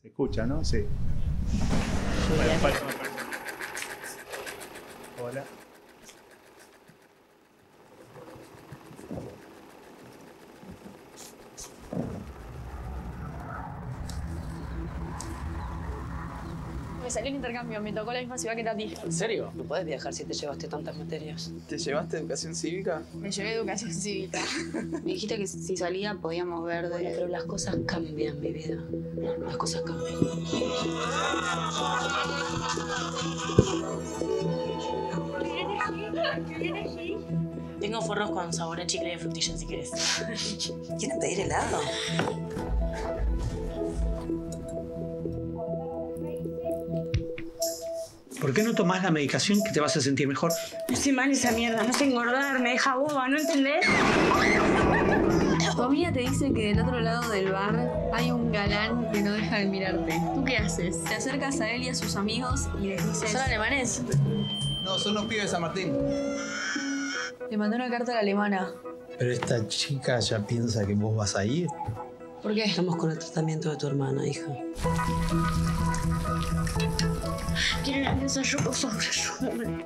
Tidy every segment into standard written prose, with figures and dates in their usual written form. Se escucha, ¿no? Sí. Hola. Me salió el intercambio, me tocó la misma ciudad que a ti. ¿En serio? No podés viajar si te llevaste tantas materias. ¿Te llevaste educación cívica? Me llevé educación cívica. Me dijiste que si salía podíamos ver de... Bueno, pero las cosas cambian, mi vida. No, las cosas cambian. Tengo forros con sabor a chicle de frutilla si querés. ¿Quieren pedir helado? ¿Por qué no tomás la medicación que te vas a sentir mejor? No estoy mal esa mierda, no sé engordar, me deja boba, ¿no entendés? Tu amiga te dice que del otro lado del bar hay un galán que no deja de mirarte. ¿Tú qué haces? Te acercas a él y a sus amigos y les dices... ¿Son alemanes? No, son los pibes de San Martín. Le mandé una carta a la alemana. ¿Pero esta chica ya piensa que vos vas a ir? ¿Por qué? Estamos con el tratamiento de tu hermana, hija. Quiero una mesa, yo, por favor, ayúdame.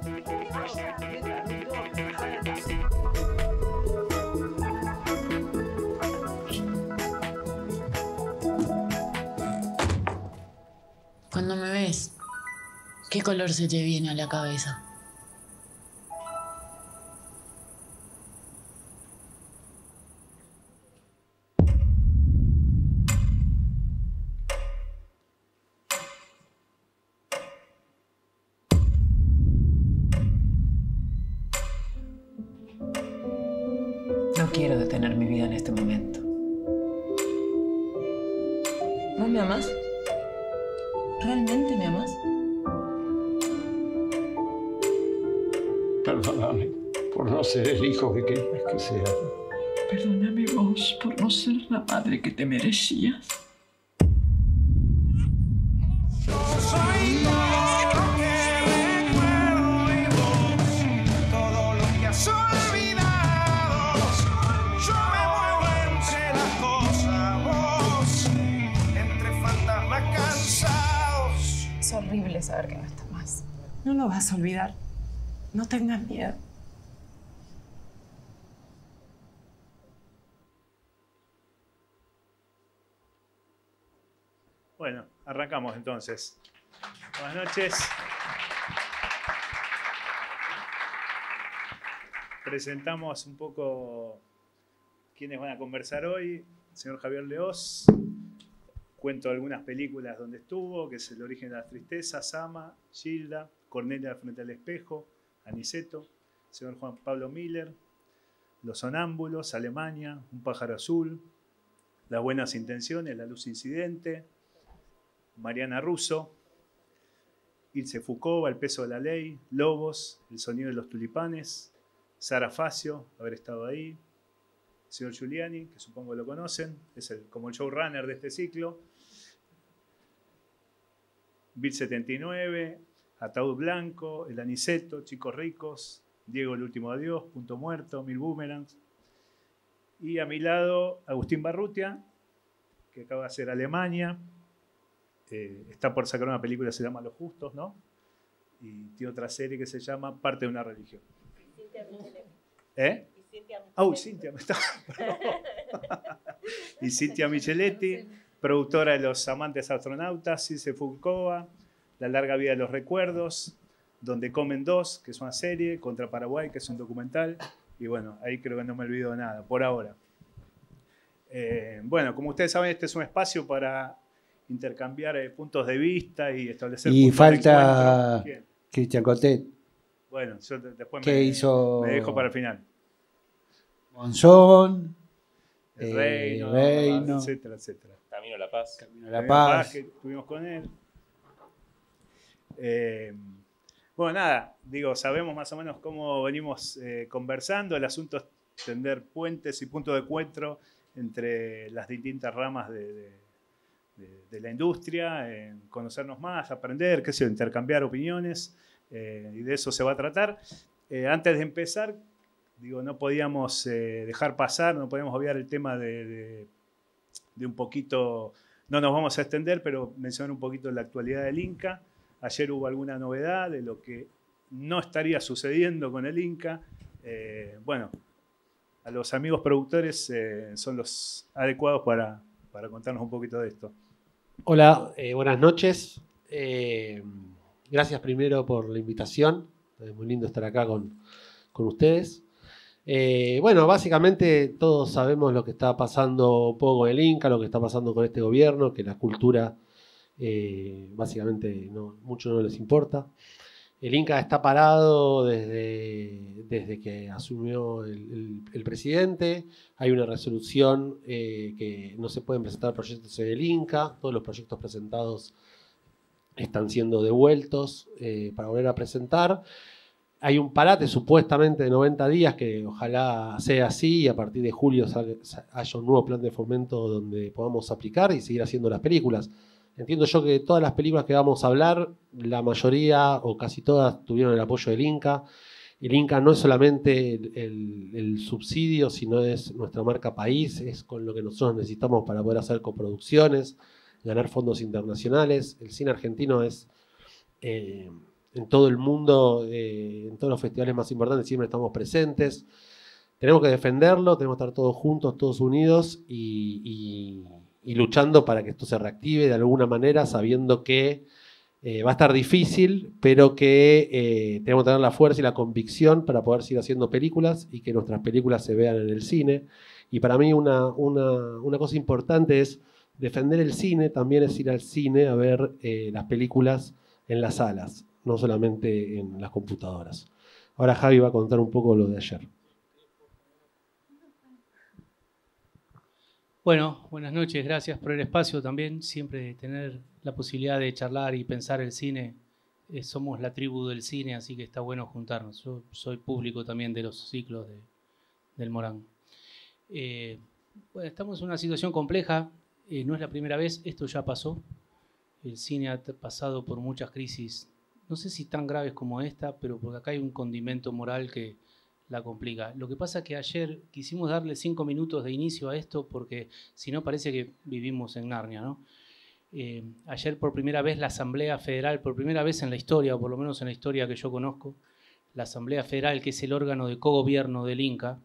Cuando me ves, ¿qué color se te viene a la cabeza? Quiero detener mi vida en este momento. ¿Vos me amás? ¿Realmente me amás? Perdóname por no ser el hijo que querías que sea. Perdóname vos por no ser la madre que te merecías. Horrible saber que no está más. No lo vas a olvidar. No tengas miedo. Bueno, arrancamos entonces. Buenas noches. Presentamos un poco quienes van a conversar hoy. El señor Javier Leoz. Cuento algunas películas donde estuvo, que es El origen de la tristeza, Sama, Gilda, Cornelia frente al espejo, Aniceto, el señor Juan Pablo Miller, Los Sonámbulos, Alemania, Un pájaro azul, Las Buenas Intenciones, La Luz Incidente, Mariana Russo, Ilse Foucault, El peso de la ley, Lobos, El sonido de los tulipanes, Sara Facio, haber estado ahí, el señor Giuliani, que supongo lo conocen, es como el showrunner de este ciclo, Bill 79, Ataúd Blanco, El Aniceto, Chicos Ricos, Diego el último adiós, Punto Muerto, Mil Boomerangs. Y a mi lado, Agustín Barrutia, que acaba de hacer Alemania. Está por sacar una película que se llama Los Justos, ¿no? Y tiene otra serie que se llama Parte de una religión. ¿Eh? Cintia, y Cintia Micheletti, productora de Los amantes astronautas, Ilse Foucault, La larga vida de los recuerdos, Donde comen dos, que es una serie, Contra Paraguay, que es un documental, y bueno, ahí creo que no me olvido de nada, por ahora. Bueno, como ustedes saben, este es un espacio para intercambiar puntos de vista y establecer... Y falta Cristian Cotet. Bueno, yo después me dejo para el final. Monzón, el Reino, etcétera, etcétera. Camino a la Paz. Camino a la Paz que tuvimos con él. Bueno, nada, digo, sabemos más o menos cómo venimos conversando. El asunto es tender puentes y puntos de encuentro entre las distintas ramas de la industria, conocernos más, aprender, qué sé yo, intercambiar opiniones, y de eso se va a tratar. Antes de empezar, digo, no podíamos dejar pasar, no podíamos obviar el tema de un poquito No nos vamos a extender, pero mencionar un poquito la actualidad del INCA. Ayer hubo alguna novedad de lo que no estaría sucediendo con el INCA. Bueno, a los amigos productores son los adecuados para contarnos un poquito de esto. Hola, buenas noches. Gracias primero por la invitación. Es muy lindo estar acá con ustedes. Bueno, básicamente todos sabemos lo que está pasando un poco con el INCA, lo que está pasando con este gobierno, que la cultura básicamente mucho no les importa. El INCA está parado desde que asumió el presidente. Hay una resolución que no se pueden presentar proyectos en el INCA. Todos los proyectos presentados están siendo devueltos para volver a presentar. Hay un parate supuestamente de 90 días que ojalá sea así y a partir de julio haya un nuevo plan de fomento donde podamos aplicar y seguir haciendo las películas. Entiendo yo que todas las películas que vamos a hablar, la mayoría o casi todas tuvieron el apoyo del INCA. El INCA no es solamente el subsidio, sino es nuestra marca país, es con lo que nosotros necesitamos para poder hacer coproducciones, ganar fondos internacionales. El cine argentino es... en todo el mundo, en todos los festivales más importantes siempre estamos presentes. Tenemos que defenderlo, tenemos que estar todos juntos, todos unidos y luchando para que esto se reactive de alguna manera, sabiendo que va a estar difícil, pero que tenemos que tener la fuerza y la convicción para poder seguir haciendo películas y que nuestras películas se vean en el cine. Y para mí una cosa importante es defender el cine, también es ir al cine a ver las películas en las salas, no solamente en las computadoras. Ahora Javi va a contar un poco lo de ayer. Bueno, buenas noches, gracias por el espacio también, siempre tener la posibilidad de charlar y pensar el cine. Somos la tribu del cine, así que está bueno juntarnos. Yo soy público también de los ciclos del Morán. Bueno, estamos en una situación compleja, no es la primera vez, esto ya pasó. El cine ha pasado por muchas crisis, no sé si tan graves como esta, pero porque acá hay un condimento moral que la complica. Lo que pasa es que ayer quisimos darle 5 minutos de inicio a esto porque si no parece que vivimos en Narnia, ¿no? Ayer por primera vez la Asamblea Federal, por primera vez en la historia, o por lo menos en la historia que yo conozco, la Asamblea Federal, que es el órgano de cogobierno del INCA,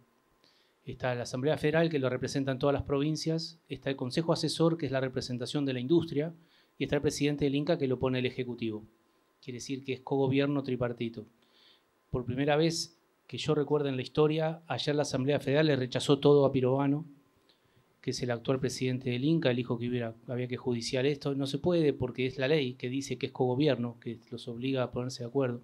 está la Asamblea Federal, que lo representan todas las provincias, está el Consejo Asesor, que es la representación de la industria, y está el presidente del INCA, que lo pone el Ejecutivo. Quiere decir que es cogobierno tripartito. Por primera vez que yo recuerdo en la historia, ayer la Asamblea Federal le rechazó todo a Pirovano, que es el actual presidente del INCA, el hijo que había que judiciar esto. No se puede porque es la ley que dice que es cogobierno, que los obliga a ponerse de acuerdo.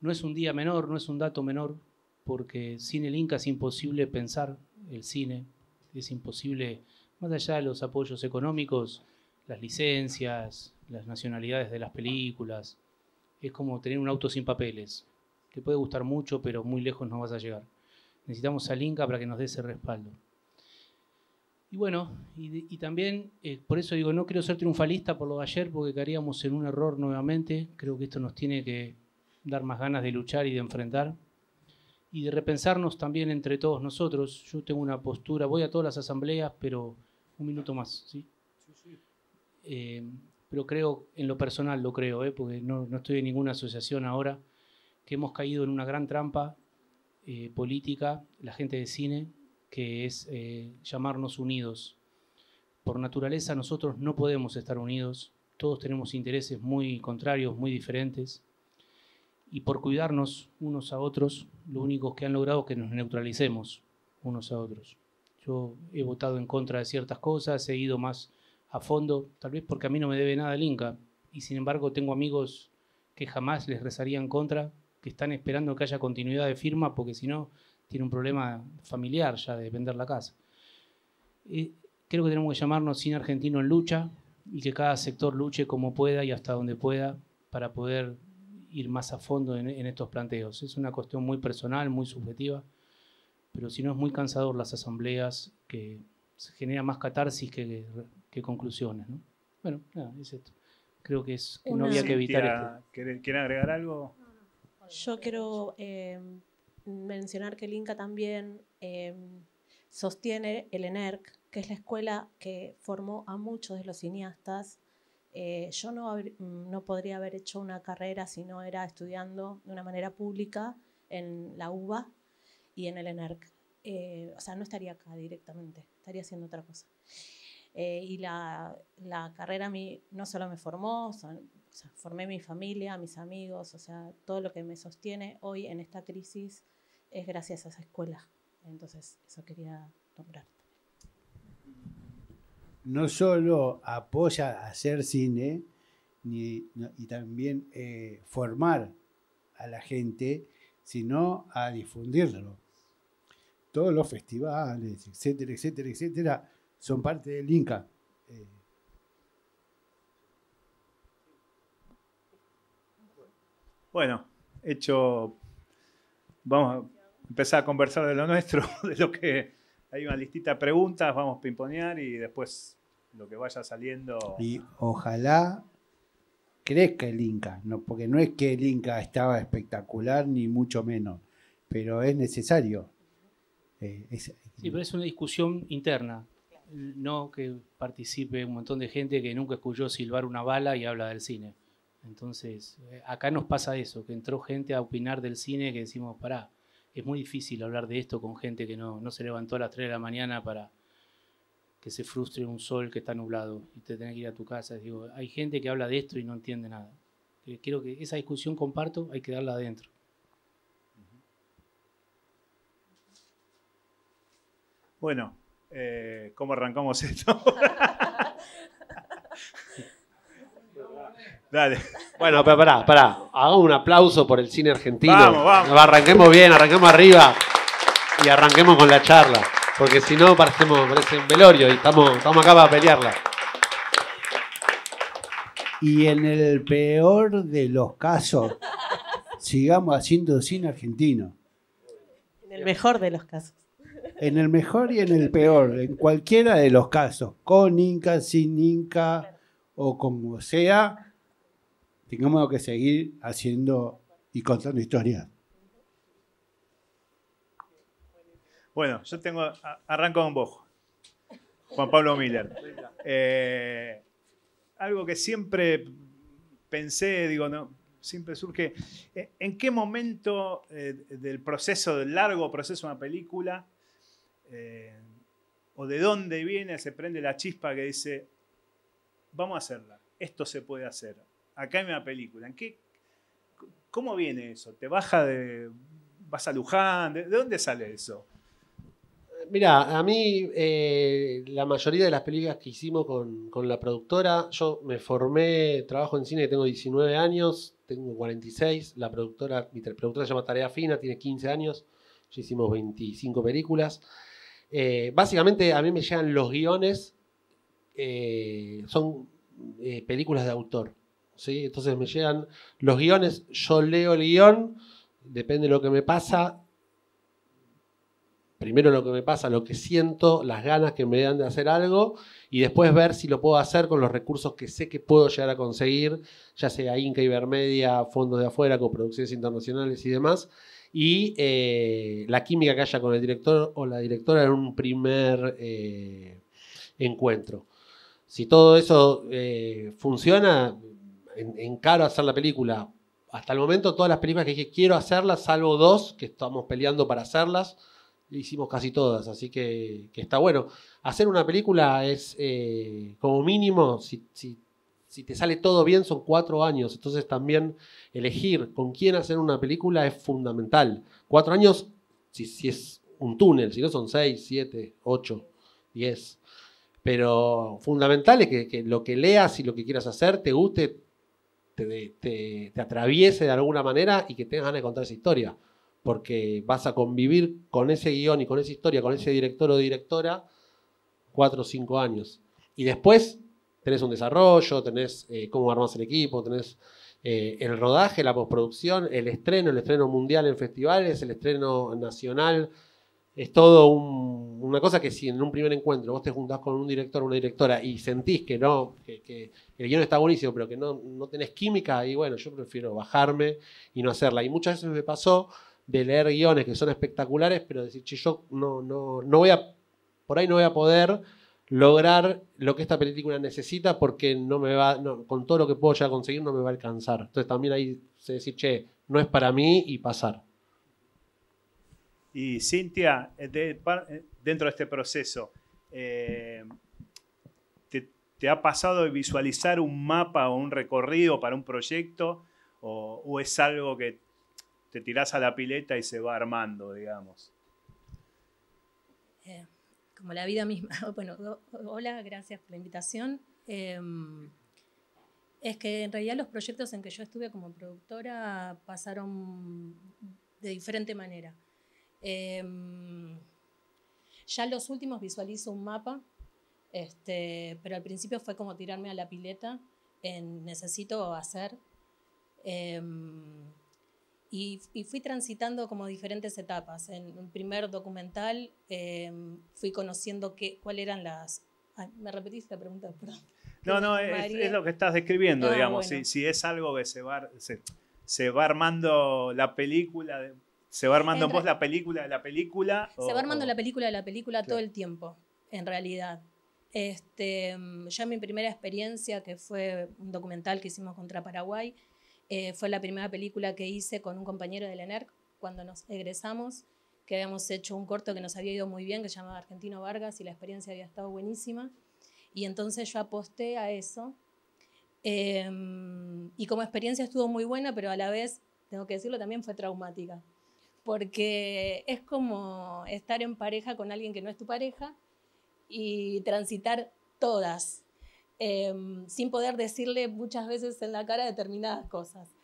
No es un día menor, no es un dato menor, porque sin el INCA es imposible pensar el cine, es imposible, más allá de los apoyos económicos, las licencias, las nacionalidades de las películas. Es como tener un auto sin papeles. Te puede gustar mucho, pero muy lejos no vas a llegar. Necesitamos al INCA para que nos dé ese respaldo. Y bueno, y también, por eso digo, no quiero ser triunfalista por lo de ayer, porque caeríamos en un error nuevamente. Creo que esto nos tiene que dar más ganas de luchar y de enfrentar. Y de repensarnos también entre todos nosotros. Yo tengo una postura, voy a todas las asambleas, pero un minuto más, ¿sí? Pero creo, en lo personal lo creo, porque no estoy en ninguna asociación ahora, que hemos caído en una gran trampa política, la gente de cine, que es llamarnos unidos. Por naturaleza nosotros no podemos estar unidos, todos tenemos intereses muy contrarios, muy diferentes, y por cuidarnos unos a otros, lo único que han logrado es que nos neutralicemos unos a otros. Yo he votado en contra de ciertas cosas, he ido más a fondo, tal vez porque a mí no me debe nada el INCA, y sin embargo tengo amigos que jamás les rezarían contra, que están esperando que haya continuidad de firma, porque si no tiene un problema familiar ya de vender la casa. Creo que tenemos que llamarnos Cine Argentino en Lucha, y que cada sector luche como pueda y hasta donde pueda, para poder ir más a fondo en estos planteos. Es una cuestión muy personal, muy subjetiva, pero si no es muy cansador las asambleas, que se genera más catarsis que conclusiones, ¿no? Bueno, nada, es esto. Creo que es que no había que evitar esto. ¿Quieren agregar algo? No. Yo quiero mencionar que el INCA también sostiene el ENERC, que es la escuela que formó a muchos de los cineastas. Yo no podría haber hecho una carrera si no era estudiando de una manera pública en la UBA y en el ENERC. O sea, no estaría acá directamente, estaría haciendo otra cosa. Y la carrera a mí no solo me formó, formé mi familia, mis amigos, o sea, todo lo que me sostiene hoy en esta crisis es gracias a esa escuela. Entonces, eso quería nombrar. No solo apoya hacer cine y también formar a la gente, sino a difundirlo. Todos los festivales, etcétera, etcétera, etcétera, son parte del INCA. Bueno, hecho, vamos a empezar a conversar de lo nuestro, de lo que hay una listita de preguntas, vamos a pimponear y después lo que vaya saliendo. Y ojalá crezca el INCA, no, porque no es que el INCA estaba espectacular, ni mucho menos, pero es necesario. Sí, pero es una discusión interna. No que participe un montón de gente que nunca escuchó silbar una bala y habla del cine. Entonces, acá nos pasa eso, que entró gente a opinar del cine que decimos, pará, es muy difícil hablar de esto con gente que no se levantó a las 3 de la mañana para que se frustre un sol que está nublado y te tenés que ir a tu casa. Digo, hay gente que habla de esto y no entiende nada. Quiero que esa discusión, comparto, hay que darla adentro. Bueno. ¿Cómo arrancamos esto? Dale. Bueno, pero pará. Hago un aplauso por el cine argentino. Vamos. Arranquemos bien, arranquemos arriba y arranquemos con la charla. Porque si no, parece un velorio y estamos acá para pelearla. Y en el peor de los casos, sigamos haciendo cine argentino. En el mejor de los casos. En el mejor y en el peor, en cualquiera de los casos, con INCA, sin INCA o como sea, tengamos que seguir haciendo y contando historias. Bueno, yo arranco con vos, Juan Pablo Miller. Algo que siempre pensé, siempre surge, ¿en qué momento del largo proceso de una película o de dónde viene, se prende la chispa que dice, vamos a hacerla, esto se puede hacer, acá hay una película? ¿Cómo viene eso? ¿Te baja vas a Luján? ¿De dónde sale eso? Mirá, a mí la mayoría de las películas que hicimos con la productora, yo me formé, trabajo en cine, tengo 19 años, tengo 46, la productora, mi productora se llama Tarea Fina, tiene 15 años, yo hicimos 25 películas. Básicamente a mí me llegan los guiones, son películas de autor, ¿sí? Entonces me llegan los guiones, yo leo el guión, depende de lo que me pasa, primero lo que me pasa, lo que siento, las ganas que me dan de hacer algo, y después ver si lo puedo hacer con los recursos que sé que puedo llegar a conseguir, ya sea INCA, Ibermedia, fondos de afuera, coproducciones internacionales y demás. Y la química que haya con el director o la directora en un primer encuentro. Si todo eso funciona, encaro hacer la película. Hasta el momento todas las películas que dije quiero hacerlas, salvo dos, que estamos peleando para hacerlas, hicimos casi todas, así que está bueno. Hacer una película es como mínimo, si te sale todo bien, son 4 años. Entonces también elegir con quién hacer una película es fundamental. 4 años si es un túnel, si no son 6, 7, 8, 10. Pero fundamental es que lo que leas y lo que quieras hacer te guste, te atraviese de alguna manera y que tengas ganas de contar esa historia. Porque vas a convivir con ese guión y con esa historia, con ese director o directora, 4 o 5 años. Y después tenés un desarrollo, tenés cómo armás el equipo, tenés el rodaje, la postproducción, el estreno mundial en festivales, el estreno nacional. Es todo una cosa que si en un primer encuentro vos te juntás con un director o una directora y sentís que no, que el guión está buenísimo, pero que no tenés química, y bueno, yo prefiero bajarme y no hacerla. Y muchas veces me pasó de leer guiones que son espectaculares, pero decir, che, yo no voy a, por ahí no voy a poder... lograr lo que esta película necesita, porque no me va, con todo lo que puedo ya conseguir no me va a alcanzar. Entonces también ahí se dice, che, no es para mí, y pasar. Y Cintia, dentro de este proceso, ¿te ha pasado de visualizar un mapa o un recorrido para un proyecto, o es algo que te tirás a la pileta y se va armando, digamos? Como la vida misma. Bueno, hola, gracias por la invitación. Es que en realidad los proyectos en que yo estuve como productora pasaron de diferente manera. Ya los últimos visualizo un mapa, pero al principio fue como tirarme a la pileta en necesito hacer. Y fui transitando como diferentes etapas. En un primer documental fui conociendo cuáles eran las... Ay, ¿me repetís la pregunta? Perdón. No, es lo que estás describiendo, digamos. Bueno. Si es algo que se va armando la película, se va armando en vos la película de la película. Se va armando la película de la película, claro, todo el tiempo, en realidad. Ya mi primera experiencia, que fue un documental que hicimos contra Paraguay, fue la primera película que hice con un compañero del ENERC cuando nos egresamos, que habíamos hecho un corto que nos había ido muy bien, que se llamaba Argentino Vargas, y la experiencia había estado buenísima. Y entonces yo aposté a eso. Y como experiencia estuvo muy buena, pero a la vez, tengo que decirlo, también fue traumática. Porque es como estar en pareja con alguien que no es tu pareja y transitar todas. Sin poder decirle muchas veces en la cara determinadas cosas,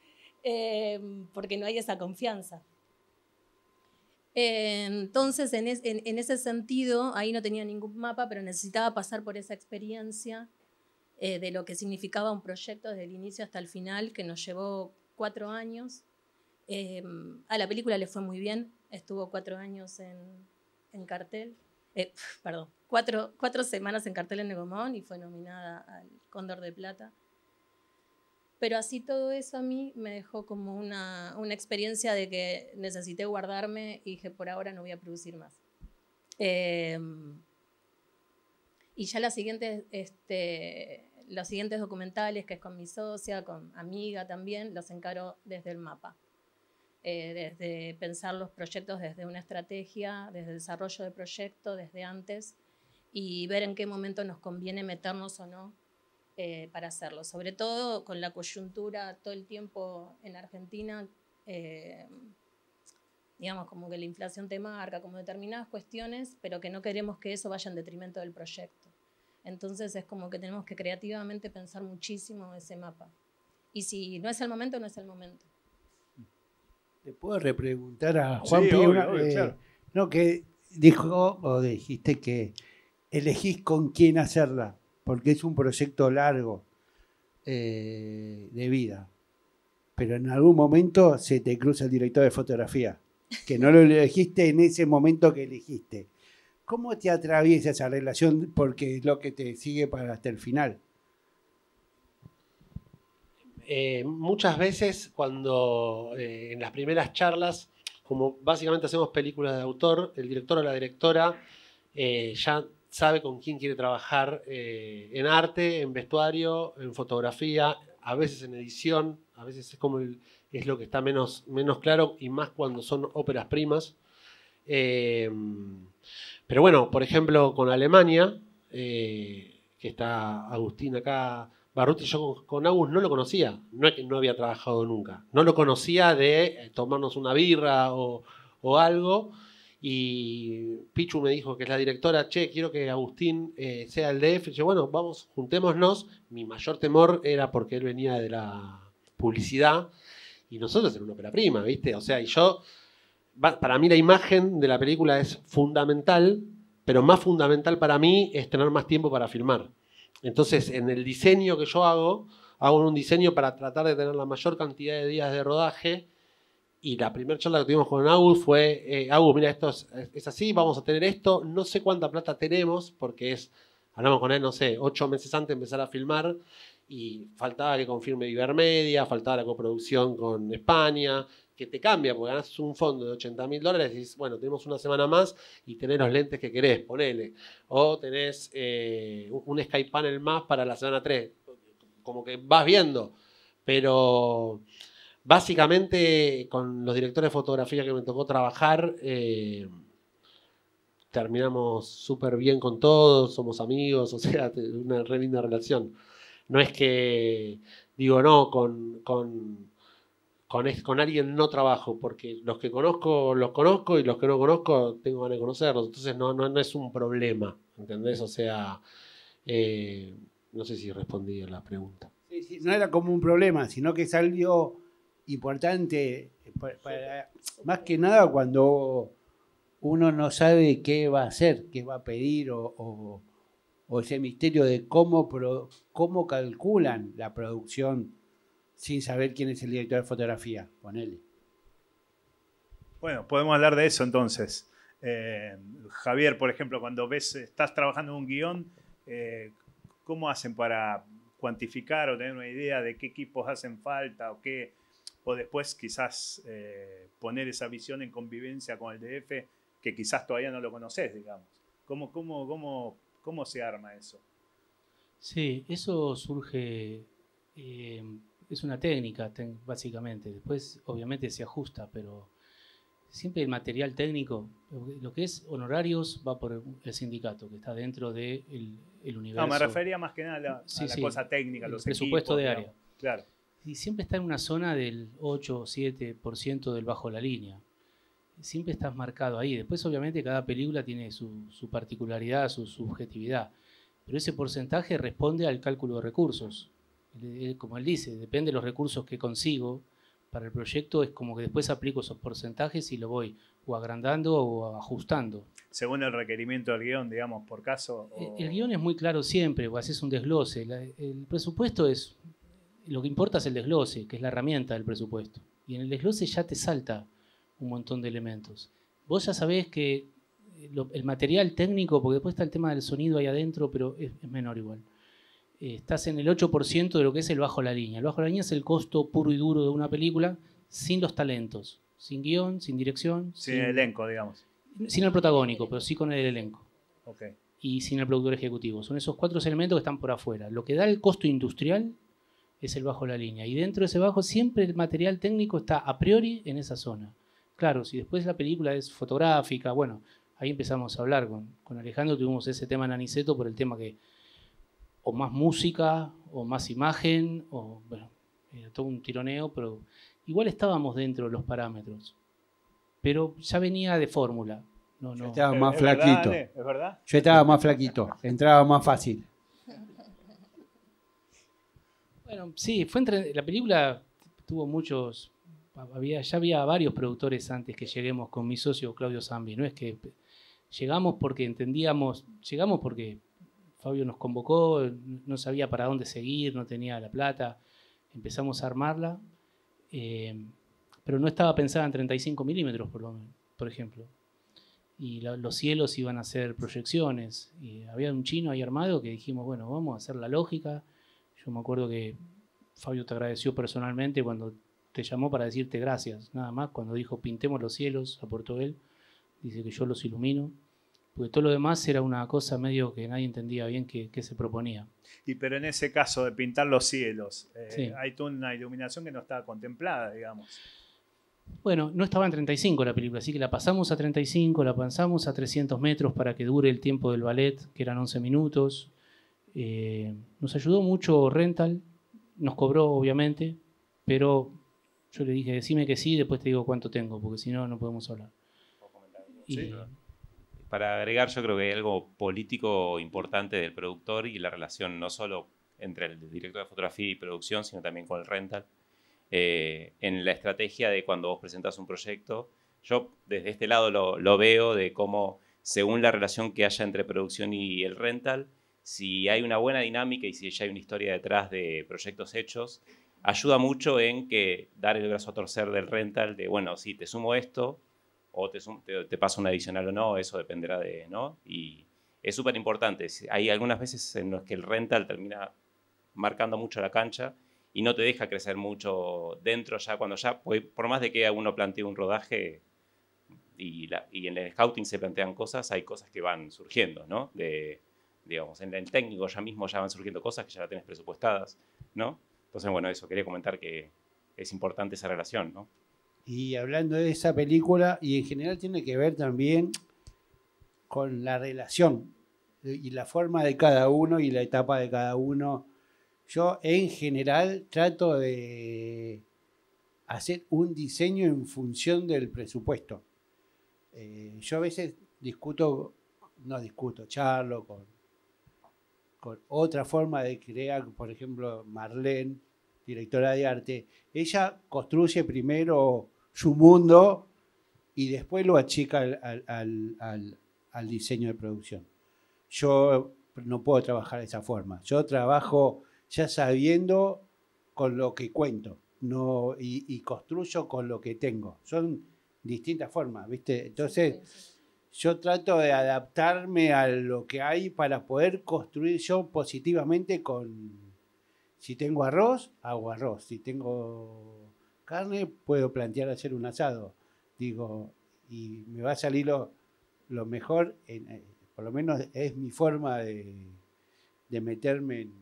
porque no hay esa confianza. Entonces, en ese sentido, ahí no tenía ningún mapa, pero necesitaba pasar por esa experiencia de lo que significaba un proyecto desde el inicio hasta el final, que nos llevó 4 años. A la película le fue muy bien, estuvo 4 años en cartel. Perdón, 4 semanas en cartel en Gomón, y fue nominada al Cóndor de Plata. Pero así todo eso a mí me dejó como una experiencia de que necesité guardarme y dije, por ahora no voy a producir más. Y ya los siguientes documentales, que es con mi socia, con amiga también, los encaro desde el mapa. Desde pensar los proyectos desde una estrategia, desde el desarrollo de proyectos, desde antes, y ver en qué momento nos conviene meternos o no para hacerlo. Sobre todo con la coyuntura todo el tiempo en Argentina, digamos, como que la inflación te marca, como determinadas cuestiones, pero que no queremos que eso vaya en detrimento del proyecto. Entonces es como que tenemos que creativamente pensar muchísimo ese mapa. Y si no es el momento, no es el momento. ¿Te puedo repreguntar a Juan? Sí, obvio, claro. No, que dijo o dijiste que elegís con quién hacerla, porque es un proyecto largo de vida. Pero en algún momento se te cruza el director de fotografía, que no lo elegiste en ese momento que elegiste. ¿Cómo te atraviesa esa relación? Porque es lo que te sigue para hasta el final. Muchas veces cuando en las primeras charlas, como básicamente hacemos películas de autor, el director o la directora ya sabe con quién quiere trabajar en arte, en vestuario, en fotografía, a veces en edición, a veces es como es lo que está menos claro, y más cuando son óperas primas. Pero bueno, por ejemplo con Alemania, que está Agustín acá, Barruti, yo con Agus no lo conocía, no es que no había trabajado nunca, no lo conocía de tomarnos una birra o algo, y Pichu me dijo, que es la directora, che, quiero que Agustín sea el DF, y yo, bueno, vamos, juntémonos. Mi mayor temor era porque él venía de la publicidad y nosotros en una ópera prima, ¿viste? O sea, para mí la imagen de la película es fundamental, pero más fundamental para mí es tener más tiempo para filmar. Entonces, en el diseño que yo hago un diseño para tratar de tener la mayor cantidad de días de rodaje, y la primera charla que tuvimos con Agus fue, Agus, mira, esto es así, vamos a tener esto, no sé cuánta plata tenemos, porque hablamos con él, no sé, 8 meses antes de empezar a filmar, y faltaba que confirme Ibermedia, faltaba la coproducción con España, que te cambia, porque ganás un fondo de $80.000 y dices, bueno, tenemos una semana más y tenés los lentes que querés, ponele. O tenés un Skype Panel más para la semana 3. Como que vas viendo. Pero básicamente con los directores de fotografía que me tocó trabajar, terminamos súper bien con todos, somos amigos, o sea, una re linda relación. No es que, digo, no, con alguien no trabajo, porque los que conozco, los conozco, y los que no conozco, tengo ganas de conocerlos. Entonces no es un problema, ¿entendés? O sea, no sé si respondí a la pregunta. Sí, sí, no era como un problema, sino que es algo importante, para, más que nada cuando uno no sabe qué va a hacer, qué va a pedir, o ese misterio de cómo calculan la producción sin saber quién es el director de fotografía, ponele. Bueno, podemos hablar de eso entonces. Javier, por ejemplo, cuando estás trabajando en un guión, ¿cómo hacen para cuantificar o tener una idea de qué equipos hacen falta o qué? O después quizás poner esa visión en convivencia con el DF, que quizás todavía no lo conoces, digamos. ¿Cómo se arma eso? Sí, eso surge, es una técnica básicamente, después obviamente se ajusta, pero siempre el material técnico, lo que es honorarios va por el sindicato, que está dentro del universo. No, me refería más que nada a la cosa técnica, los presupuesto equipos, de área. Digamos. Claro. Y siempre está en una zona del 8 o 7% del bajo la línea. Siempre estás marcado ahí. Después, obviamente, cada película tiene su particularidad, su subjetividad. Pero ese porcentaje responde al cálculo de recursos. Como él dice, depende de los recursos que consigo para el proyecto, es como que después aplico esos porcentajes y lo voy o agrandando o ajustando. Según el requerimiento del guión, digamos, por caso. O... El guión es muy claro siempre, o haces un desglose. El presupuesto es... Lo que importa es el desglose, que es la herramienta del presupuesto. Y en el desglose ya te salta un montón de elementos. Vos ya sabés que el material técnico, porque después está el tema del sonido ahí adentro, pero es menor igual. Estás en el 8% de lo que es el bajo la línea. El bajo la línea es el costo puro y duro de una película sin los talentos. Sin guión, sin dirección. Sin el elenco, digamos. Sin el protagónico, pero sí con el elenco. Ok. Y sin el productor ejecutivo. Son esos cuatro elementos que están por afuera. Lo que da el costo industrial... es el bajo la línea. Y dentro de ese bajo siempre el material técnico está a priori en esa zona. Claro, si después la película es fotográfica, bueno, ahí empezamos a hablar con Alejandro, tuvimos ese tema en Aniceto por el tema que o más música, o más imagen, o bueno, era todo un tironeo, pero igual estábamos dentro de los parámetros. Pero ya venía de fórmula. No. Yo estaba más flaquito. ¿Es verdad? Yo estaba más flaquito, entraba más fácil. Bueno, sí, la película tuvo muchos, ya había varios productores antes que lleguemos con mi socio Claudio Zambi, no es que llegamos porque entendíamos, llegamos porque Fabio nos convocó, no sabía para dónde seguir, no tenía la plata, empezamos a armarla, pero no estaba pensada en 35 milímetros por ejemplo, y los cielos iban a ser proyecciones, y había un chino ahí armado que dijimos, bueno, vamos a hacer la lógica. Yo me acuerdo que Fabio te agradeció personalmente cuando te llamó para decirte gracias, nada más. Cuando dijo pintemos los cielos, aportó él, dice que yo los ilumino. Porque todo lo demás era una cosa medio que nadie entendía bien qué se proponía. Y pero en ese caso de pintar los cielos, sí. Hay toda una iluminación que no estaba contemplada, digamos. Bueno, no estaba en 35 la película, así que la pasamos a 35, la pasamos a 300 metros para que dure el tiempo del ballet, que eran 11 minutos. Nos ayudó mucho Rental, nos cobró obviamente, pero yo le dije, decime que sí, después te digo cuánto tengo, porque si no, no podemos hablar. Sí, claro. Para agregar, yo creo que hay algo político importante del productor y la relación no solo entre el director de fotografía y producción, sino también con el Rental. En la estrategia de cuando vos presentás un proyecto, yo desde este lado lo veo de cómo, según la relación que haya entre producción y el Rental, si hay una buena dinámica y si ya hay una historia detrás de proyectos hechos, ayuda mucho en que dar el brazo a torcer del Rental de, bueno, sí, te sumo esto o te paso un adicional o no, eso dependerá de, ¿no? Y es súper importante. Hay algunas veces en las que el Rental termina marcando mucho la cancha y no te deja crecer mucho dentro ya cuando ya, por más de que uno plantee un rodaje y en el scouting se plantean cosas, hay cosas que van surgiendo, ¿no? Digamos, en el técnico ya mismo ya van surgiendo cosas que ya las tenés presupuestadas, ¿no? Entonces, bueno, eso, quería comentar que es importante esa relación, ¿no? Y hablando de esa película, y en general tiene que ver también con la relación y la forma de cada uno y la etapa de cada uno. Yo, en general, trato de hacer un diseño en función del presupuesto. Yo a veces discuto, charlo con otra forma de crear, por ejemplo, Marlene, directora de arte. Ella construye primero su mundo y después lo achica al diseño de producción. Yo no puedo trabajar de esa forma. Yo trabajo ya sabiendo con lo que cuento, no, y construyo con lo que tengo. Son distintas formas, ¿viste? Entonces, yo trato de adaptarme a lo que hay para poder construir yo positivamente con... Si tengo arroz, hago arroz. Si tengo carne, puedo plantear hacer un asado. Digo, y me va a salir lo mejor, por lo menos es mi forma de meterme en...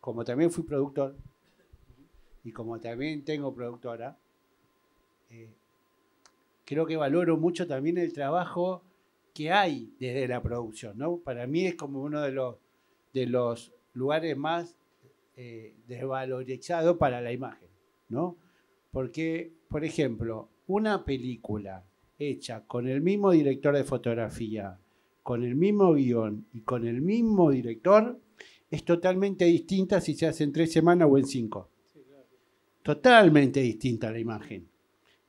Como también fui productor y como también tengo productora, creo que valoro mucho también el trabajo que hay desde la producción, ¿no? Para mí es como uno de los lugares más desvalorizados para la imagen, ¿no? Porque, por ejemplo, una película hecha con el mismo director de fotografía, con el mismo guión y con el mismo director, es totalmente distinta si se hace en 3 semanas o en 5. Sí, claro. Totalmente distinta la imagen.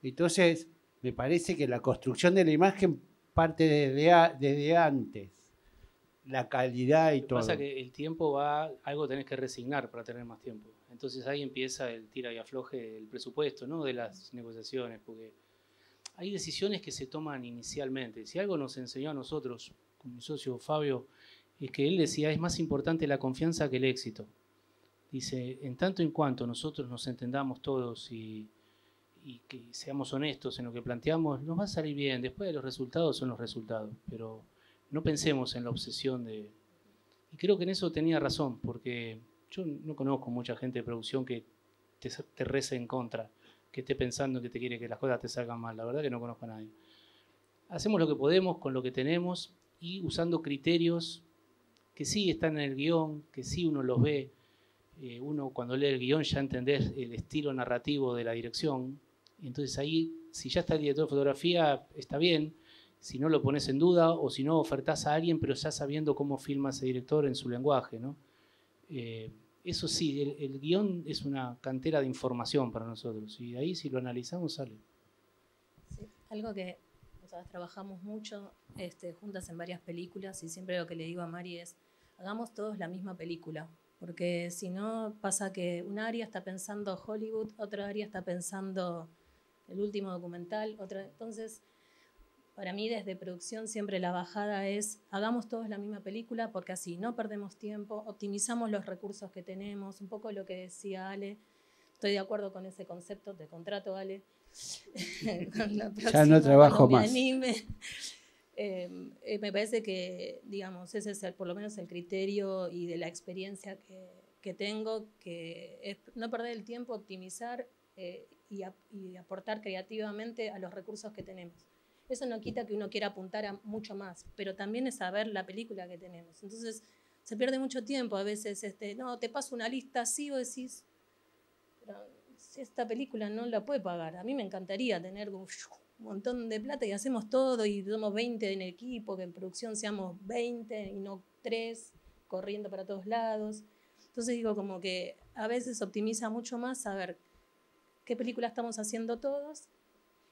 Entonces, me parece que la construcción de la imagen parte desde antes. La calidad y todo. Lo que pasa es que el tiempo va... Algo tenés que resignar para tener más tiempo. Entonces ahí empieza el tira y afloje del presupuesto, ¿no? De las negociaciones, porque hay decisiones que se toman inicialmente. Si algo nos enseñó a nosotros, con mi socio Fabio, es que él decía, es más importante la confianza que el éxito. Dice, en tanto en cuanto nosotros nos entendamos todos y que seamos honestos en lo que planteamos, nos va a salir bien. Después, los resultados son los resultados, pero no pensemos en la obsesión de... Y creo que en eso tenía razón, porque yo no conozco mucha gente de producción que te rece en contra, que esté pensando que te quiere que las cosas te salgan mal. La verdad que no conozco a nadie. Hacemos lo que podemos con lo que tenemos y usando criterios que sí están en el guión, que sí uno los ve. Uno cuando lee el guión ya entendés el estilo narrativo de la dirección. Entonces ahí, si ya está el director de fotografía, está bien. Si no lo pones en duda o si no ofertás a alguien, pero ya sabiendo cómo filma ese director en su lenguaje, ¿no? Eso sí, el guión es una cantera de información para nosotros. Y de ahí, si lo analizamos, sale. Sí, algo que... Trabajamos mucho juntas en varias películas y siempre lo que le digo a Mari es hagamos todos la misma película, porque si no pasa que un área está pensando Hollywood, otra área está pensando el último documental, otra... Entonces, para mí desde producción siempre la bajada es hagamos todos la misma película, porque así no perdemos tiempo, optimizamos los recursos que tenemos, un poco lo que decía Ale. Estoy de acuerdo con ese concepto, te contrato, Ale. Ya no trabajo más. Me parece que, digamos, ese es por lo menos el criterio y de la experiencia que tengo, que es no perder el tiempo, optimizar y aportar creativamente a los recursos que tenemos. Eso no quita que uno quiera apuntar a mucho más, pero también es saber la película que tenemos. Entonces, se pierde mucho tiempo a veces. No, te paso una lista así, vos decís... Pero, esta película no la puede pagar. A mí me encantaría tener un montón de plata y hacemos todo y somos 20 en el equipo, que en producción seamos 20 y no 3, corriendo para todos lados. Entonces digo, como que a veces optimiza mucho más saber qué película estamos haciendo todos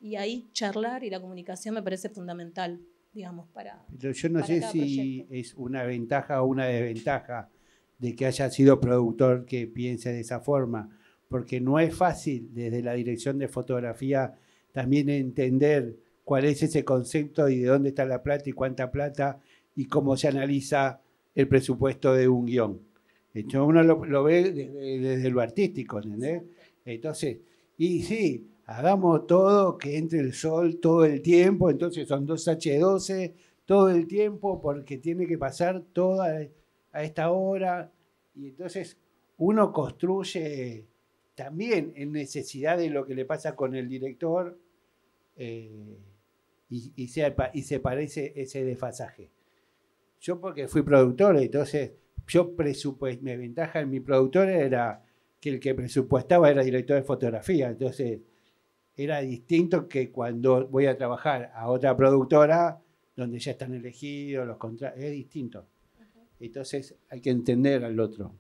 y ahí charlar, y la comunicación me parece fundamental, digamos, para... Pero yo no sé si proyecto es una ventaja o una desventaja de que haya sido productor que piense de esa forma, porque no es fácil desde la dirección de fotografía también entender cuál es ese concepto y de dónde está la plata y cuánta plata y cómo se analiza el presupuesto de un guión. Entonces uno lo ve desde lo artístico, ¿entendés? Entonces, y sí, hagamos todo, que entre el sol todo el tiempo, entonces son 2H12 todo el tiempo porque tiene que pasar toda a esta hora. Y entonces uno construye también en necesidad de lo que le pasa con el director y se parece ese desfasaje. Yo porque fui productor, entonces yo mi ventaja en mi productora era que el que presupuestaba era director de fotografía, entonces era distinto que cuando voy a trabajar a otra productora donde ya están elegidos los contratos, es distinto. Entonces hay que entender al otro.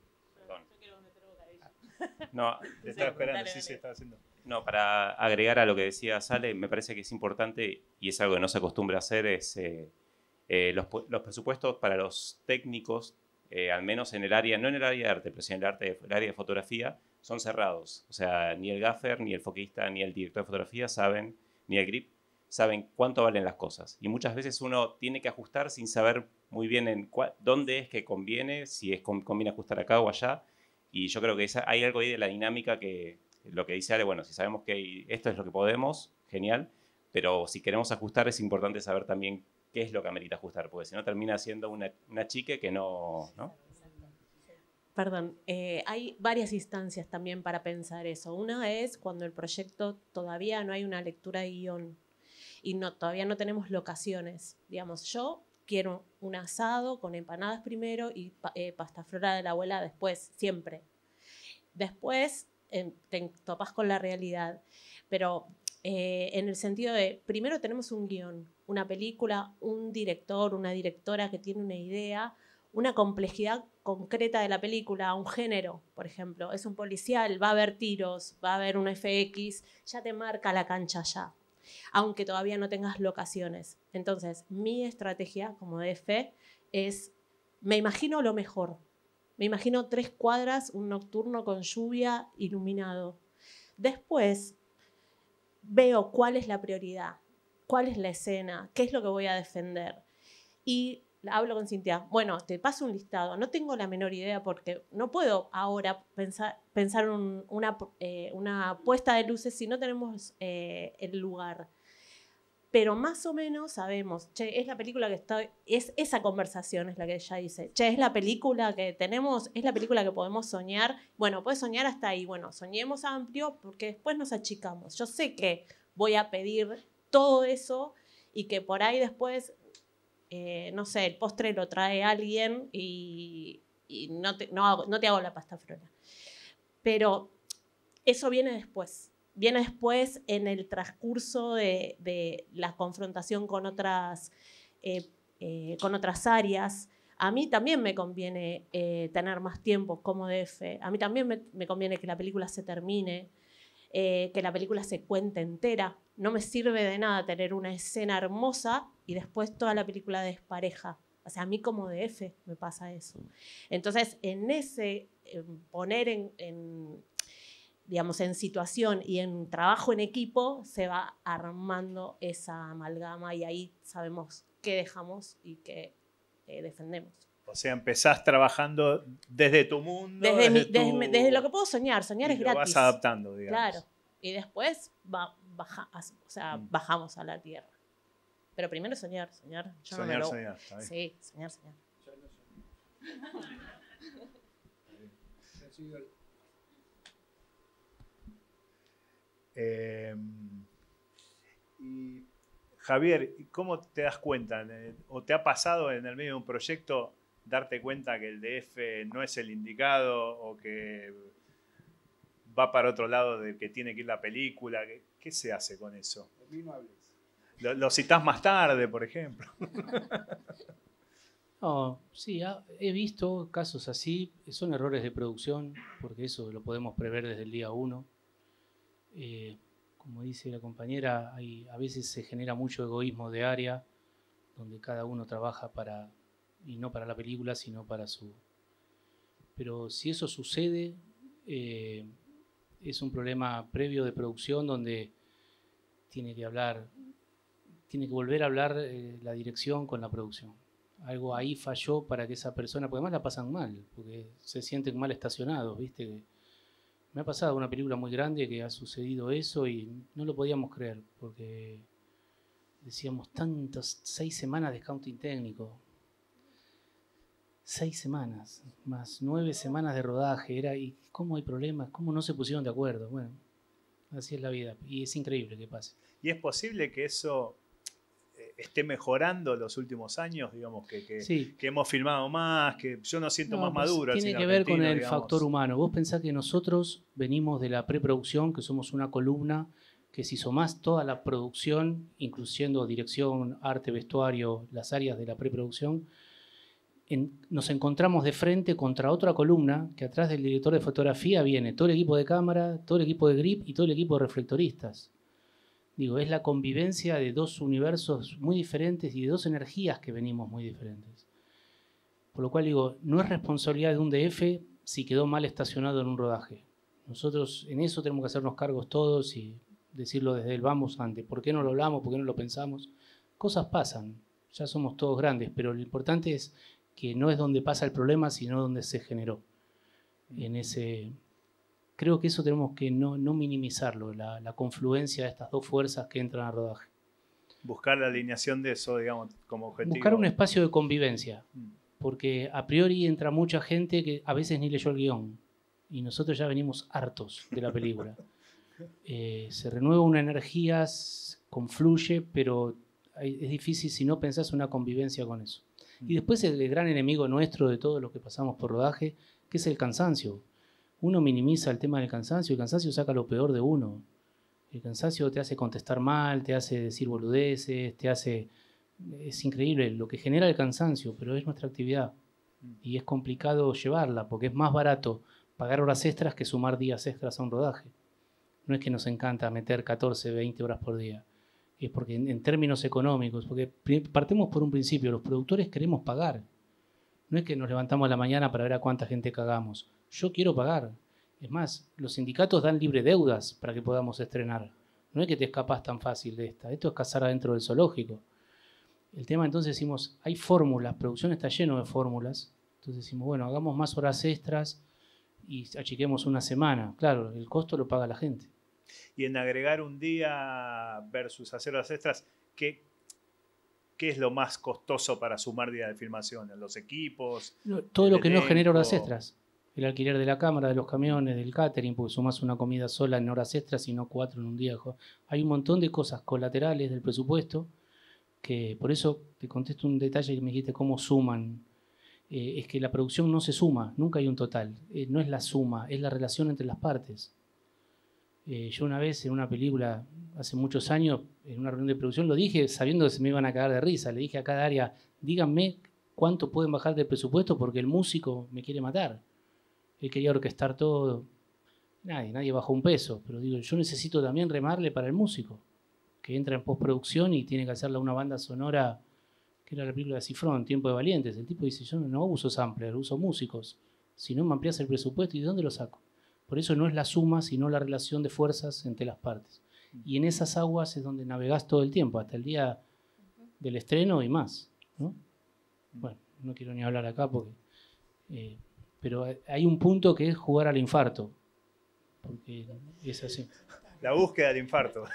No, te estaba esperando, dale, dale. Sí, se estaba haciendo. No, para agregar a lo que decía Sale, me parece que es importante, y es algo que no se acostumbra a hacer, es los presupuestos para los técnicos, al menos en el área, no en el área de arte, pero sí en el área de fotografía, son cerrados. O sea, ni el gaffer, ni el foquista, ni el director de fotografía saben, ni el grip, saben cuánto valen las cosas. Y muchas veces uno tiene que ajustar sin saber muy bien en dónde es que conviene, si es conviene ajustar acá o allá. Y yo creo que hay algo ahí de la dinámica que lo que dice Ale, bueno, si sabemos que esto es lo que podemos, genial, pero si queremos ajustar es importante saber también qué es lo que amerita ajustar, porque si no termina siendo una chique que no, ¿no? Perdón, hay varias instancias también para pensar eso. Una es cuando el proyecto todavía no hay una lectura de guión y no, todavía no tenemos locaciones. Digamos, yo quiero un asado con empanadas primero y pasta flora de la abuela después, siempre. Después te topás con la realidad, pero en el sentido de, primero tenemos un guión, una película, un director, una directora que tiene una idea, una complejidad concreta de la película, un género, por ejemplo. Es un policial, va a haber tiros, va a haber un FX, ya te marca la cancha ya, aunque todavía no tengas locaciones. Entonces, mi estrategia como DF es, me imagino lo mejor. Me imagino 3 cuadras, un nocturno con lluvia, iluminado. Después, veo cuál es la prioridad, cuál es la escena, qué es lo que voy a defender. Y hablo con Cintia, bueno, te paso un listado, no tengo la menor idea porque no puedo ahora pensar una puesta de luces si no tenemos el lugar. Pero más o menos sabemos, che, es la película que está, es esa conversación es la que ella dice, che, es la película que tenemos, es la película que podemos soñar, bueno, puedes soñar hasta ahí, bueno, soñemos amplio porque después nos achicamos. Yo sé que voy a pedir todo eso y que por ahí después... no sé, el postre lo trae alguien y no te hago la pasta frola. Pero eso viene después en el transcurso de la confrontación con otras áreas. A mí también me conviene tener más tiempo como DF, a mí también me conviene que la película se termine, que la película se cuente entera. No me sirve de nada tener una escena hermosa y después toda la película despareja. O sea, a mí como DF me pasa eso. Entonces, en ese poner digamos, en situación y en trabajo en equipo, se va armando esa amalgama y ahí sabemos qué dejamos y qué defendemos. O sea, empezás trabajando desde tu mundo. Desde lo que puedo soñar. Soñar es gratis. Lo vas adaptando, digamos. Claro. Y después bajamos a la tierra. Pero primero soñar, soñar. Yo soñar, no soñar. Sí, soñar, soñar. Yo no soñar. Y Javier, ¿cómo te das cuenta? ¿O te ha pasado en el medio de un proyecto darte cuenta que el DF no es el indicado o que va para otro lado de que tiene que ir la película? ¿Qué se hace con eso? De mí no hables. Lo citás más tarde, por ejemplo. No, sí, he visto casos así. Son errores de producción, porque eso lo podemos prever desde el día 1. Como dice la compañera, a veces se genera mucho egoísmo de área, donde cada uno trabaja para, y no para la película, sino para su... Pero si eso sucede, es un problema previo de producción donde tiene que volver a hablar la dirección con la producción. algo ahí falló para que esa persona, porque además la pasan mal, porque se sienten mal estacionados, ¿viste? Me ha pasado una película muy grande que ha sucedido eso y no lo podíamos creer, porque decíamos, tantas, 6 semanas de scouting técnico, 6 semanas, más 9 semanas de rodaje, era, y cómo hay problemas, cómo no se pusieron de acuerdo, bueno, así es la vida, y es increíble que pase. ¿Y es posible que eso esté mejorando los últimos años, digamos, sí, que hemos filmado más, que yo no siento más maduro? Tiene que ver con el factor humano. Vos pensás que nosotros venimos de la preproducción, que somos una columna, que si somás toda la producción, incluyendo dirección, arte, vestuario, las áreas de la preproducción, nos encontramos de frente contra otra columna, que atrás del director de fotografía viene todo el equipo de cámara, todo el equipo de grip y todo el equipo de reflectoristas. Digo, es la convivencia de 2 universos muy diferentes y de 2 energías que venimos muy diferentes. Por lo cual digo, no es responsabilidad de un DF si quedó mal estacionado en un rodaje. Nosotros en eso tenemos que hacernos cargos todos y decirlo desde el vamos antes. ¿Por qué no lo hablamos? ¿Por qué no lo pensamos? Cosas pasan, ya somos todos grandes, pero lo importante es que no es donde pasa el problema, sino donde se generó. En ese... Creo que eso tenemos que no minimizarlo, la confluencia de estas 2 fuerzas que entran al rodaje. Buscar la alineación de eso, digamos, como objetivo. Buscar un espacio de convivencia, porque a priori entra mucha gente que a veces ni leyó el guión, y nosotros ya venimos hartos de la película. Se renueva una energía, confluye, pero es difícil si no pensás una convivencia con eso. Y después el gran enemigo nuestro de todo lo que pasamos por rodaje, que es el cansancio. Uno minimiza el tema del cansancio, el cansancio saca lo peor de uno. El cansancio te hace contestar mal, te hace decir boludeces, te hace... Es increíble lo que genera el cansancio, pero es nuestra actividad. Y es complicado llevarla, porque es más barato pagar horas extras que sumar días extras a un rodaje. No es que nos encanta meter 14, 20 horas por día. Es porque en términos económicos, porque partimos por un principio, los productores queremos pagar. No es que nos levantamos a la mañana para ver a cuánta gente cagamos. Yo quiero pagar. Es más, los sindicatos dan libre deudas para que podamos estrenar. No es que te escapas tan fácil de esta. Esto es cazar adentro del zoológico. El tema, entonces decimos, hay fórmulas, producción está lleno de fórmulas. Entonces decimos, bueno, hagamos más horas extras y achiquemos una semana. Claro, el costo lo paga la gente. Y en agregar un día versus hacer horas extras, ¿Qué es lo más costoso para sumar días de filmación? ¿Los equipos? Todo lo que no genera horas extras. El alquiler de la cámara, de los camiones, del catering, porque sumás una comida sola en horas extras y no 4 en un día. Hay un montón de cosas colaterales del presupuesto que, por eso te contesto un detalle que me dijiste, ¿cómo suman? Es que la producción no se suma, nunca hay un total. No es la suma, es la relación entre las partes. Yo una vez en una película, hace muchos años, en una reunión de producción, lo dije sabiendo que se me iban a cagar de risa. Le dije a cada área, díganme cuánto pueden bajar del presupuesto porque el músico me quiere matar. Él quería orquestar todo. Nadie bajó un peso. Pero digo, yo necesito también remarle para el músico, que entra en postproducción y tiene que hacerle una banda sonora, que era la película de Cifrón, Tiempo de Valientes. El tipo dice, yo no uso sampler, uso músicos. Si no me amplias el presupuesto, ¿y de dónde lo saco? Por eso no es la suma, sino la relación de fuerzas entre las partes. Y en esas aguas es donde navegás todo el tiempo, hasta el día del estreno y más, ¿no? Bueno, no quiero ni hablar acá, porque, pero hay un punto que es jugar al infarto, porque es así. La búsqueda del infarto.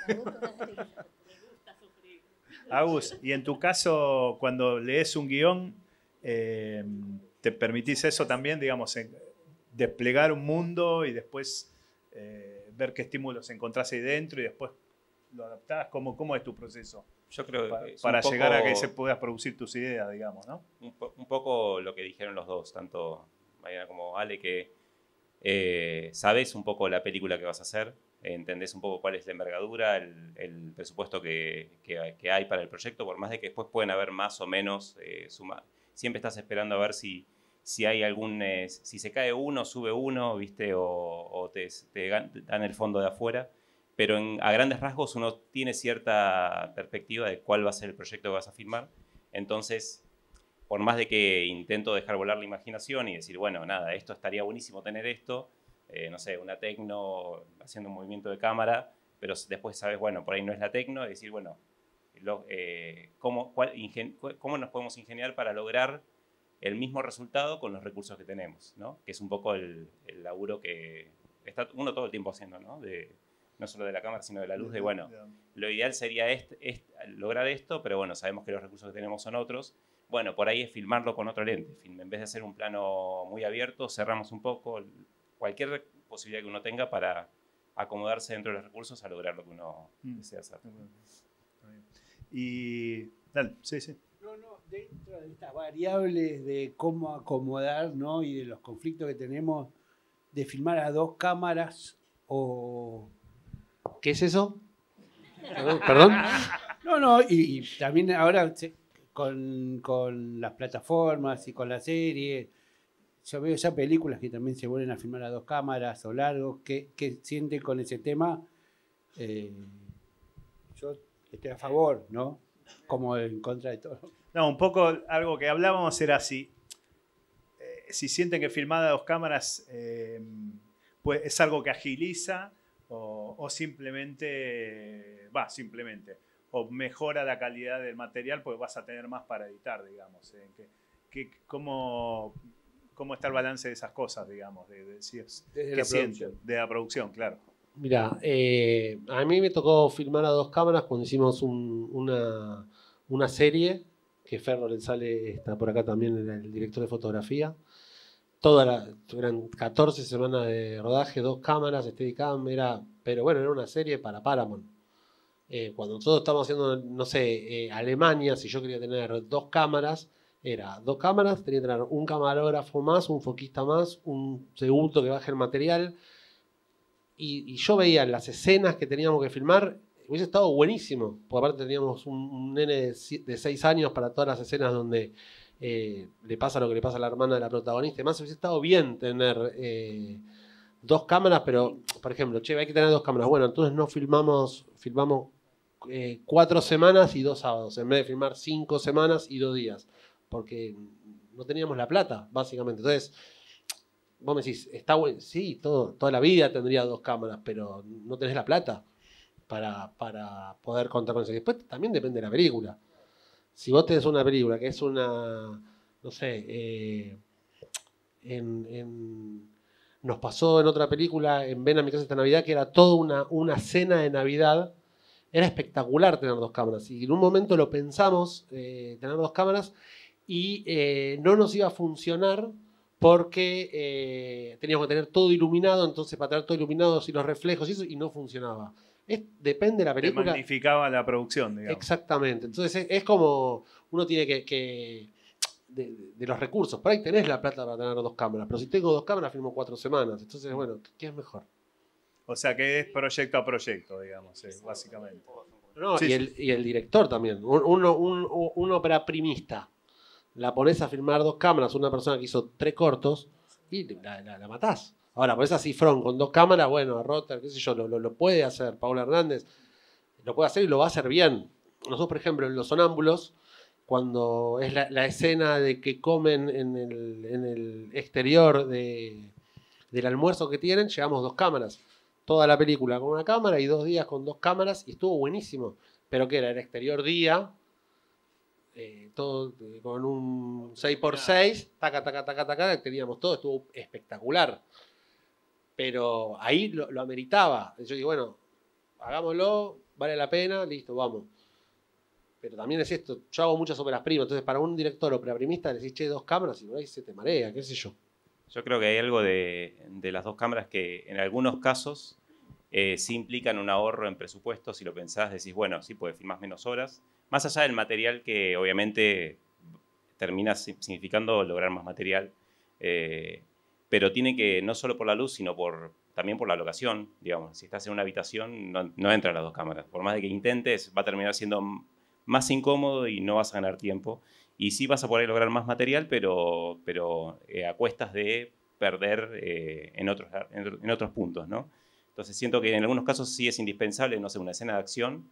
Agus, y en tu caso, cuando lees un guión, ¿te permitís eso también, digamos, desplegar un mundo y después ver qué estímulos encontrás ahí dentro y después lo adaptás? ¿Cómo es tu proceso? Yo creo que para llegar a que se puedas producir tus ideas, digamos, ¿no? Un poco lo que dijeron los dos, tanto Mariana como Ale, que sabes un poco la película que vas a hacer, entendés un poco cuál es la envergadura, el presupuesto que hay para el proyecto, por más de que después pueden haber más o menos suma. Siempre estás esperando a ver si hay algún, si se cae uno, sube uno, ¿viste? O te dan el fondo de afuera. Pero a grandes rasgos uno tiene cierta perspectiva de cuál va a ser el proyecto que vas a filmar. Entonces, por más de que intento dejar volar la imaginación y decir, bueno, nada, esto estaría buenísimo tener esto, no sé, una tecno haciendo un movimiento de cámara, pero después sabes, bueno, por ahí no es la tecno, y decir, bueno, cómo nos podemos ingeniar para lograr el mismo resultado con los recursos que tenemos, ¿no? Que es un poco el laburo que está uno todo el tiempo haciendo, ¿no? No solo de la cámara, sino de la luz, de bueno, lo ideal sería lograr esto, pero bueno, sabemos que los recursos que tenemos son otros. Bueno, por ahí es filmarlo con otro lente. En vez de hacer un plano muy abierto, cerramos un poco cualquier posibilidad que uno tenga para acomodarse dentro de los recursos a lograr lo que uno desea hacer. Y dale, sí, sí. No, dentro de estas variables de cómo acomodar, ¿no? Y de los conflictos que tenemos de filmar a dos cámaras o... ¿Qué es eso? ¿Perdón? No, y también ahora con las plataformas y con las series, yo veo ya películas que también se vuelven a filmar a dos cámaras o largos. ¿Qué sienten con ese tema? Yo estoy a favor, ¿no? Como en contra de todo. No, un poco algo que hablábamos era si sienten que filmada a dos cámaras pues es algo que agiliza o simplemente, o mejora la calidad del material, pues vas a tener más para editar, digamos. ¿Cómo está el balance de esas cosas, digamos? De la producción, claro. Mirá, a mí me tocó filmar a dos cámaras cuando hicimos una serie, que Ferro le sale, está por acá también el director de fotografía. Eran 14 semanas de rodaje, dos cámaras, Steadicam, pero bueno, era una serie para Paramount. Cuando nosotros estábamos haciendo, no sé, Alemania, si yo quería tener dos cámaras, tenía que tener un camarógrafo más, un foquista más, un segundo que baje el material. Y yo veía las escenas que teníamos que filmar, hubiese estado buenísimo, porque aparte teníamos un nene de 6 años para todas las escenas donde... le pasa lo que le pasa a la hermana de la protagonista. Además hubiese estado bien tener dos cámaras, pero por ejemplo, che, hay que tener dos cámaras, bueno, entonces no filmamos 4 semanas y 2 sábados, en vez de filmar 5 semanas y 2 días, porque no teníamos la plata, básicamente. Entonces vos me decís, está bueno, sí, toda la vida tendría dos cámaras, pero no tenés la plata para poder contar con eso. Después también depende de la película. Si vos tenés una película que es una, no sé, nos pasó en otra película, en Ven a mi casa esta Navidad, que era toda una cena de Navidad, era espectacular tener dos cámaras. Y en un momento lo pensamos, tener dos cámaras, y no nos iba a funcionar porque teníamos que tener todo iluminado, entonces para tener todo iluminado y los reflejos y eso, y no funcionaba. Depende de la película. Te magnificaba la producción, digamos. Exactamente. Entonces es como uno tiene que de los recursos. Por ahí tenés la plata para tener dos cámaras, pero si tengo dos cámaras filmo 4 semanas. Entonces, bueno, ¿qué es mejor? O sea que es proyecto a proyecto, digamos, básicamente. No, sí, y el director también. Un ópera primista. La ponés a filmar dos cámaras, una persona que hizo 3 cortos y la matás. Ahora, por esa Cifrón con dos cámaras, bueno, a Rotter, qué sé yo, lo puede hacer. Paula Hernández lo puede hacer y lo va a hacer bien. Nosotros, por ejemplo, en Los Sonámbulos, cuando es la escena de que comen en el exterior del almuerzo que tienen, llevamos dos cámaras. Toda la película con una cámara y 2 días con dos cámaras, y estuvo buenísimo. Pero que era el exterior día, todo con un 6x6, taca, taca, taca, taca, teníamos todo, estuvo espectacular. Pero ahí lo ameritaba. Yo digo, bueno, hagámoslo, vale la pena, listo, vamos. Pero también es esto, yo hago muchas óperas primas, entonces para un director ópera primista le decís, che, dos cámaras, y por ahí se te marea, qué sé yo. Yo creo que hay algo de las dos cámaras que en algunos casos sí implican un ahorro en presupuesto. Si lo pensás, decís, bueno, sí, puedes filmar menos horas. Más allá del material, que obviamente termina significando lograr más material, pero tiene que, no solo por la luz, sino también por la locación, digamos. Si estás en una habitación, no entran las dos cámaras. Por más de que intentes, va a terminar siendo más incómodo y no vas a ganar tiempo. Y sí vas a poder lograr más material, pero a cuestas de perder en otros puntos, ¿no? Entonces siento que en algunos casos sí es indispensable, no sé, una escena de acción,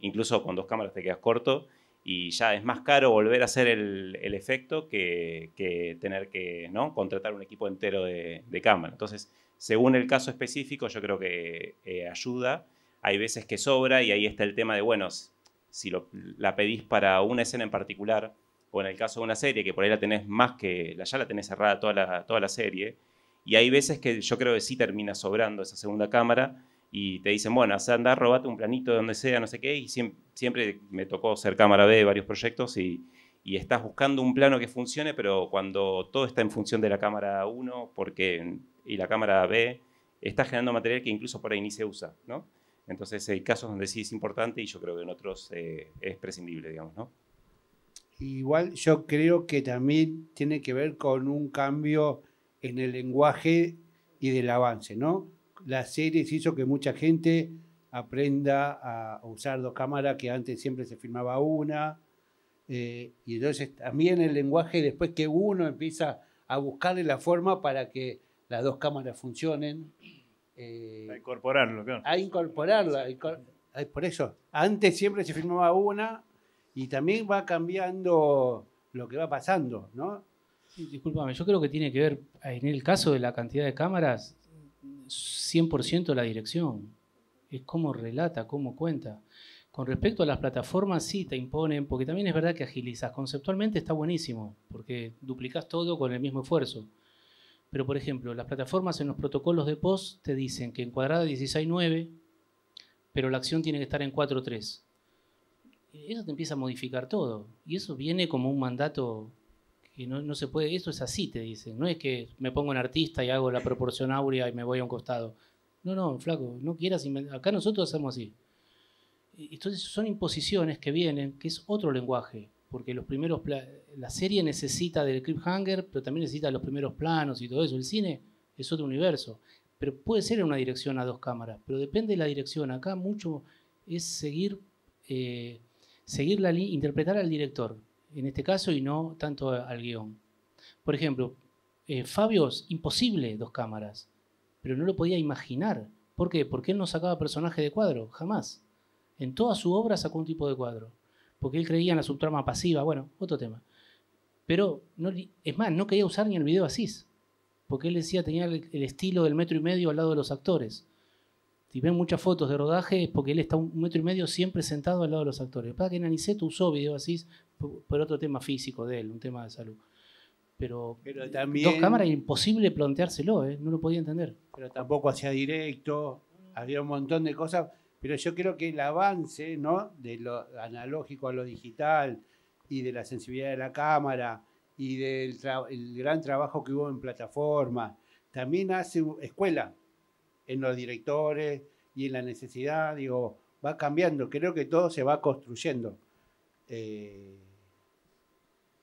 incluso con dos cámaras te quedas corto, y ya es más caro volver a hacer el efecto que tener que, ¿no?, contratar un equipo entero de cámara. Entonces, según el caso específico, yo creo que ayuda. Hay veces que sobra, y ahí está el tema de, bueno, si la pedís para una escena en particular, o en el caso de una serie, que por ahí la tenés más que, ya la tenés cerrada toda la serie, y hay veces que yo creo que sí termina sobrando esa segunda cámara, y te dicen, bueno, anda, robate un planito de donde sea, no sé qué, y siempre me tocó ser cámara B de varios proyectos, y estás buscando un plano que funcione, pero cuando todo está en función de la cámara 1 porque, y la cámara B, estás generando material que incluso por ahí ni se usa, ¿no? Entonces hay casos donde sí es importante y yo creo que en otros es prescindible, digamos, ¿no? Igual yo creo que también tiene que ver con un cambio en el lenguaje y del avance, ¿no? Las series hizo que mucha gente aprenda a usar dos cámaras, que antes siempre se filmaba una, y entonces también el lenguaje, después que uno empieza a buscarle la forma para que las dos cámaras funcionen. A incorporarlo, claro. A incorporarlo. Por eso, antes siempre se filmaba una y también va cambiando lo que va pasando, ¿no? Sí, discúlpame, yo creo que tiene que ver, en el caso de la cantidad de cámaras, 100% la dirección. Es cómo relata, cómo cuenta. Con respecto a las plataformas, sí te imponen, porque también es verdad que agilizas. Conceptualmente está buenísimo, porque duplicas todo con el mismo esfuerzo. Pero, por ejemplo, las plataformas en los protocolos de post te dicen que encuadrada 16:9, pero la acción tiene que estar en 4:3. Eso te empieza a modificar todo. Y eso viene como un mandato que no se puede... Eso es así, te dicen. No es que me pongo en artista y hago la proporción áurea y me voy a un costado. No, no, flaco, no quieras inventar. Acá nosotros hacemos así. Entonces son imposiciones que vienen, que es otro lenguaje. Porque la serie necesita del cliffhanger, pero también necesita los primeros planos y todo eso. El cine es otro universo, pero puede ser una dirección a dos cámaras, pero depende de la dirección. Acá mucho es interpretar al director, en este caso, y no tanto al guión. Por ejemplo, Fabio es imposible dos cámaras, pero no lo podía imaginar. ¿Por qué? Porque él no sacaba personaje de cuadro, jamás. En toda su obra sacó un tipo de cuadro. Porque él creía en la subtrama pasiva, bueno, otro tema. Pero, no, es más, no quería usar ni el video Asís, porque él decía tenía el estilo del 1,5 metros al lado de los actores. Si ven muchas fotos de rodaje es porque él está 1,5 metros siempre sentado al lado de los actores. Para que en Aniceto usó video Asís por otro tema físico de él, un tema de salud. Pero también, dos cámaras, imposible planteárselo, no lo podía entender. Pero tampoco hacía directo, había un montón de cosas... Pero yo creo que el avance, ¿no?, de lo analógico a lo digital y de la sensibilidad de la cámara y del gran trabajo que hubo en plataformas, también hace escuela en los directores y en la necesidad, digo, va cambiando. Creo que todo se va construyendo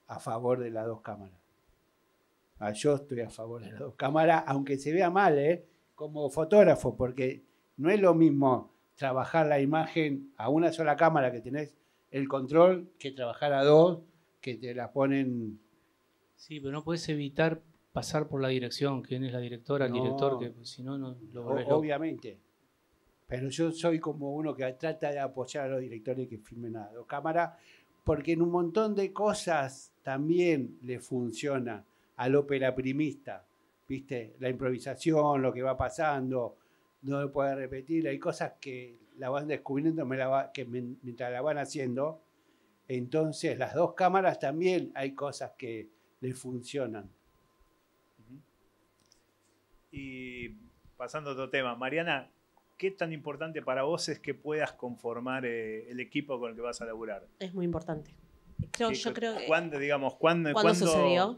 a favor de las dos cámaras. Yo estoy a favor de las dos cámaras, aunque se vea mal, como fotógrafo, porque no es lo mismo trabajar la imagen a una sola cámara que tenés el control, que trabajar a dos, que te la ponen... Sí, pero no podés evitar pasar por la dirección, quién es la directora, el director, que pues, si no, no lo volvés loco. Obviamente. Pero yo soy como uno que trata de apoyar a los directores que filmen a dos cámaras, porque en un montón de cosas también le funciona al ópera primista, ¿viste? La improvisación, lo que va pasando... No lo puedo repetir, hay cosas que la van descubriendo mientras la van haciendo. Entonces, las dos cámaras también hay cosas que les funcionan. Y pasando a otro tema, Mariana, ¿qué tan importante para vos es que puedas conformar el equipo con el que vas a laburar? Es muy importante. Yo creo que... ¿Cuándo sucedió?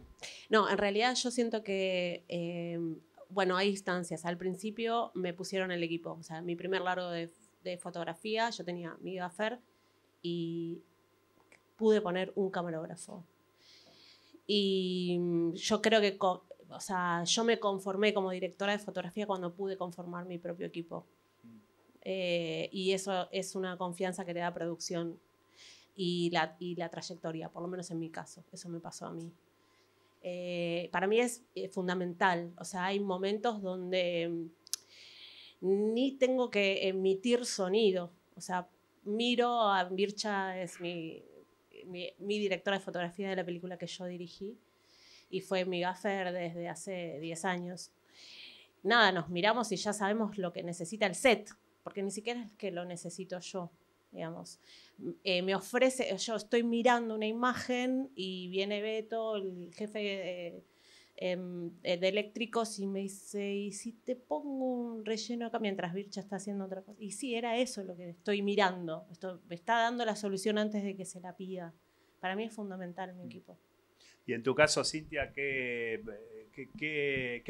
No, en realidad yo siento que... bueno, hay instancias. Al principio me pusieron el equipo. O sea, mi primer largo de fotografía, yo tenía mi gaffer y pude poner un camarógrafo. Y yo creo que, o sea, yo me conformé como directora de fotografía cuando pude conformar mi propio equipo. Y eso es una confianza que te da producción y la trayectoria, por lo menos en mi caso. Eso me pasó a mí. Para mí es fundamental, o sea, hay momentos donde ni tengo que emitir sonido, o sea, miro a Bircha, es mi directora de fotografía de la película que yo dirigí y fue mi gaffer desde hace 10 años. Nada, nos miramos y ya sabemos lo que necesita el set, porque ni siquiera es que lo necesito yo. digamos. Me ofrece, yo estoy mirando una imagen y viene Beto, el jefe de eléctricos, y me dice, ¿y si te pongo un relleno acá? Mientras Bircha está haciendo otra cosa. Y sí, era eso lo que estoy mirando. Esto, me está dando la solución antes de que se la pida. Para mí es fundamental mi equipo. Y en tu caso, Cintia, ¿qué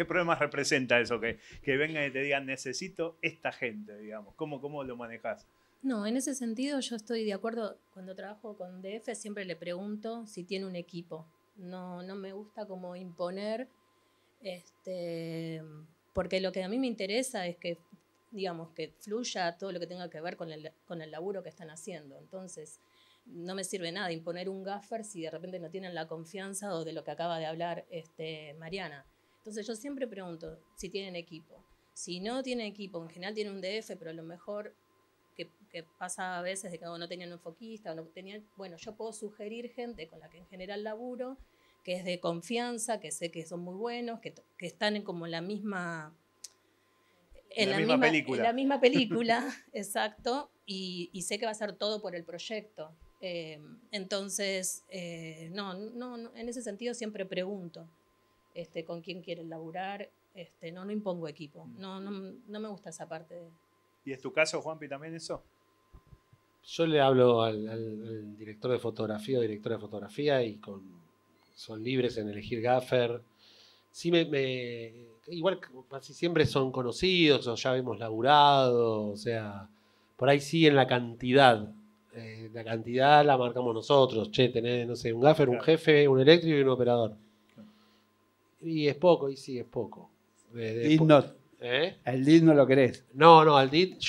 problemas representa eso? Que vengan y te digan, necesito esta gente, digamos. ¿Cómo lo manejás? No, en ese sentido yo estoy de acuerdo. Cuando trabajo con DF siempre le pregunto si tiene un equipo. No me gusta como imponer, porque lo que a mí me interesa es que, digamos, que fluya todo lo que tenga que ver con el laburo que están haciendo. Entonces, no me sirve nada imponer un gaffer si de repente no tienen la confianza o de lo que acaba de hablar Mariana. Entonces yo siempre pregunto si tienen equipo. Si no tienen equipo, en general tienen un DF, pero a lo mejor que pasa a veces de que no tenían un foquista, o no tenían, bueno, yo puedo sugerir gente con la que en general laburo, que es de confianza, que sé que son muy buenos, que están en como la misma... En la misma película. En la misma película, exacto, y sé que va a ser todo por el proyecto. Entonces, no, en ese sentido siempre pregunto con quién quieren laburar, no impongo equipo, no me gusta esa parte. ¿Y es tu caso, Juanpi, también eso? Yo le hablo al director de fotografía o directora de fotografía y son libres en elegir gaffer. Sí, igual casi siempre son conocidos o ya hemos laburado, o sea, por ahí sí en la cantidad. La cantidad la marcamos nosotros. Che, tenés, no sé, un gaffer, claro, un jefe, un eléctrico y un operador. Claro. Y es poco, y sí, es poco. ¿Al DIT no lo querés? No, al DIT.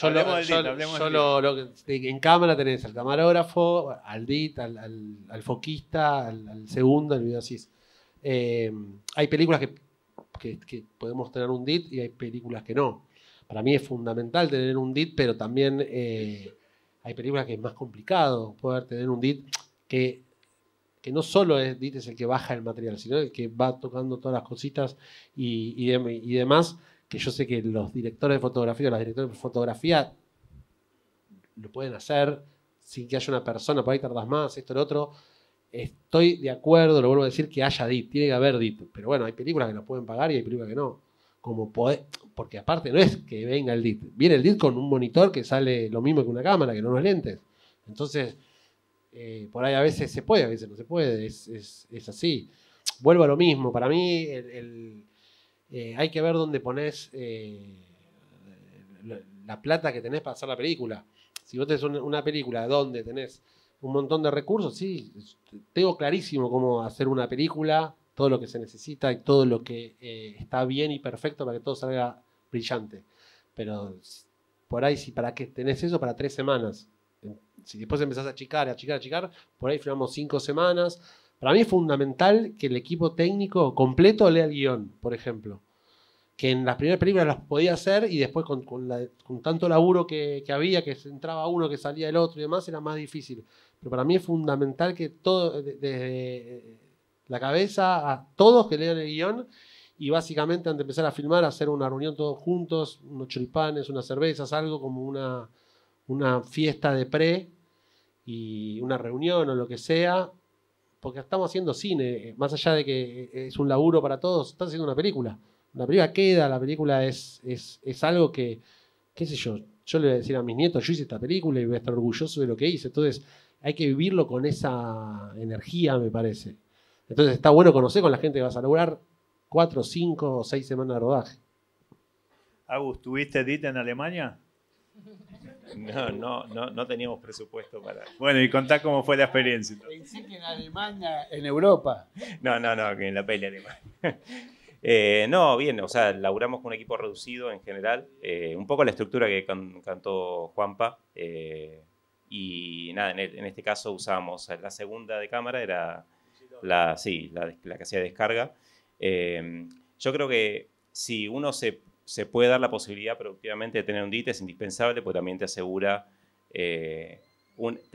En cámara tenés al camarógrafo, al DIT, al foquista, al segundo, al videosis. Hay películas que podemos tener un DIT y hay películas que no. Para mí es fundamental tener un DIT, pero también... hay películas que es más complicado poder tener un DIT que no solo es DIT es el que baja el material, sino el que va tocando todas las cositas y demás, que yo sé que los directores de fotografía o las directoras de fotografía lo pueden hacer sin que haya una persona, por ahí tardas más, esto, lo otro. Estoy de acuerdo, lo vuelvo a decir, que haya DIT, tiene que haber DIT, pero bueno, hay películas que lo pueden pagar y hay películas que no. Porque aparte no es que venga el DIT. Viene el DIT con un monitor que sale lo mismo que una cámara, que no unos lentes. Entonces, por ahí a veces se puede, a veces no se puede. Es así. Vuelvo a lo mismo. Para mí hay que ver dónde pones la plata que tenés para hacer la película. Si vos tenés una película donde tenés un montón de recursos, sí, tengo clarísimo cómo hacer una película, todo lo que se necesita y todo lo que está bien y perfecto para que todo salga brillante. Pero por ahí, si para qué tenés eso, para 3 semanas. Si después empezás a achicar, por ahí filmamos 5 semanas. Para mí es fundamental que el equipo técnico completo lea el guión, por ejemplo. Que en las primeras películas las podía hacer y después con tanto laburo que había, que entraba uno, que salía el otro y demás, era más difícil. Pero para mí es fundamental que todo, desde la cabeza, a todos que lean el guión y básicamente antes de empezar a filmar hacer una reunión todos juntos, unos choripanes, unas cervezas, algo como una fiesta de pre y una reunión o lo que sea, porque estamos haciendo cine, más allá de que es un laburo para todos, estás haciendo una película. La película queda, la película es algo que, qué sé yo, yo le voy a decir a mis nietos, yo hice esta película y voy a estar orgulloso de lo que hice, entonces hay que vivirlo con esa energía, me parece. Entonces está bueno conocer con la gente que vas a lograr 4, 5 o 6 semanas de rodaje. Agus, ¿tuviste DIT en Alemania? No teníamos presupuesto para... Bueno, y contá cómo fue la experiencia. Pensé que en Alemania, en Europa. No, que en la peli alemana. No, bien, o sea, laburamos con un equipo reducido en general. Un poco la estructura que cantó Juanpa. Y nada, en este caso usábamos la segunda de cámara, era... La que hacía descarga. Yo creo que si uno se puede dar la posibilidad productivamente de tener un DIT es indispensable, porque también te asegura, te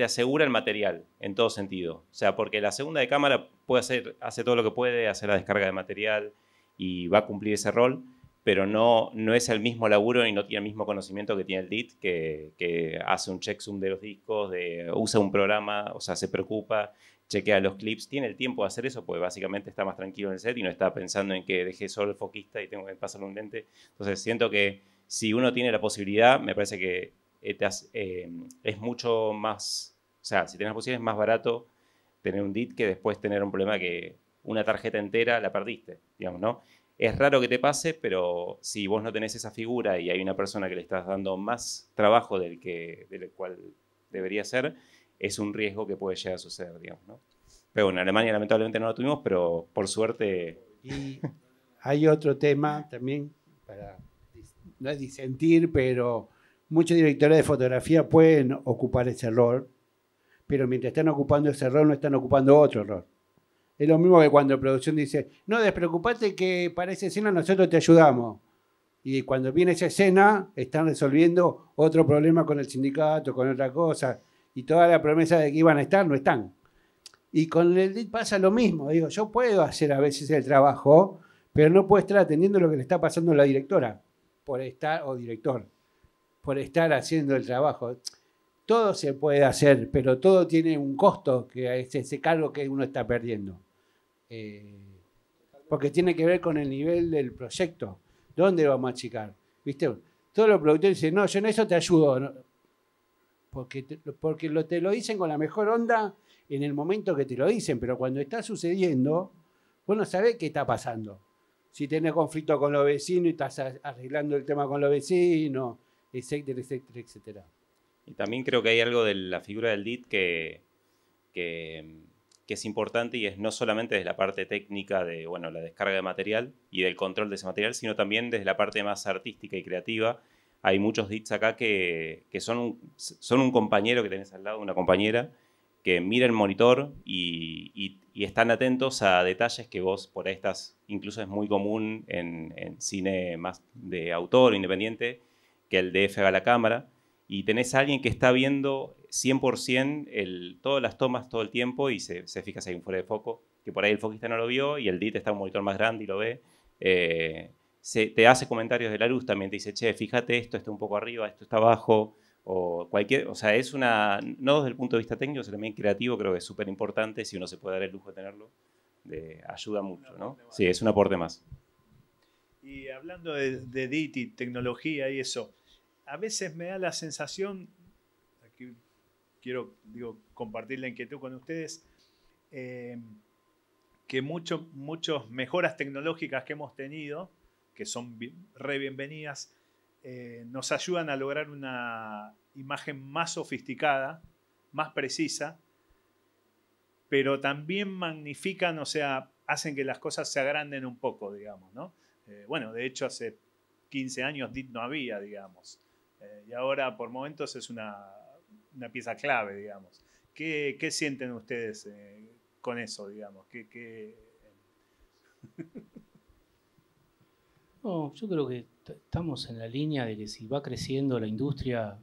asegura el material en todo sentido. O sea, porque la segunda de cámara puede hacer todo lo que puede, hacer la descarga de material y va a cumplir ese rol, pero no es el mismo laburo y no tiene el mismo conocimiento que tiene el DIT, que hace un checksum de los discos, usa un programa, o sea, se preocupa, chequea los clips, tiene el tiempo de hacer eso, porque básicamente está más tranquilo en el set y no está pensando en que dejé solo el foquista y tengo que pasarle un lente. Entonces siento que si uno tiene la posibilidad, me parece que es mucho más, o sea, si tenés la posibilidad es más barato tener un DIT que después tener un problema que una tarjeta entera la perdiste, digamos, ¿no? Es raro que te pase, pero si vos no tenés esa figura y hay una persona que le estás dando más trabajo del cual debería ser, es un riesgo que puede llegar a suceder, digamos, ¿no? Pero en Alemania lamentablemente no lo tuvimos, pero por suerte... Y hay otro tema también, para no es disentir, pero muchos directores de fotografía pueden ocupar ese rol, pero mientras están ocupando ese rol no están ocupando otro rol. Es lo mismo que cuando producción dice, no, despreocupate que para esa escena nosotros te ayudamos. Y cuando viene esa escena, están resolviendo otro problema con el sindicato, con otra cosa. Y toda la promesa de que iban a estar, no están. Y con el DIT pasa lo mismo. Digo, yo puedo hacer a veces el trabajo, pero no puedo estar atendiendo lo que le está pasando a la directora, o director, por estar haciendo el trabajo. Todo se puede hacer, pero todo tiene un costo, que es ese cargo que uno está perdiendo. Porque tiene que ver con el nivel del proyecto. ¿Dónde vamos a achicar? ¿Viste? Todos los productores dicen, no, yo en eso te ayudo. ¿No? Porque te lo dicen con la mejor onda en el momento que te lo dicen, pero cuando está sucediendo, vos no sabés qué está pasando. Si tenés conflicto con los vecinos y estás arreglando el tema con los vecinos, etcétera, etcétera, etcétera. Y también creo que hay algo de la figura del DIT que es importante y es no solamente desde la parte técnica de bueno, la descarga de material y del control de ese material, sino también desde la parte más artística y creativa. Hay muchos DITs acá que son un compañero que tenés al lado, una compañera, que mira el monitor y están atentos a detalles que vos por ahí estás, incluso es muy común en cine más de autor, independiente, que el DF haga la cámara. Y tenés a alguien que está viendo 100% todas las tomas todo el tiempo y se fija si hay un fuera de foco, que por ahí el foquista no lo vio y el DIT está en un monitor más grande y lo ve. Te hace comentarios de la luz también, te dice, che, fíjate, esto está un poco arriba, esto está abajo, o cualquier... O sea, es una... No desde el punto de vista técnico, sino también creativo, creo que es súper importante, si uno se puede dar el lujo de tenerlo, ayuda mucho, ¿no? Sí, es un aporte más. Y hablando de DIT y tecnología y eso... A veces me da la sensación, aquí quiero compartir la inquietud con ustedes, que muchas mejoras tecnológicas que hemos tenido, que son re bienvenidas, nos ayudan a lograr una imagen más sofisticada, más precisa, pero también magnifican, o sea, hacen que las cosas se agranden un poco, digamos, ¿no? Bueno, de hecho hace 15 años DIT no había, digamos. Y ahora, por momentos, es una pieza clave, digamos. ¿Qué sienten ustedes con eso, digamos? No, yo creo que estamos en la línea de que si va creciendo la industria,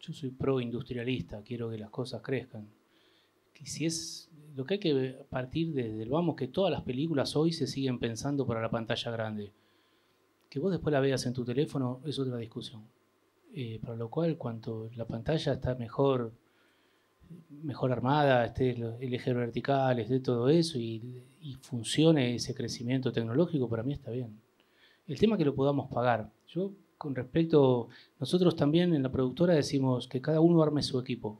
yo soy pro-industrialista, quiero que las cosas crezcan. Que si es lo que hay que partir desde el vamos, que todas las películas hoy se siguen pensando para la pantalla grande. Que vos después la veas en tu teléfono es otra discusión. Para lo cual, cuanto la pantalla está mejor armada, esté el eje vertical, esté todo eso y funcione ese crecimiento tecnológico, para mí está bien. El tema es que lo podamos pagar. Yo, con respecto, nosotros también en la productora decimos que cada uno arme su equipo.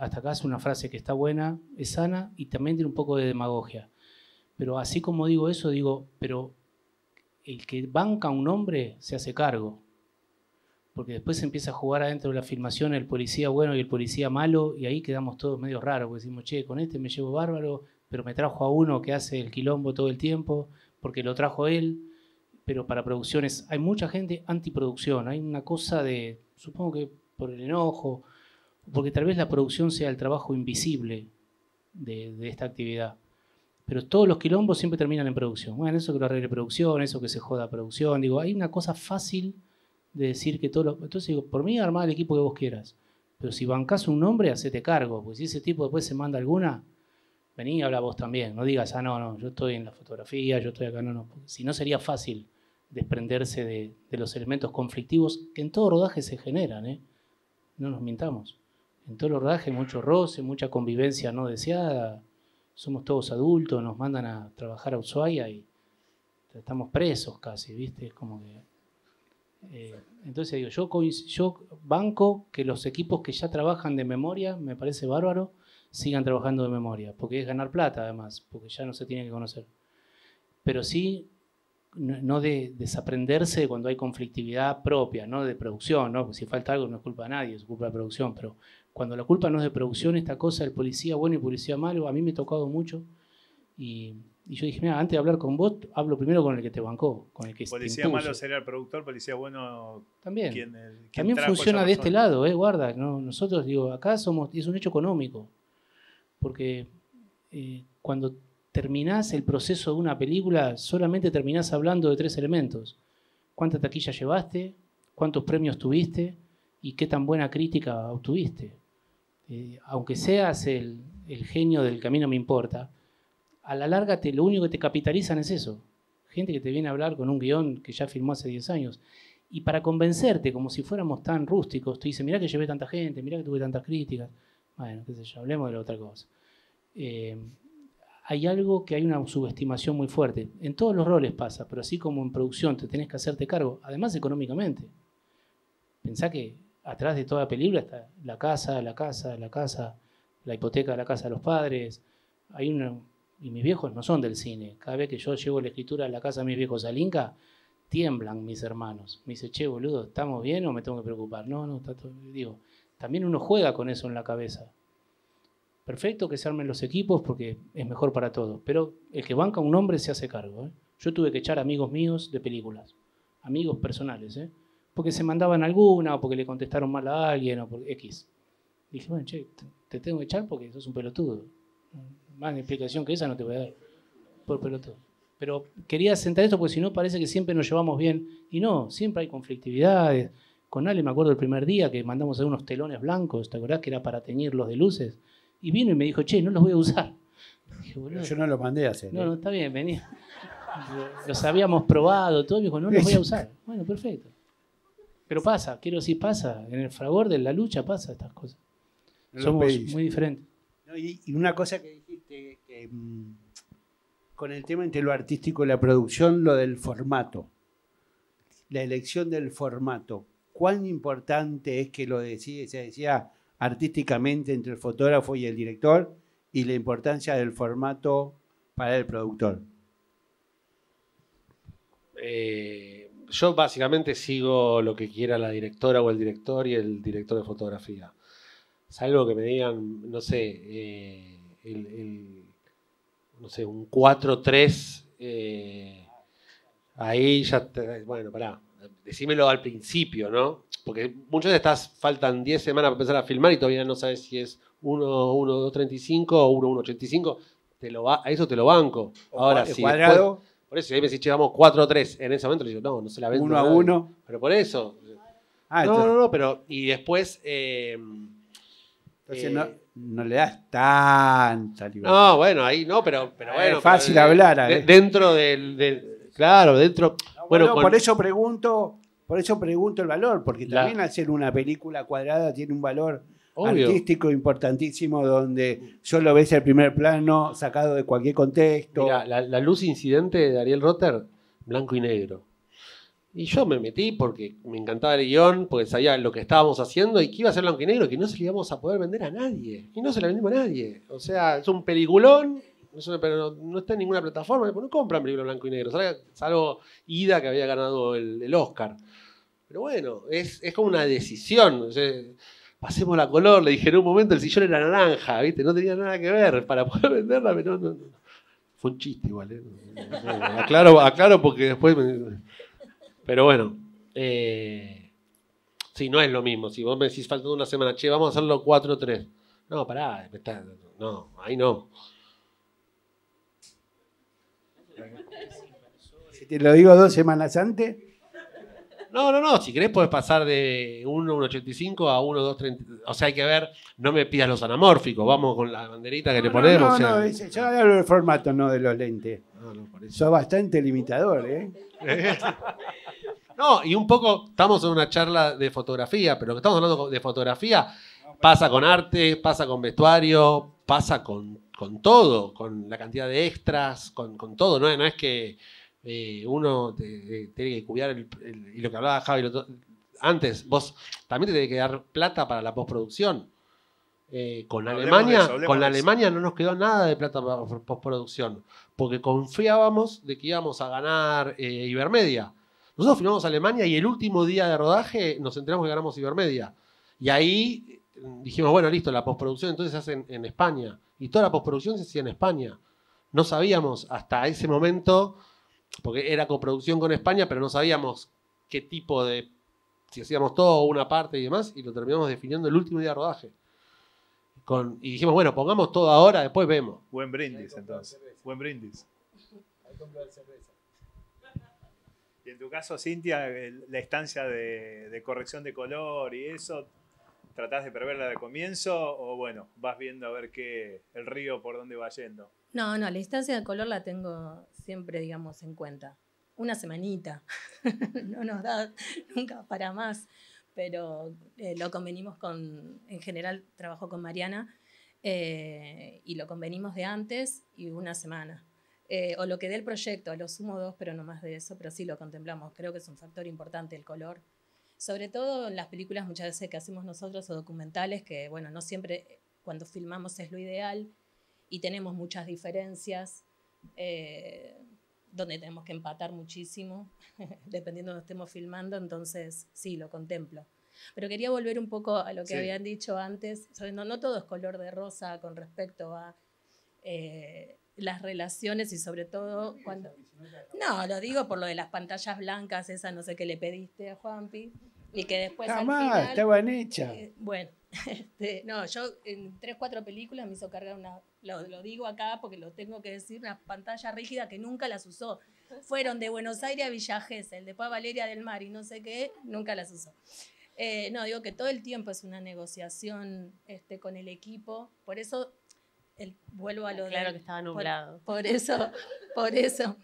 Hasta acá es una frase que está buena, es sana y también tiene un poco de demagogia. Pero así como digo eso, digo, pero el que banca a un hombre se hace cargo. Porque después se empieza a jugar adentro de la filmación el policía bueno y el policía malo, y ahí quedamos todos medio raros, porque decimos, che, con este me llevo bárbaro, pero me trajo a uno que hace el quilombo todo el tiempo, porque lo trajo él, pero para producciones. Hay mucha gente antiproducción, hay una cosa de, supongo que por el enojo, porque tal vez la producción sea el trabajo invisible de esta actividad. Pero todos los quilombos siempre terminan en producción. Bueno, eso que lo arregle producción, eso que se joda producción, digo, hay una cosa fácil... de decir que todos los... Entonces digo, por mí armá el equipo que vos quieras, pero si bancás un nombre, hacete cargo, porque si ese tipo después se manda alguna, vení y habla vos también, no digas, ah, no, yo estoy en la fotografía, yo estoy acá, no, si no sería fácil desprenderse de los elementos conflictivos que en todo rodaje se generan, ¿eh? No nos mintamos. En todo el rodaje mucho roce, mucha convivencia no deseada, somos todos adultos, nos mandan a trabajar a Ushuaia y estamos presos casi, ¿viste? Es como que... entonces digo, yo banco que los equipos que ya trabajan de memoria, me parece bárbaro, sigan trabajando de memoria, porque es ganar plata además, porque ya no se tiene que conocer. Pero sí, no de desaprenderse cuando hay conflictividad propia, no de producción, ¿no? Porque si falta algo no es culpa de nadie, es culpa de producción, pero cuando la culpa no es de producción, esta cosa del policía bueno y policía malo, a mí me ha tocado mucho y yo dije, mira, antes de hablar con vos, hablo primero con el que te bancó, con el que policía malo sería el productor, policía bueno... También, también funciona de este lado, guarda, ¿no? Nosotros, digo, acá somos, es un hecho económico, porque cuando terminás el proceso de una película, solamente terminás hablando de tres elementos. ¿Cuánta taquilla llevaste? ¿Cuántos premios tuviste? ¿Y qué tan buena crítica obtuviste? Aunque seas el genio del camino me importa, a la larga lo único que te capitalizan es eso. Gente que te viene a hablar con un guión que ya filmó hace 10 años. Y para convencerte, como si fuéramos tan rústicos, te dicen, mirá que llevé tanta gente, mirá que tuve tantas críticas. Bueno, qué sé yo, hablemos de la otra cosa. Hay algo que hay una subestimación muy fuerte. En todos los roles pasa, pero así como en producción te tenés que hacerte cargo, además económicamente. Pensá que atrás de toda película está la casa, la hipoteca de la casa de los padres. Hay una, y mis viejos no son del cine. Cada vez que yo llevo la escritura a la casa de mis viejos al Inca, tiemblan mis hermanos. Me dicen, che, boludo, ¿estamos bien o me tengo que preocupar? No, está todo... Digo, también uno juega con eso en la cabeza. Perfecto que se armen los equipos porque es mejor para todos, pero el que banca un hombre se hace cargo, ¿eh? Yo tuve que echar amigos míos de películas, amigos personales, ¿eh? Porque se mandaban alguna o porque le contestaron mal a alguien o por X. Dije, bueno, che, te tengo que echar porque sos un pelotudo. Más explicación que esa no te voy a dar, por pelotudo. Pero quería sentar esto porque si no parece que siempre nos llevamos bien, y no, siempre hay conflictividades. Con Ale me acuerdo el primer día que mandamos a unos telones blancos, ¿te acordás que era para teñirlos de luces? Y vino y me dijo, che, no los voy a usar. Dije, yo no los mandé a hacer. No, está bien, venía. Los habíamos probado, todo. Me dijo, no los voy a usar. Bueno, perfecto. Pero pasa, quiero decir, pasa. En el fragor de la lucha pasa estas cosas. No somos muy diferentes. No, y una cosa que dijiste, que, con el tema entre lo artístico y la producción, lo del formato. La elección del formato. ¿Cuán importante es que lo decide, se decía... artísticamente entre el fotógrafo y el director, y la importancia del formato para el productor? Yo básicamente sigo lo que quiera la directora o el director y el director de fotografía. Salvo que me digan, no sé, no sé, un 4-3, ahí ya te... Bueno, pará. Decímelo al principio, ¿no? Porque muchas veces faltan 10 semanas para empezar a filmar y todavía no sabes si es 1.235 o 1.185. A eso te lo banco. Ahora sí. Cuadrado. Después, por eso, ahí me decís, che, vamos 4-3. En ese momento le digo, no se la vendo. 1-1. Pero por eso. Ah, no, pero. Y después. Entonces no le das tanta libertad. No, bueno, ahí no, pero bueno. Es fácil hablar. Dentro del. Claro, dentro. Bueno, por eso pregunto el valor, porque también hacer una película cuadrada tiene un valor obvio, artístico importantísimo, donde solo ves el primer plano sacado de cualquier contexto. Mirá, la luz incidente de Ariel Rotter, blanco y negro. Y yo me metí porque me encantaba el guión, porque sabía lo que estábamos haciendo y que iba a ser blanco y negro, que no se le íbamos a poder vender a nadie. Y no se la vendimos a nadie. O sea, es un peliculón. Pero no está en ninguna plataforma, no compran películas blanco y negro, salvo Ida, que había ganado el Oscar. Pero bueno, es como una decisión. O sea, pasemos la color, le dije en un momento, el sillón era naranja, ¿viste? No tenía nada que ver para poder venderla, pero no. Fue un chiste igual, ¿eh? Aclaro porque después... Pero bueno, sí, no es lo mismo. Si vos me decís faltando una semana, che, vamos a hacerlo 4-3. No, pará, no, ahí no. Si te lo digo 2 semanas antes. No, si querés podés pasar de 1.85 a 1.230. O sea, hay que ver, no me pidas los anamórficos, vamos con la banderita que le ponemos. No, o sea, yo hablo del formato, no de los lentes. Ah, no, parece. Sos bastante limitador, ¿eh? No, y un poco estamos en una charla de fotografía, pero lo que estamos hablando de fotografía pasa con arte, pasa con vestuario, pasa con todo, con la cantidad de extras, con todo. No es que uno tiene que cuidar, y lo que hablaba Javi antes, vos también te tenés que dar plata para la postproducción. Con Alemania no nos quedó nada de plata para postproducción, porque confiábamos de que íbamos a ganar Ibermedia. Nosotros filmamos a Alemania y el último día de rodaje nos enteramos que ganamos Ibermedia. Y ahí dijimos, bueno, listo, la postproducción entonces se hace en España. Y toda la postproducción se hacía en España. No sabíamos hasta ese momento, porque era coproducción con España, pero no sabíamos qué tipo de... si hacíamos todo o una parte y demás, y lo terminamos definiendo el último día de rodaje. Y dijimos, bueno, pongamos todo ahora, después vemos. Buen brindis, entonces. Buen brindis. Hay comprar cerveza. Y en tu caso, Cintia, la estancia de corrección de color y eso, ¿tratás de preverla de comienzo o, bueno, vas viendo a ver qué el río por dónde va yendo? No, no, la instancia de color la tengo siempre, digamos, en cuenta. Una semanita. No nos da nunca para más, pero lo convenimos con, en general trabajo con Mariana, y lo convenimos de antes y una semana. O lo que dé el proyecto, a lo sumo dos, pero no más de eso, pero sí lo contemplamos. Creo que es un factor importante el color. Sobre todo en las películas muchas veces que hacemos nosotros o documentales, que bueno, no siempre cuando filmamos es lo ideal y tenemos muchas diferencias, donde tenemos que empatar muchísimo, dependiendo de donde estemos filmando, entonces sí, lo contemplo. Pero quería volver un poco a lo que habían dicho antes, no todo es color de rosa con respecto a las relaciones y sobre todo cuando... No, lo digo por lo de las pantallas blancas, esa no sé qué le pediste a Juanpi, y que después al final, estaban hechas. Bueno, no, yo en 3 o 4 películas me hizo cargar una... Lo digo acá porque lo tengo que decir, una pantalla rígida que nunca las usó. Fueron de Buenos Aires a Villa Gesell, después a Valeria del Mar y no sé qué, nunca las usó. No, digo que todo el tiempo es una negociación con el equipo, por eso vuelvo a lo Claro que estaba nublado. Por eso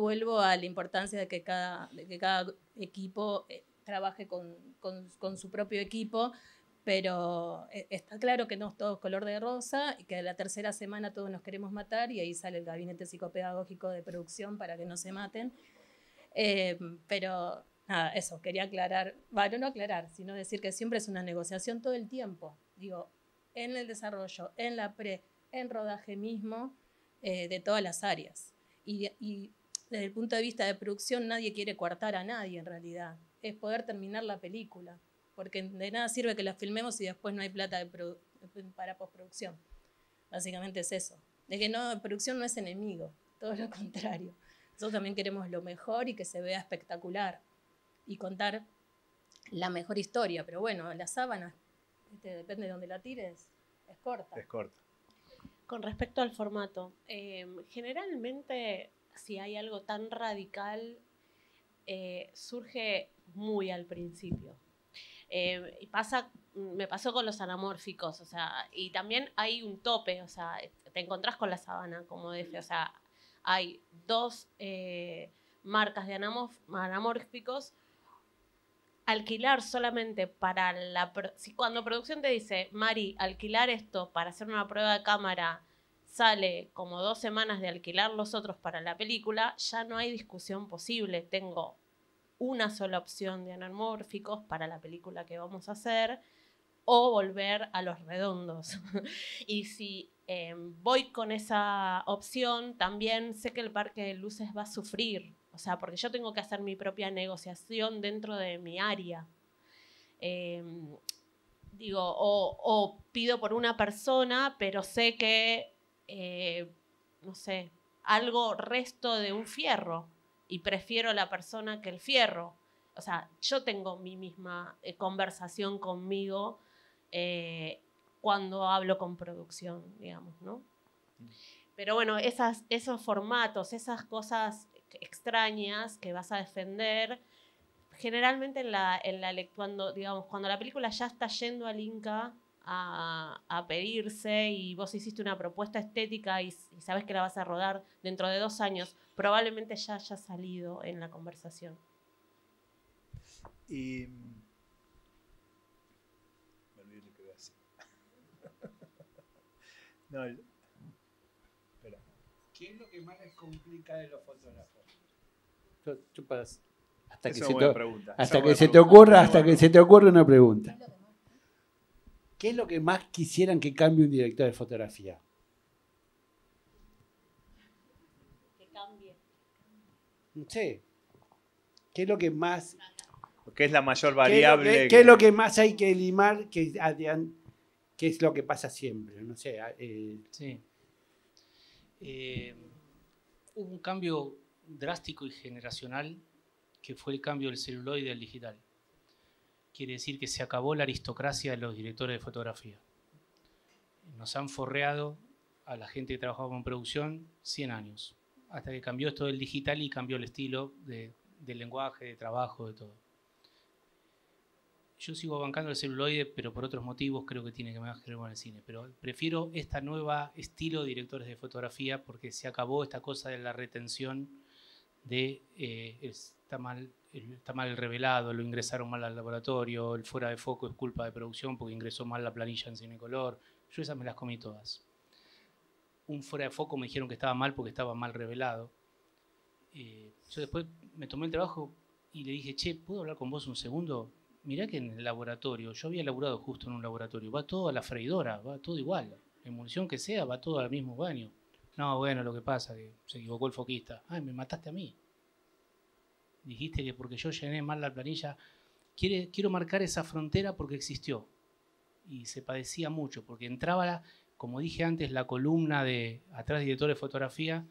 vuelvo a la importancia de que cada equipo trabaje con su propio equipo. Pero está claro que no es todo color de rosa y que a la tercera semana todos nos queremos matar y ahí sale el gabinete psicopedagógico de producción para que no se maten. Pero nada, eso, quería aclarar, bueno, no aclarar, sino decir que siempre es una negociación todo el tiempo. Digo, en el desarrollo, en la pre, en rodaje mismo, de todas las áreas. Y desde el punto de vista de producción nadie quiere coartar a nadie en realidad, es poder terminar la película. Porque de nada sirve que las filmemos y después no hay plata para postproducción. Básicamente es eso. De que no, producción no es enemigo, todo lo contrario. Nosotros también queremos lo mejor y que se vea espectacular y contar la mejor historia. Pero bueno, la sábana, depende de dónde la tires, es corta. Es corta. Con respecto al formato, generalmente si hay algo tan radical, surge muy al principio. Me pasó con los anamórficos, o sea, y también hay un tope, o sea, te encontrás con la sábana, como dije, o sea, hay 2 marcas de anamórficos. Alquilar solamente para la... Si cuando producción te dice, Mari, alquilar esto para hacer una prueba de cámara sale como 2 semanas de alquilar los otros para la película, ya no hay discusión posible, tengo... una sola opción de anamórficos para la película que vamos a hacer o volver a los redondos. Y si voy con esa opción, también sé que el parque de luces va a sufrir, o sea, porque yo tengo que hacer mi propia negociación dentro de mi área. Digo, o pido por una persona, pero sé que, no sé, algo resto de un fierro. Y prefiero la persona que el fierro. O sea, yo tengo mi misma conversación conmigo cuando hablo con producción, digamos, ¿no? Pero bueno, esos formatos, esas cosas extrañas que vas a defender, generalmente cuando la película ya está yendo al INCA a pedirse, y vos hiciste una propuesta estética y sabes que la vas a rodar dentro de 2 años, probablemente ya haya salido en la conversación. Y... me olvidé lo que voy a decir. No, espera. ¿Qué es lo que más les complica de los fotógrafos? Chupas. Hasta que, se te ocurra una pregunta. ¿Qué es lo que más quisieran que cambie un director de fotografía? Que cambie. Sí. ¿Qué es lo que más... ¿Qué es la mayor variable? ¿Qué es lo que más hay que limar? ¿Qué es lo que pasa siempre? No sé. Sí. Hubo un cambio drástico y generacional, que fue el cambio del celuloide al digital. Quiere decir que se acabó la aristocracia de los directores de fotografía. Nos han forreado a la gente que trabajaba con producción 100 años, hasta que cambió esto del digital y cambió el estilo del lenguaje, de trabajo, de todo. Yo sigo bancando el celuloide, pero por otros motivos creo que tiene que ver con el cine. Pero prefiero este nuevo estilo de directores de fotografía porque se acabó esta cosa de la retención de... Está mal el revelado, lo ingresaron mal al laboratorio, el fuera de foco es culpa de producción porque ingresó mal la planilla en cinecolor. Yo esas me las comí todas. Un fuera de foco me dijeron que estaba mal porque estaba mal revelado. Yo después me tomé el trabajo y le dije, che, ¿puedo hablar con vos un segundo? Mirá que en el laboratorio, yo había laburado justo en un laboratorio, va todo a la freidora, va todo igual. La emulsión que sea, va todo al mismo baño. No, bueno, lo que pasa es que se equivocó el foquista. Ay, me mataste a mí. Dijiste que porque yo llené mal la planilla. Quiero marcar esa frontera porque existió. Y se padecía mucho, porque entraba, como dije antes, la columna de atrás director de fotografía.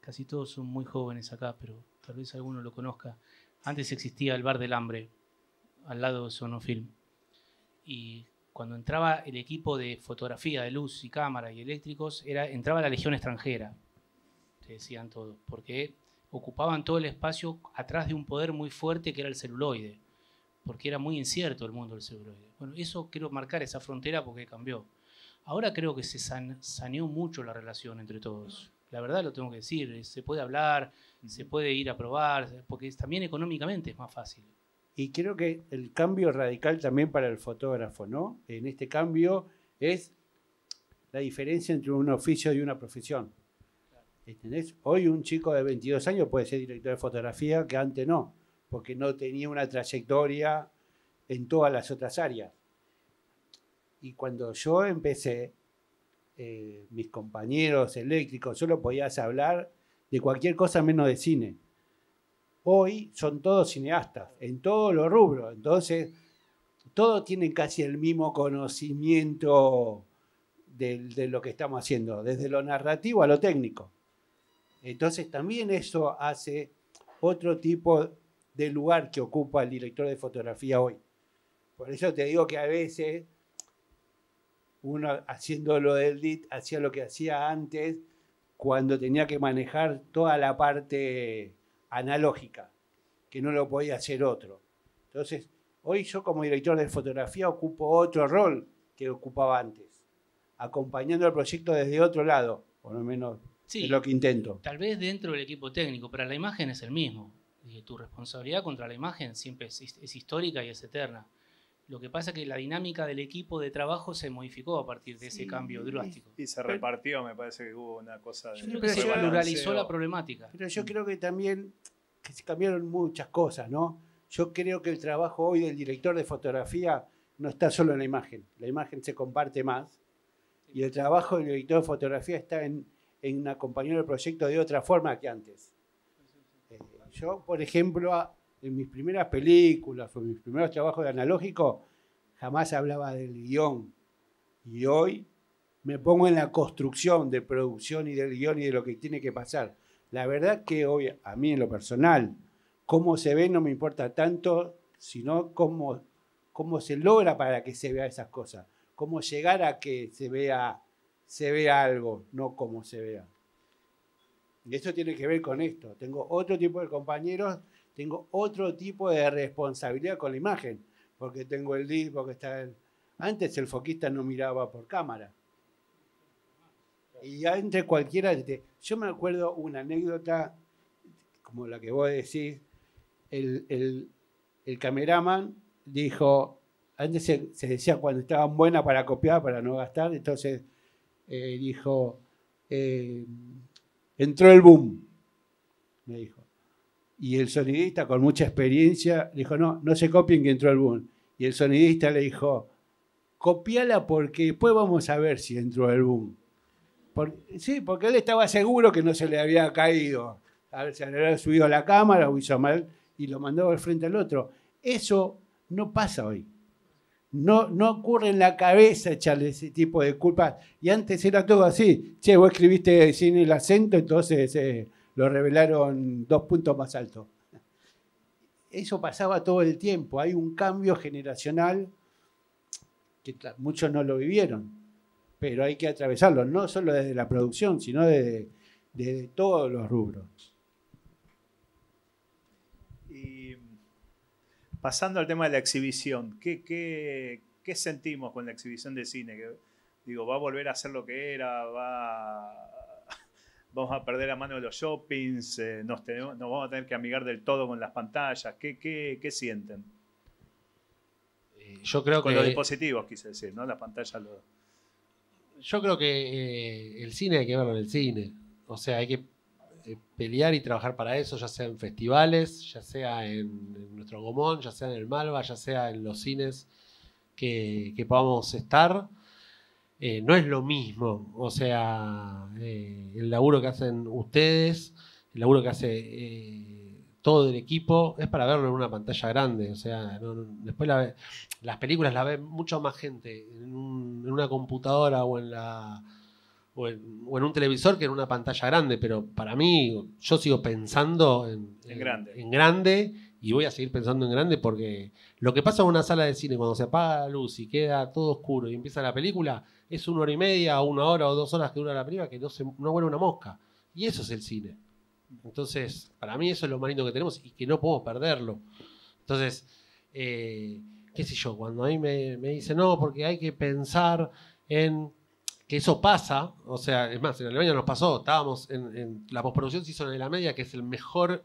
Casi todos son muy jóvenes acá, pero tal vez alguno lo conozca. Antes existía el Bar del Hambre, al lado de Sonofilm. Y cuando entraba el equipo de fotografía, de luz y cámara y eléctricos, entraba la Legión Extranjera, te decían todos, porque... ocupaban todo el espacio atrás de un poder muy fuerte que era el celuloide, porque era muy incierto el mundo del celuloide. Bueno, eso quiero marcar esa frontera porque cambió. Ahora creo que se saneó mucho la relación entre todos. La verdad lo tengo que decir, se puede hablar, se puede ir a probar, porque también económicamente es más fácil. Y creo que el cambio radical también para el fotógrafo, ¿no? En este cambio es la diferencia entre un oficio y una profesión. ¿Entendés? Hoy un chico de 22 años puede ser director de fotografía que antes no, porque no tenía una trayectoria en todas las otras áreas. Y cuando yo empecé, mis compañeros eléctricos, solo podías hablar de cualquier cosa menos de cine. Hoy son todos cineastas, en todos los rubros. Entonces, todos tienen casi el mismo conocimiento de lo que estamos haciendo, desde lo narrativo a lo técnico. Entonces también eso hace otro tipo de lugar que ocupa el director de fotografía hoy. Por eso te digo que a veces uno haciendo lo del DIT hacía lo que hacía antes cuando tenía que manejar toda la parte analógica, que no lo podía hacer otro. Entonces hoy yo como director de fotografía ocupo otro rol que ocupaba antes, acompañando el proyecto desde otro lado, por lo menos. Sí, es lo que intento. Tal vez dentro del equipo técnico, pero la imagen es el mismo. Y tu responsabilidad contra la imagen siempre es histórica y es eterna. Lo que pasa es que la dinámica del equipo de trabajo se modificó a partir de ese cambio drástico. Y se repartió, me parece que hubo una cosa... De, yo creo que se pluralizó la problemática. Pero yo creo que también que se cambiaron muchas cosas, ¿no? Yo creo que el trabajo hoy del director de fotografía no está solo en la imagen. La imagen se comparte más. Y el trabajo del director de fotografía está en acompañar el proyecto de otra forma que antes. Yo, por ejemplo, en mis primeras películas o mis primeros trabajos de analógico, jamás hablaba del guión. Y hoy me pongo en la construcción de producción y del guión y de lo que tiene que pasar. La verdad que hoy, a mí en lo personal, cómo se ve no me importa tanto, sino cómo se logra para que se vea esas cosas. Cómo llegar a que se vea algo, no cómo se vea. Y esto tiene que ver con esto. Tengo otro tipo de compañeros, tengo otro tipo de responsabilidad con la imagen, porque tengo el disco, porque está Antes el foquista no miraba por cámara. Y entre cualquiera... Yo me acuerdo una anécdota, como la que vos decís, el cameraman dijo... Antes se decía cuando estaban buenas para copiar, para no gastar, entonces dijo... entró el boom, me dijo. Y el sonidista, con mucha experiencia, dijo, no, no se copien que entró el boom. Y el sonidista le dijo, copiala porque después vamos a ver si entró el boom. Sí, porque él estaba seguro que no se le había caído. A ver, se le había subido a la cámara o hizo mal y lo mandaba al frente al otro. Eso no pasa hoy. No ocurre en la cabeza echarle ese tipo de culpas. Y antes era todo así. Che, vos escribiste sin el acento, entonces lo revelaron 2 puntos más alto. Eso pasaba todo el tiempo. Hay un cambio generacional que muchos no lo vivieron, pero hay que atravesarlo, no solo desde la producción, sino desde todos los rubros. Pasando al tema de la exhibición, ¿qué sentimos con la exhibición de cine? Que, digo, ¿va a volver a ser lo que era? ¿Vamos a perder la mano de los shoppings? ¿Nos vamos a tener que amigar del todo con las pantallas? ¿Qué sienten? Yo creo con los dispositivos, quise decir, ¿no? Las pantallas... Yo creo que el cine hay que verlo en el cine. O sea, hay que... pelear y trabajar para eso, ya sea en festivales, ya sea en nuestro Gomón, ya sea en el Malva, ya sea en los cines que podamos estar. No es lo mismo, o sea, el laburo que hacen ustedes, el laburo que hace todo el equipo, es para verlo en una pantalla grande. O sea, después las películas las ve mucha más gente en una computadora o en la... O en un televisor que en una pantalla grande, pero para mí, yo sigo pensando en grande y voy a seguir pensando en grande porque lo que pasa en una sala de cine cuando se apaga la luz y queda todo oscuro y empieza la película, es 1 hora y media o 1 hora o 2 horas que dura la película que no huele una mosca. Y eso es el cine. Entonces, para mí eso es lo más lindo que tenemos y que no podemos perderlo. Entonces, qué sé yo, cuando a mí me dicen no, porque hay que pensar en... que eso pasa, o sea, es más, en Alemania nos pasó, estábamos en la postproducción se hizo en Alemania, que es el mejor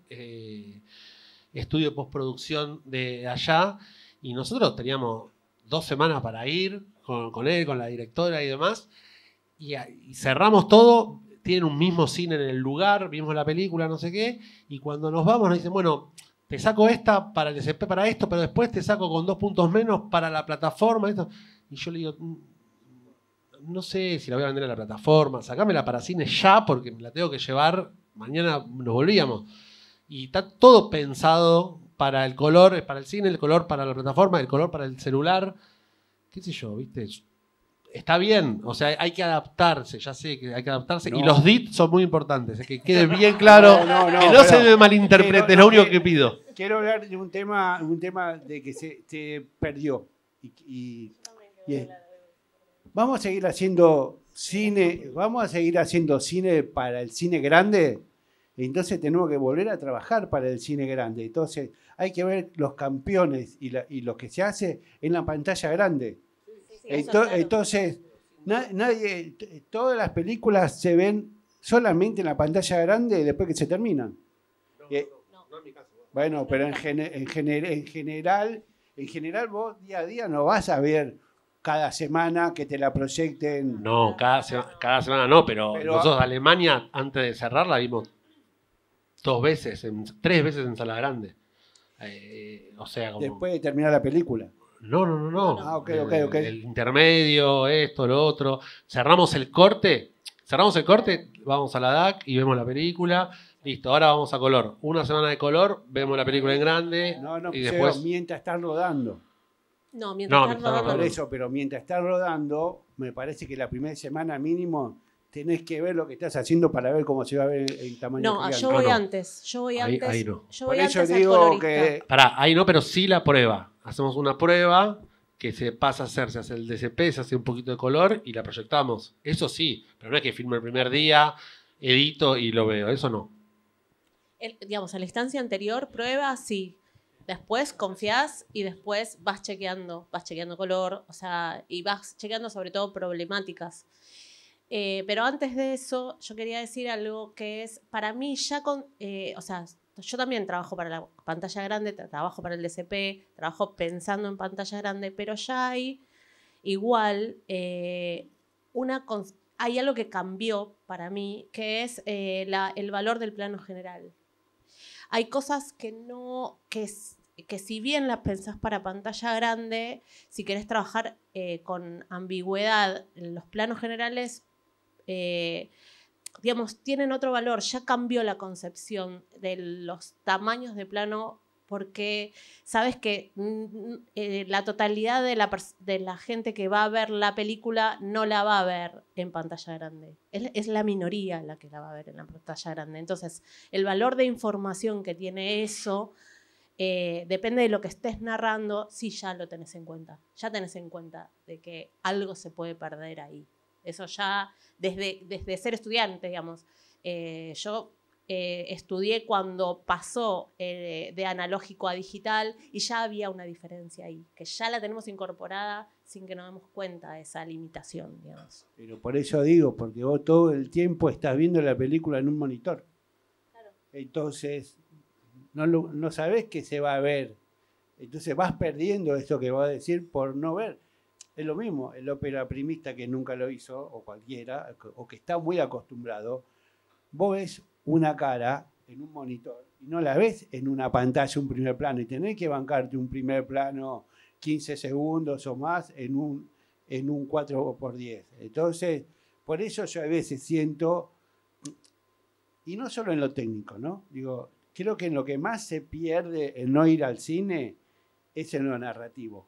estudio de postproducción de allá, y nosotros teníamos 2 semanas para ir con él, con la directora y demás, y cerramos todo, tienen un mismo cine en el lugar, vimos la película, no sé qué, y cuando nos vamos nos dicen, bueno, te saco esta para el SP para esto, pero después te saco con 2 puntos menos para la plataforma, esto. Y yo le digo... no sé si la voy a vender a la plataforma, sacámela para cine ya porque me la tengo que llevar, mañana nos volvíamos. Y está todo pensado para el color, para el cine, el color para la plataforma, el color para el celular, qué sé yo, ¿viste? Está bien, o sea, hay que adaptarse, ya sé que hay que adaptarse, no. Y los DIT son muy importantes, es que quede bien claro, que no se me malinterprete, es lo único que pido. Quiero hablar de un tema de que se perdió. ¿Vamos a seguir haciendo cine? ¿Vamos a seguir haciendo cine para el cine grande? Entonces tenemos que volver a trabajar para el cine grande. Entonces hay que ver los campeones y lo que se hace en la pantalla grande. Sí, entonces nadie, todas las películas se ven solamente en la pantalla grande después que se terminan. No en mi caso. Bueno, pero en general vos día a día no vas a ver... cada semana que te la proyecten. No, cada semana no, pero nosotros Alemania, antes de cerrar, la vimos 2 veces, 3 veces en sala grande. O sea, como... Después de terminar la película. No. Ah, ok. El intermedio, esto, lo otro. Cerramos el corte, vamos a la DAC y vemos la película. Listo, ahora vamos a color. Una semana de color, vemos la película en grande. Y después... mientras estás rodando. No, mientras estás rodando. Por eso, pero mientras estás rodando, me parece que la primera semana mínimo tenés que ver lo que estás haciendo para ver cómo se va a ver el tamaño. Yo voy antes. Ahí no. Por eso digo que... Pará, ahí no, pero sí la prueba. Hacemos una prueba que se pasa a hacer, se hace el DCP, se hace un poquito de color y la proyectamos. Eso sí, pero no es que filme el primer día, edito y lo veo, eso no. Digamos, a la instancia anterior, prueba, sí. Después confías y después vas chequeando color, o sea, y vas chequeando sobre todo problemáticas. Pero antes de eso, yo quería decir algo que es, para mí ya con, o sea, yo también trabajo para la pantalla grande, trabajo para el DCP, trabajo pensando en pantalla grande, pero ya hay igual hay algo que cambió para mí, que es el valor del plano general. Hay cosas que no, que si bien las pensás para pantalla grande, si querés trabajar con ambigüedad, los planos generales, digamos, tienen otro valor. Ya cambió la concepción de los tamaños de plano porque sabes que la totalidad de la gente que va a ver la película no la va a ver en pantalla grande. Es la minoría la que la va a ver en la pantalla grande. Entonces, el valor de información que tiene eso depende de lo que estés narrando, si ya lo tenés en cuenta. Ya tenés en cuenta de que algo se puede perder ahí. Eso ya desde ser estudiante, digamos. Yo estudié cuando pasó de analógico a digital y ya había una diferencia ahí, que ya la tenemos incorporada sin que nos demos cuenta de esa limitación, digamos. Pero por eso digo, porque vos todo el tiempo estás viendo la película en un monitor. Claro. Entonces, no sabés qué se va a ver. Entonces vas perdiendo esto que vas a decir por no ver. Es lo mismo, el ópera primista que nunca lo hizo, o cualquiera, o que está muy acostumbrado, vos ves una cara en un monitor y no la ves en una pantalla, un primer plano, y tenés que bancarte un primer plano 15 segundos o más en un 4x10. Entonces, por eso yo a veces siento, y no solo en lo técnico, ¿no? Digo, creo que en lo que más se pierde el no ir al cine es en lo narrativo.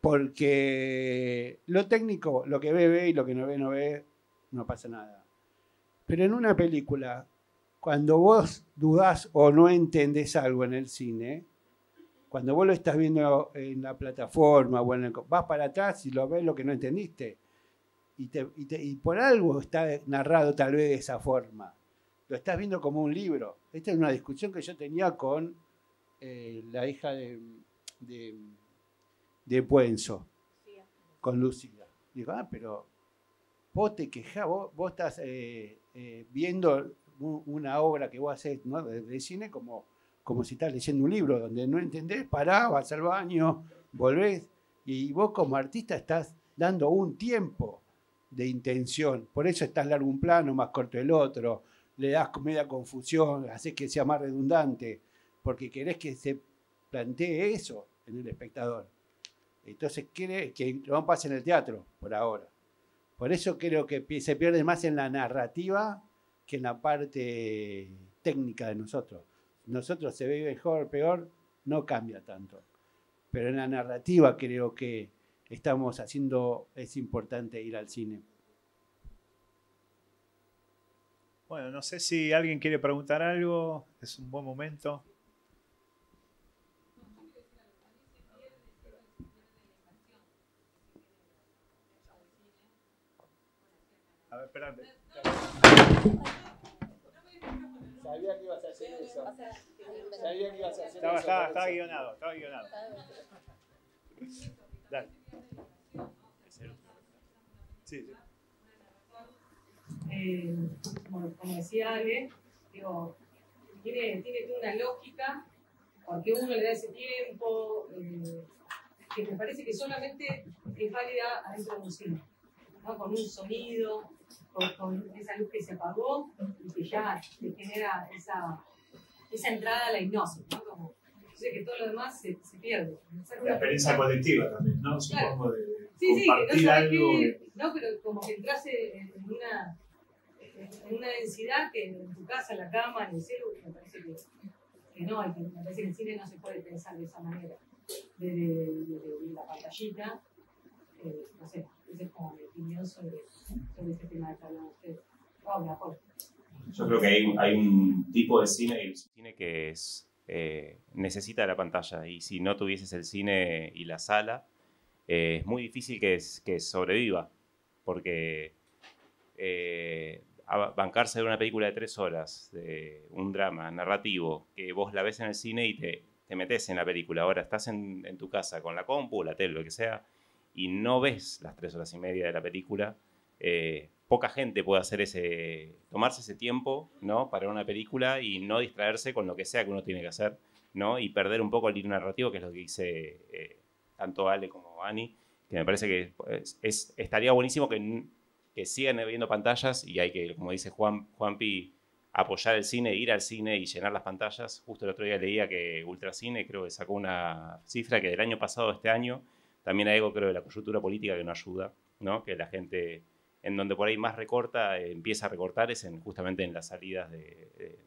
Porque lo técnico, lo que ve, ve, y lo que no ve, no pasa nada. Pero en una película, cuando vos dudás o no entendés algo en el cine, cuando vos lo estás viendo en la plataforma, o en el, vas para atrás y lo ves lo que no entendiste. Y por algo está narrado tal vez de esa forma. Lo estás viendo como un libro. Esta es una discusión que yo tenía con la hija de Puenzo, con Lucía. Digo, ah, pero vos te quejás, vos estás viendo una obra que vos haces, ¿no?, de cine, como si estás leyendo un libro donde no entendés, pará, vas al baño, volvés, y vos como artista estás dando un tiempo de intención, por eso estás largo un plano, más corto el otro, le das media confusión, haces que sea más redundante, porque querés que se plantee eso en el espectador. Entonces quiere que no pase en el teatro, por ahora. Por eso creo que se pierde más en la narrativa que en la parte técnica de nosotros. Nosotros se ve mejor, peor, no cambia tanto. Pero en la narrativa creo que estamos haciendo, es importante ir al cine. Bueno, no sé si alguien quiere preguntar algo, es un buen momento. A ver, espérate. Sabía que ibas a hacer eso. Sabía que ibas a hacer eso. Estaba guionado, estaba guionado. Dale. Sí, sí. Bueno, como decía Ale, digo, tiene toda una lógica, porque uno le da ese tiempo, que me parece que solamente es válida adentro de un cine, ¿no? Con un sonido, con esa luz que se apagó y que ya te genera esa entrada a la hipnosis, ¿no? Como, yo sé que todo lo demás se pierde. La experiencia colectiva también, ¿no? Claro. Supongo de compartir algo. No, pero como que entras en una densidad que en tu casa, en la cama, en el celu, me parece que no, me parece que en cine no se puede pensar de esa manera, desde la pantallita, no sé, esa es como mi opinión sobre este tema que hablan ustedes. Yo creo que hay un tipo de cine que es, necesita la pantalla, y si no tuvieses el cine y la sala, es muy difícil que sobreviva, porque bancarse de una película de 3 horas, un drama narrativo, que vos la ves en el cine y te te metes en la película, ahora estás en tu casa con la compu, la tele, lo que sea, y no ves las 3 horas y media de la película, poca gente puede hacer tomarse ese tiempo, ¿no?, para una película y no distraerse con lo que sea que uno tiene que hacer, ¿no?, y perder un poco el hilo narrativo, que es lo que dice tanto Ale como Ani, que me parece que estaría buenísimo que sigan viendo pantallas, y hay que, como dice Juanpi, apoyar el cine, ir al cine y llenar las pantallas. Justo el otro día leía que Ultracine creo que sacó una cifra que del año pasado a este año, también hay algo creo de la coyuntura política que no ayuda, ¿no?, que la gente, en donde por ahí más recorta, empieza a recortar, es justamente en las salidas de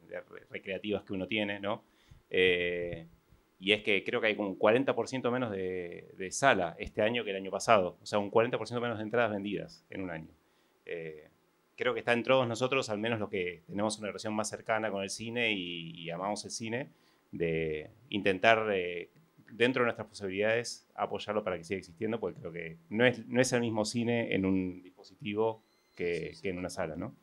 recreativas que uno tiene, ¿no? Y es que creo que hay un 40% menos de sala este año que el año pasado, o sea, un 40% menos de entradas vendidas en un año. Creo que está en todos nosotros, al menos los que tenemos una relación más cercana con el cine y amamos el cine, de intentar, dentro de nuestras posibilidades, apoyarlo para que siga existiendo, porque creo que no es el mismo cine en un dispositivo que, sí, sí, que en una sala, ¿no?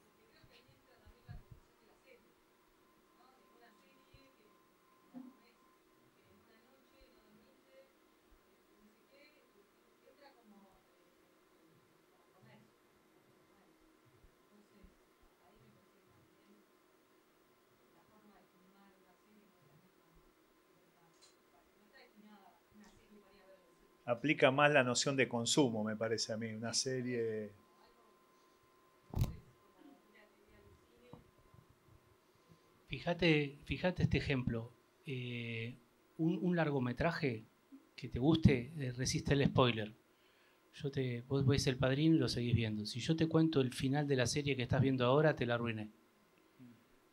Aplica más la noción de consumo, me parece a mí, una serie... Fíjate este ejemplo. Un largometraje que te guste resiste el spoiler. Vos ves El Padrino y lo seguís viendo. Si yo te cuento el final de la serie que estás viendo ahora, te la arruiné.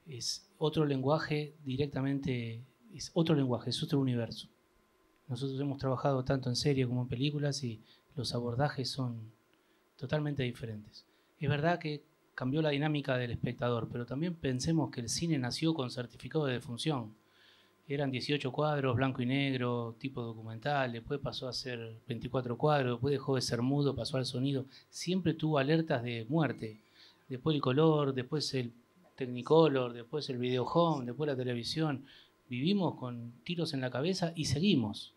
Es otro lenguaje directamente, es otro lenguaje, es otro universo. Nosotros hemos trabajado tanto en series como en películas y los abordajes son totalmente diferentes. Es verdad que cambió la dinámica del espectador, pero también pensemos que el cine nació con certificado de defunción. Eran 18 cuadros, blanco y negro, tipo documental, después pasó a ser 24 cuadros, después dejó de ser mudo, pasó al sonido. Siempre tuvo alertas de muerte. Después el color, después el Technicolor, después el video home, después la televisión. Vivimos con tiros en la cabeza y seguimos.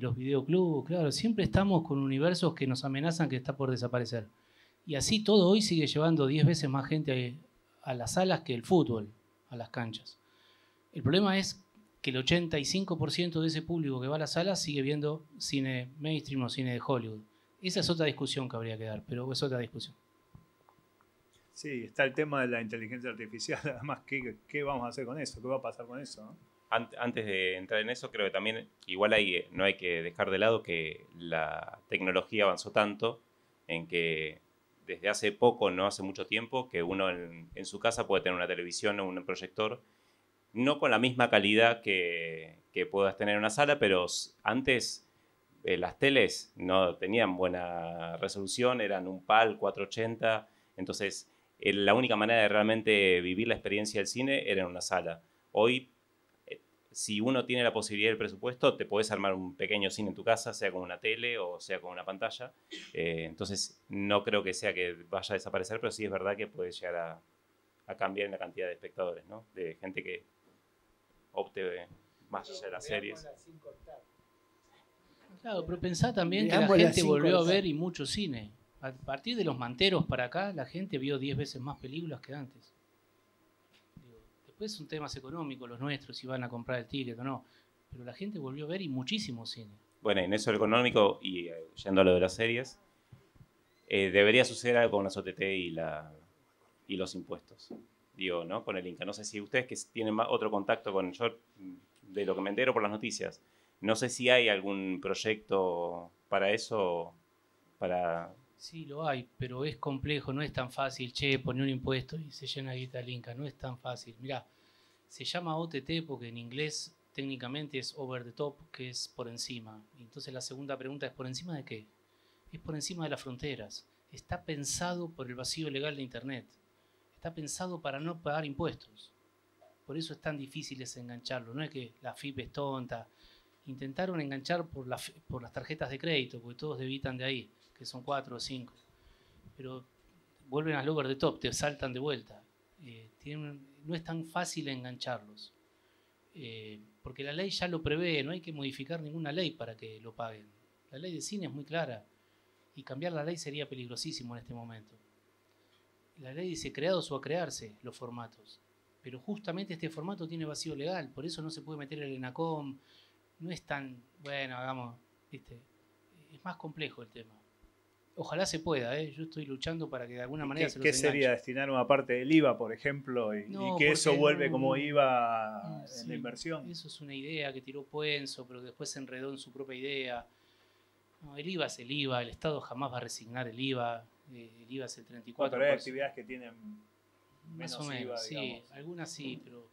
Los videoclubs, claro, siempre estamos con universos que nos amenazan que está por desaparecer. Y así todo hoy sigue llevando 10 veces más gente a las salas que el fútbol, a las canchas. El problema es que el 85% de ese público que va a las salas sigue viendo cine mainstream o cine de Hollywood. Esa es otra discusión que habría que dar, pero es otra discusión. Sí, está el tema de la inteligencia artificial, además, ¿qué vamos a hacer con eso? ¿Qué va a pasar con eso, no? Antes de entrar en eso, creo que también igual no hay que dejar de lado que la tecnología avanzó tanto en que desde hace poco, no hace mucho tiempo, que uno en su casa puede tener una televisión o un proyector, no con la misma calidad que puedas tener en una sala, pero antes las teles no tenían buena resolución, eran un PAL 480, entonces la única manera de realmente vivir la experiencia del cine era en una sala. Hoy, si uno tiene la posibilidad del presupuesto, te podés armar un pequeño cine en tu casa, sea con una tele o sea con una pantalla. Entonces, no creo que sea que vaya a desaparecer, pero sí es verdad que puede llegar a cambiar en la cantidad de espectadores, ¿no? De gente que opte más allá de las series. Claro, pero pensá también que la gente volvió a ver y mucho cine. A partir de Los Manteros para acá, la gente vio 10 veces más películas que antes. Después son temas económicos los nuestros, si van a comprar el ticket o no. Pero la gente volvió a ver y muchísimo cine. Bueno, en eso económico, y yendo a lo de las series, debería suceder algo con las OTT y los impuestos. Digo, ¿no? Con el INCA. No sé si ustedes que tienen otro contacto con yo, de lo que me entero por las noticias, no sé si hay algún proyecto para eso, para... Sí, lo hay, pero es complejo, no es tan fácil, poner un impuesto y se llena guita el INCA, no es tan fácil. Mirá, se llama OTT porque en inglés técnicamente es over the top, que es por encima. Entonces la segunda pregunta es, ¿por encima de qué? Es por encima de las fronteras. Está pensado por el vacío legal de Internet. Está pensado para no pagar impuestos. Por eso es tan difícil desengancharlo. No es que la FIP es tonta. Intentaron enganchar por las tarjetas de crédito, porque todos debitan de ahí, que son 4 o 5, pero vuelven al over the top, te saltan de vuelta. No es tan fácil engancharlos. porque la ley ya lo prevé, no hay que modificar ninguna ley para que lo paguen. La ley de cine es muy clara y cambiar la ley sería peligrosísimo en este momento. La ley dice creados o a crearse los formatos, pero justamente este formato tiene vacío legal, por eso no se puede meter el ENACOM, no es tan, bueno, hagamos, ¿viste? Es más complejo el tema. Ojalá se pueda, ¿eh? Yo estoy luchando para que de alguna manera se lo enganche. ¿Qué sería destinar una parte del IVA, por ejemplo, y que eso vuelve como IVA en la inversión? Eso es una idea que tiró Puenzo, pero después se enredó en su propia idea. No, el IVA es el IVA, el Estado jamás va a resignar el IVA. El IVA es el 34%. No, pero hay actividades que tienen menos IVA, digamos. Sí, algunas sí, pero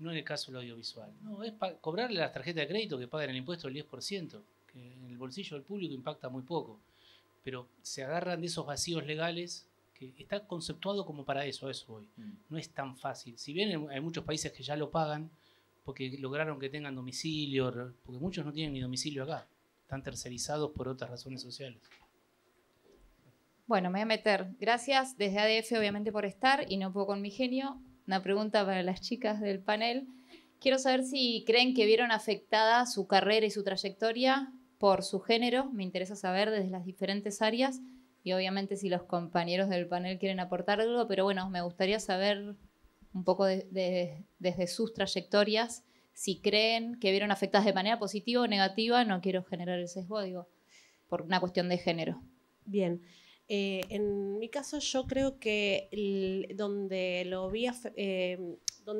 no en el caso del audiovisual. No, es para cobrarle las tarjetas de crédito que pagan el impuesto del 10%, que en el bolsillo del público impacta muy poco. Pero se agarran de esos vacíos legales que está conceptuado como para eso, a eso voy. No es tan fácil. Si bien hay muchos países que ya lo pagan porque lograron que tengan domicilio, porque muchos no tienen ni domicilio acá, están tercerizados por otras razones sociales. Bueno, me voy a meter. Gracias desde ADF, obviamente, por estar, y no puedo con mi genio. Una pregunta para las chicas del panel. Quiero saber si creen que vieron afectada su carrera y su trayectoria por su género, me interesa saber desde las diferentes áreas y obviamente si los compañeros del panel quieren aportar algo, pero bueno, me gustaría saber un poco desde sus trayectorias si creen que vieron afectadas de manera positiva o negativa, no quiero generar el sesgo, digo, por una cuestión de género. Bien, en mi caso yo creo que donde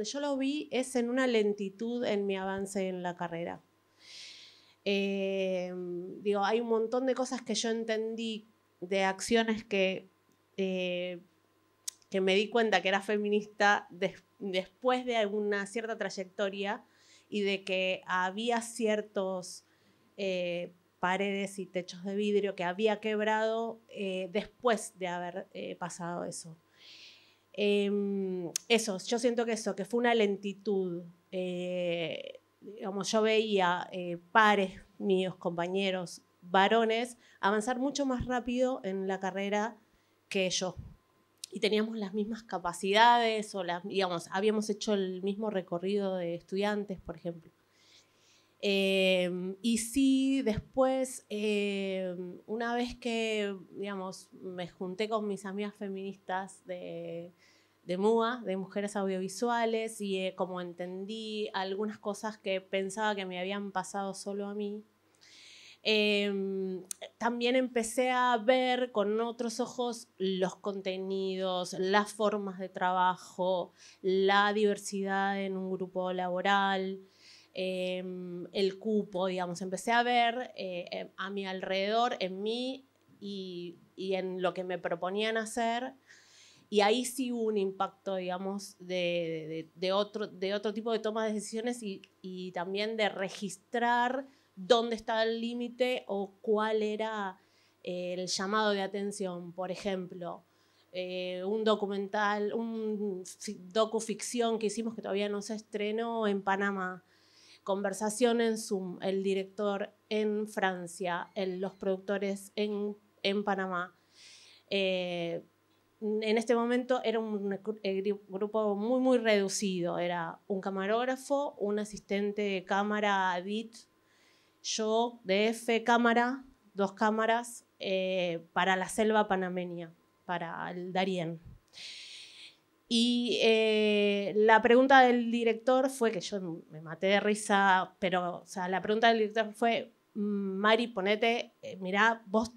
yo lo vi es en una lentitud en mi avance en la carrera. Digo, hay un montón de cosas que yo entendí, de acciones que me di cuenta que era feminista después de alguna cierta trayectoria y de que había ciertos paredes y techos de vidrio que había quebrado después de haber pasado eso. Yo siento que eso, que fue una lentitud. Digamos, yo veía pares míos, compañeros, varones, avanzar mucho más rápido en la carrera que yo. Y teníamos las mismas capacidades, o digamos, habíamos hecho el mismo recorrido de estudiantes, por ejemplo. Y sí, después, una vez que, digamos, me junté con mis amigas feministas de MUA, de Mujeres Audiovisuales, y como entendí algunas cosas que pensaba que me habían pasado solo a mí, también empecé a ver con otros ojos los contenidos, las formas de trabajo, la diversidad en un grupo laboral, el cupo, digamos. Empecé a ver a mi alrededor, en mí y en lo que me proponían hacer. Y ahí sí hubo un impacto, digamos, de otro tipo de toma de decisiones y también de registrar dónde estaba el límite o cuál era el llamado de atención. Por ejemplo, un documental, un docuficción que hicimos que todavía no se estrenó en Panamá. Conversación en Zoom, el director en Francia, los productores en Panamá. En este momento era un grupo muy, muy reducido. Era un camarógrafo, un asistente de cámara, edit, yo, DF, cámara, dos cámaras, para la selva panameña, para el Darién. Y la pregunta del director fue, que yo me maté de risa, pero o sea, la pregunta del director fue, Mari, ponete, mirá, vos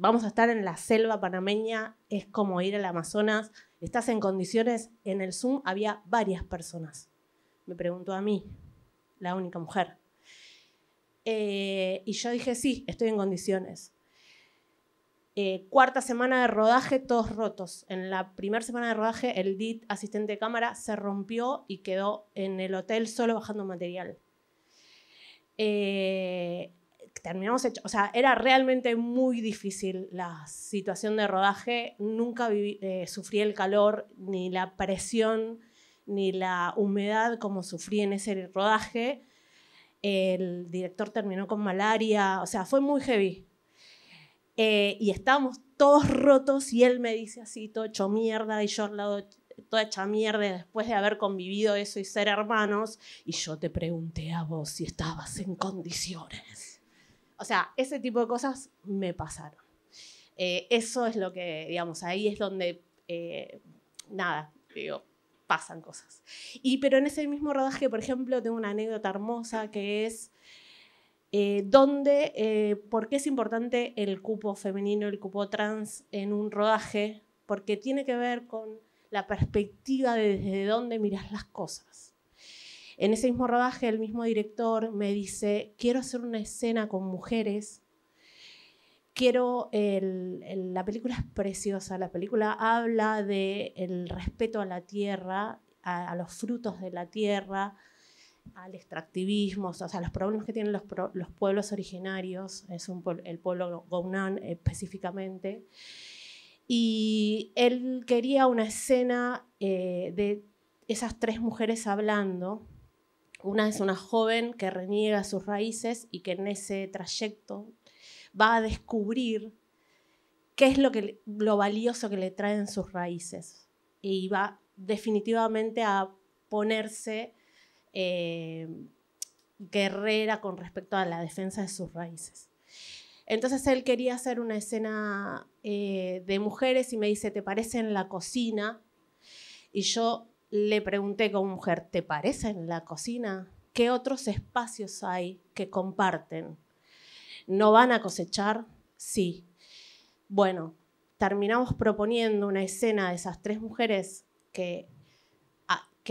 vamos a estar en la selva panameña, es como ir al Amazonas, estás en condiciones, en el Zoom había varias personas. Me preguntó a mí, la única mujer. Y yo dije, sí, estoy en condiciones. Cuarta semana de rodaje, todos rotos. En la primera semana de rodaje, el DIT, asistente de cámara, se rompió y quedó en el hotel solo bajando material. Terminamos hecho, o sea, era realmente muy difícil la situación de rodaje. Nunca sufrí el calor, ni la presión, ni la humedad como sufrí en ese rodaje. El director terminó con malaria, o sea, fue muy heavy. Y estábamos todos rotos y él me dice así, todo hecho mierda, y yo al lado toda hecha mierda después de haber convivido eso y ser hermanos, y yo te pregunté a vos si estabas en condiciones. O sea, ese tipo de cosas me pasaron. Eso es lo que, digamos, ahí es donde, nada, digo, pasan cosas. Y, pero en ese mismo rodaje, por ejemplo, tengo una anécdota hermosa que es ¿por qué es importante el cupo femenino, el cupo trans en un rodaje? Porque tiene que ver con la perspectiva de desde dónde mirás las cosas. En ese mismo rodaje, el mismo director me dice, quiero hacer una escena con mujeres. Quiero, la película es preciosa, la película habla del respeto a la tierra, a los frutos de la tierra, al extractivismo, o sea, los problemas que tienen los pueblos originarios, es el pueblo Gomón específicamente. Y él quería una escena de esas tres mujeres hablando. Una es una joven que reniega sus raíces y que en ese trayecto va a descubrir qué es lo valioso que le traen sus raíces y va definitivamente a ponerse guerrera con respecto a la defensa de sus raíces. Entonces él quería hacer una escena de mujeres y me dice, ¿te parece en la cocina? Y yo le pregunté como mujer, ¿te parece en la cocina? ¿Qué otros espacios hay que comparten? ¿No van a cosechar? Sí. Bueno, terminamos proponiendo una escena de esas tres mujeres que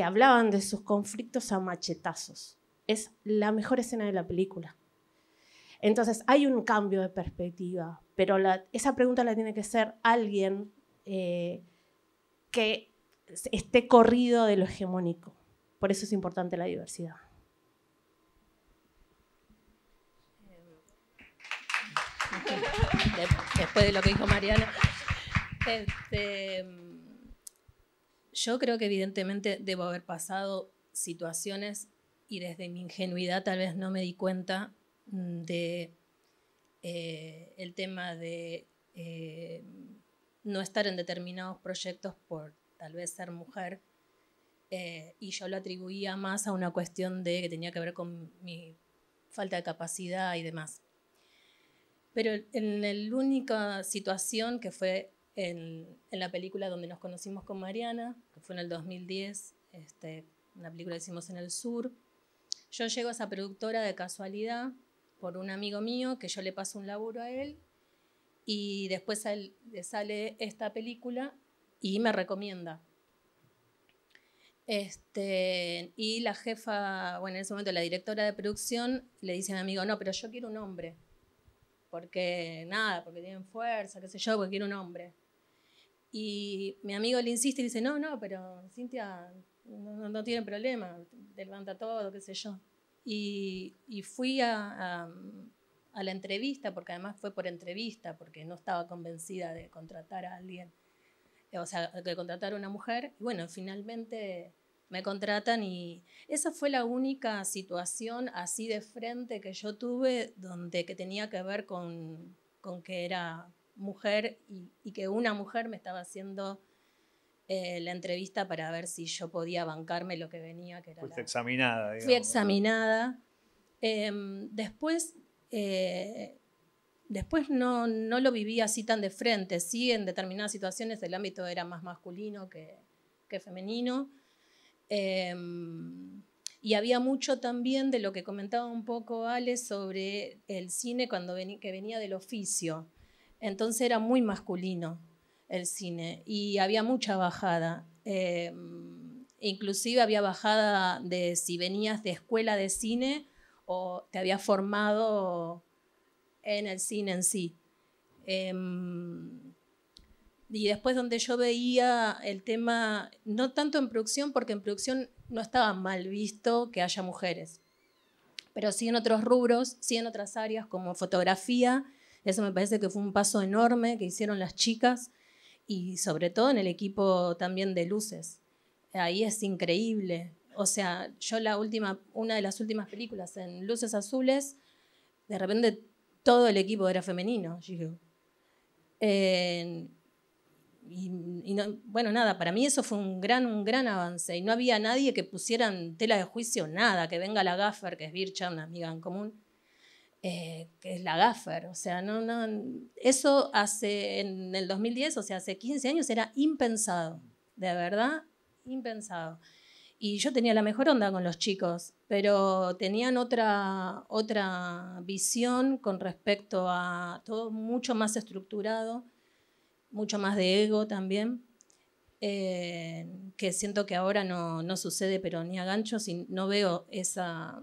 hablaban de sus conflictos a machetazos. Es la mejor escena de la película. Entonces, hay un cambio de perspectiva, pero esa pregunta la tiene que hacer alguien que esté corrido de lo hegemónico. Por eso es importante la diversidad. Después de lo que dijo Mariana, yo creo que evidentemente debo haber pasado situaciones y desde mi ingenuidad tal vez no me di cuenta de el tema de no estar en determinados proyectos por tal vez ser mujer, y yo lo atribuía más a una cuestión de que tenía que ver con mi falta de capacidad y demás. Pero en la única situación que fue en la película donde nos conocimos con Mariana, que fue en el 2010, una película que hicimos en el sur, yo llego a esa productora de casualidad por un amigo mío que yo le paso un laburo a él y después a él le sale esta película y me recomienda. Y la jefa, bueno, en ese momento la directora de producción le dice a mi amigo, no, pero yo quiero un hombre. Porque nada, porque tienen fuerza, qué sé yo, porque quiero un hombre. Y mi amigo le insiste y dice, no, no, pero Cintia no tiene problema, te levanta todo, qué sé yo. Y fui a la entrevista, porque además fue por entrevista, porque no estaba convencida de contratar a alguien, o sea, de contratar a una mujer. Y bueno, finalmente me contratan y esa fue la única situación así de frente que yo tuve que tenía que ver con que era mujer y que una mujer me estaba haciendo la entrevista para ver si yo podía bancarme lo que venía. Que era fuiste examinada, digamos. Fui examinada. Después no lo viví así tan de frente. Sí, en determinadas situaciones el ámbito era más masculino que femenino. Y había mucho también de lo que comentaba un poco Ale sobre el cine que venía del oficio. Entonces era muy masculino el cine y había mucha bajada. Inclusive había bajada de si venías de escuela de cine o te habías formado en el cine en sí. Y después donde yo veía el tema, no tanto en producción, porque en producción no estaba mal visto que haya mujeres, pero sí en otros rubros, sí en otras áreas como fotografía, eso me parece que fue un paso enorme que hicieron las chicas y sobre todo en el equipo también de luces. Ahí es increíble. O sea, yo una de las últimas películas en Luces Azules, de repente todo el equipo era femenino. Y no, bueno, nada, para mí eso fue un gran avance, y no había nadie que pusiera en tela de juicio nada, que venga la gaffer, que es Bircha, una amiga en común, que es la gaffer, o sea, eso hace, en el 2010, o sea, hace 15 años era impensado, de verdad, impensado. Y yo tenía la mejor onda con los chicos, pero tenían otra visión con respecto a todo, mucho más estructurado, mucho más de ego también, que siento que ahora no sucede, pero ni a ganchos, y no veo esa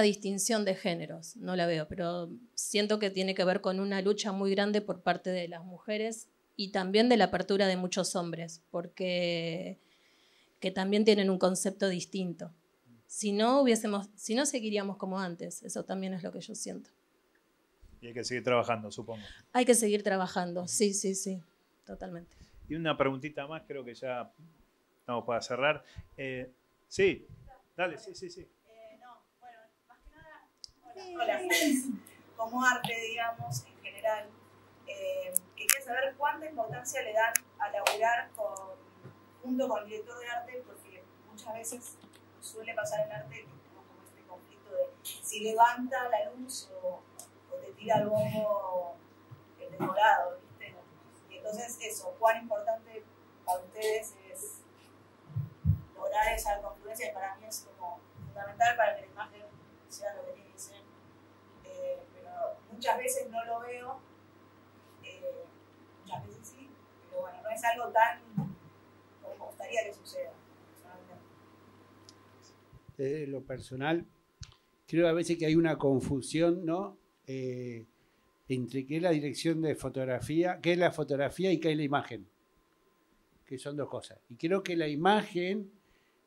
distinción de géneros, no la veo, pero siento que tiene que ver con una lucha muy grande por parte de las mujeres y también de la apertura de muchos hombres, porque... que también tienen un concepto distinto. Si no seguiríamos como antes, eso también es lo que yo siento. Y hay que seguir trabajando, supongo. Hay que seguir trabajando, sí, sí, sí, totalmente. Y una preguntita más, creo que ya estamos para cerrar. Sí, dale, sí, sí, sí. No, bueno, más que nada, hola, como arte, digamos, en general, quería saber cuánta importancia le dan a laburar junto con el director de arte, porque muchas veces suele pasar en arte como este conflicto de si levanta la luz o te tira el bombo el decorado, ¿viste? Y entonces eso, ¿cuán importante para ustedes es lograr esa confluencia? Que para mí es como fundamental para que la imagen sea lo que tiene que ser, pero muchas veces no lo veo, muchas veces sí, pero bueno, no es algo tan... me gustaría que suceda. Desde lo personal, creo a veces que hay una confusión, ¿no? Entre qué es la dirección de fotografía, qué es la fotografía y qué es la imagen, que son dos cosas. Y creo que la imagen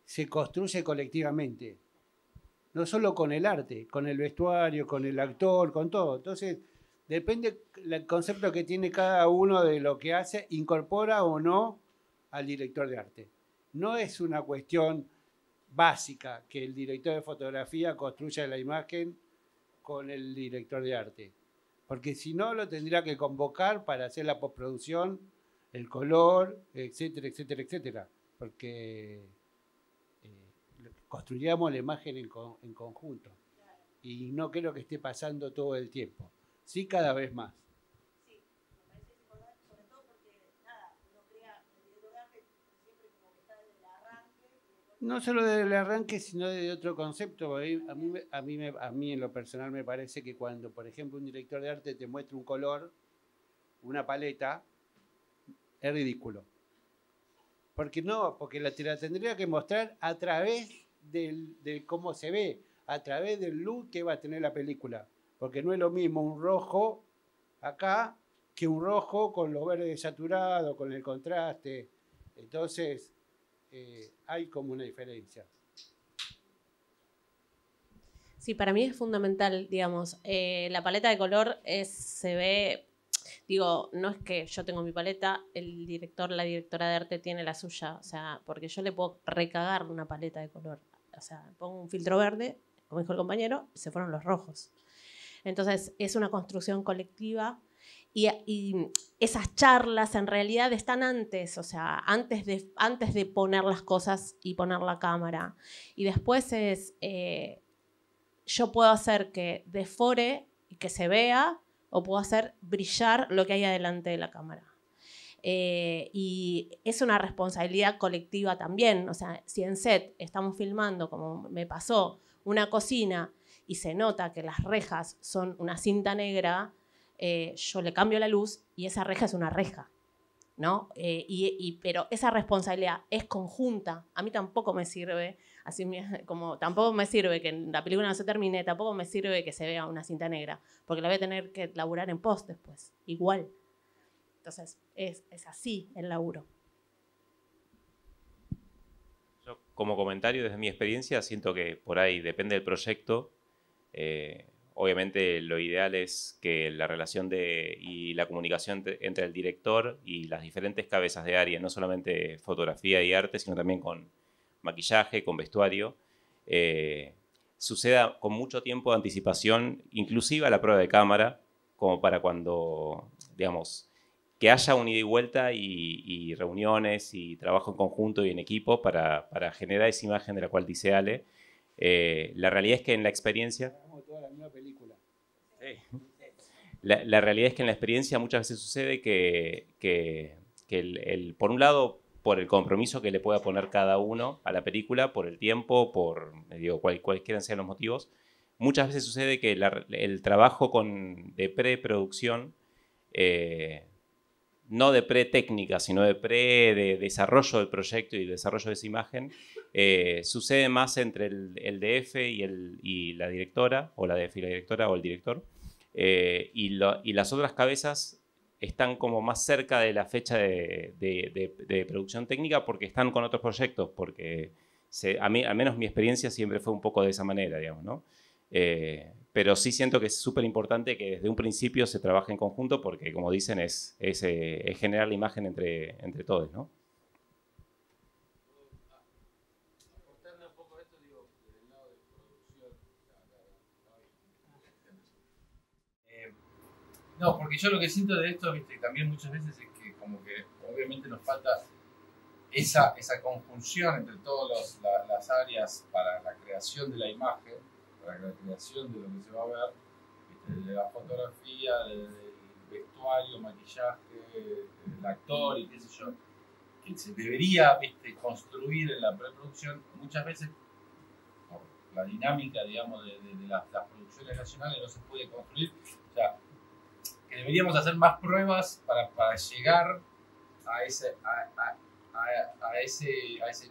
se construye colectivamente, no solo con el arte, con el vestuario, con el actor, con todo. Entonces, depende del concepto que tiene cada uno de lo que hace, incorpora o no al director de arte. No es una cuestión básica que el director de fotografía construya la imagen con el director de arte, porque si no lo tendría que convocar para hacer la postproducción, el color, etcétera, etcétera, etcétera, porque construyamos la imagen en conjunto, y no creo que esté pasando todo el tiempo, sí, cada vez más. No solo del arranque, sino de otro concepto. A mí en lo personal me parece que cuando, por ejemplo, un director de arte te muestra un color, una paleta, es ridículo. Porque no, porque te la tendría que mostrar a través de cómo se ve, a través del look que va a tener la película. Porque no es lo mismo un rojo acá que un rojo con los verdes saturados, con el contraste. Entonces... hay como una diferencia. Sí, para mí es fundamental, digamos, la paleta de color se ve, digo, no es que yo tengo mi paleta, el director, la directora de arte tiene la suya, o sea, porque yo le puedo recagar una paleta de color, o sea, pongo un filtro verde, como dijo el compañero, se fueron los rojos. Entonces, es una construcción colectiva. Y esas charlas en realidad están antes, o sea, antes de poner las cosas y poner la cámara. Y después es, yo puedo hacer que defore y que se vea, o puedo hacer brillar lo que hay adelante de la cámara. Y es una responsabilidad colectiva también, o sea, si en set estamos filmando, como me pasó, una cocina y se nota que las rejas son una cinta negra, yo le cambio la luz y esa reja es una reja, ¿no? Pero esa responsabilidad es conjunta. A mí tampoco me sirve, así como tampoco me sirve que la película no se termine, tampoco me sirve que se vea una cinta negra, porque la voy a tener que laburar en post después, igual. Entonces, es así el laburo. Yo, como comentario, desde mi experiencia, siento que por ahí depende del proyecto. Obviamente lo ideal es que la relación y la comunicación entre el director y las diferentes cabezas de área, no solamente fotografía y arte, sino también con maquillaje, con vestuario, suceda con mucho tiempo de anticipación, inclusive a la prueba de cámara, como para cuando, digamos, que haya un ida y vuelta y reuniones y trabajo en conjunto y en equipo para generar esa imagen de la cual dice Ale. La realidad es que en la experiencia... La realidad es que en la experiencia muchas veces sucede que por un lado, por el compromiso que le pueda poner cada uno a la película, por el tiempo, por digo, cualquiera sean los motivos, muchas veces sucede que el trabajo de preproducción, no de pre-técnica, sino de desarrollo del proyecto y desarrollo de esa imagen, sucede más entre el DF y la directora, o la DF y la directora, o el director, y las otras cabezas están como más cerca de la fecha de producción técnica porque están con otros proyectos, porque al menos mi experiencia siempre fue un poco de esa manera, digamos, ¿no? Pero sí siento que es súper importante que desde un principio se trabaje en conjunto porque, como dicen, es generar la imagen entre todos, ¿no? Aportarle un poco a esto, digo, del lado de producción. No, porque yo lo que siento de esto, viste, también muchas veces es que como que obviamente nos falta esa conjunción entre todas las áreas para la creación de la imagen, para la creación de lo que se va a ver, de la fotografía, del vestuario, maquillaje, el actor y qué sé yo, que se debería, ¿viste?, construir en la preproducción. Muchas veces por la dinámica, digamos, de las producciones nacionales no se puede construir. O sea, que deberíamos hacer más pruebas para llegar a ese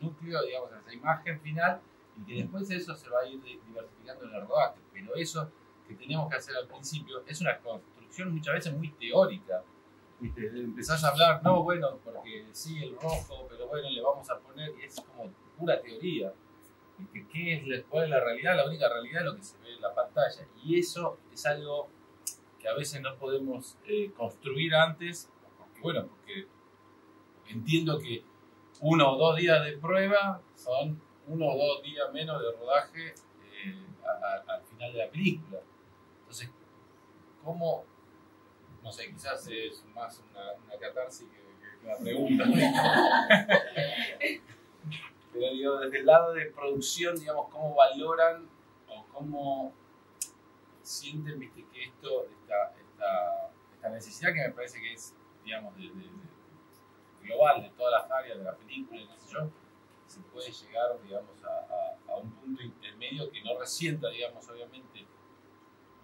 núcleo, digamos, a esa imagen final, y que después eso se va a ir diversificando en el rodaje. Pero eso que tenemos que hacer al principio es una construcción muchas veces muy teórica. Empezás a hablar, no, bueno, porque sí, el rojo, pero bueno, le vamos a poner, y es como pura teoría. ¿Cuál es la realidad? La única realidad es lo que se ve en la pantalla. Y eso es algo que a veces no podemos construir antes, porque bueno, porque entiendo que 1 o 2 días de prueba son 1 o 2 días menos de rodaje al final de la película. Entonces, ¿cómo? No sé, quizás es más una catarsis que una pregunta, ¿no? Pero digo, desde el lado de producción, digamos, ¿cómo valoran o cómo sienten, viste, que esto, esta necesidad que me parece que es, digamos, global de todas las áreas de la película y qué sé yo, se puede llegar, digamos, a un punto intermedio que no resienta, digamos, obviamente,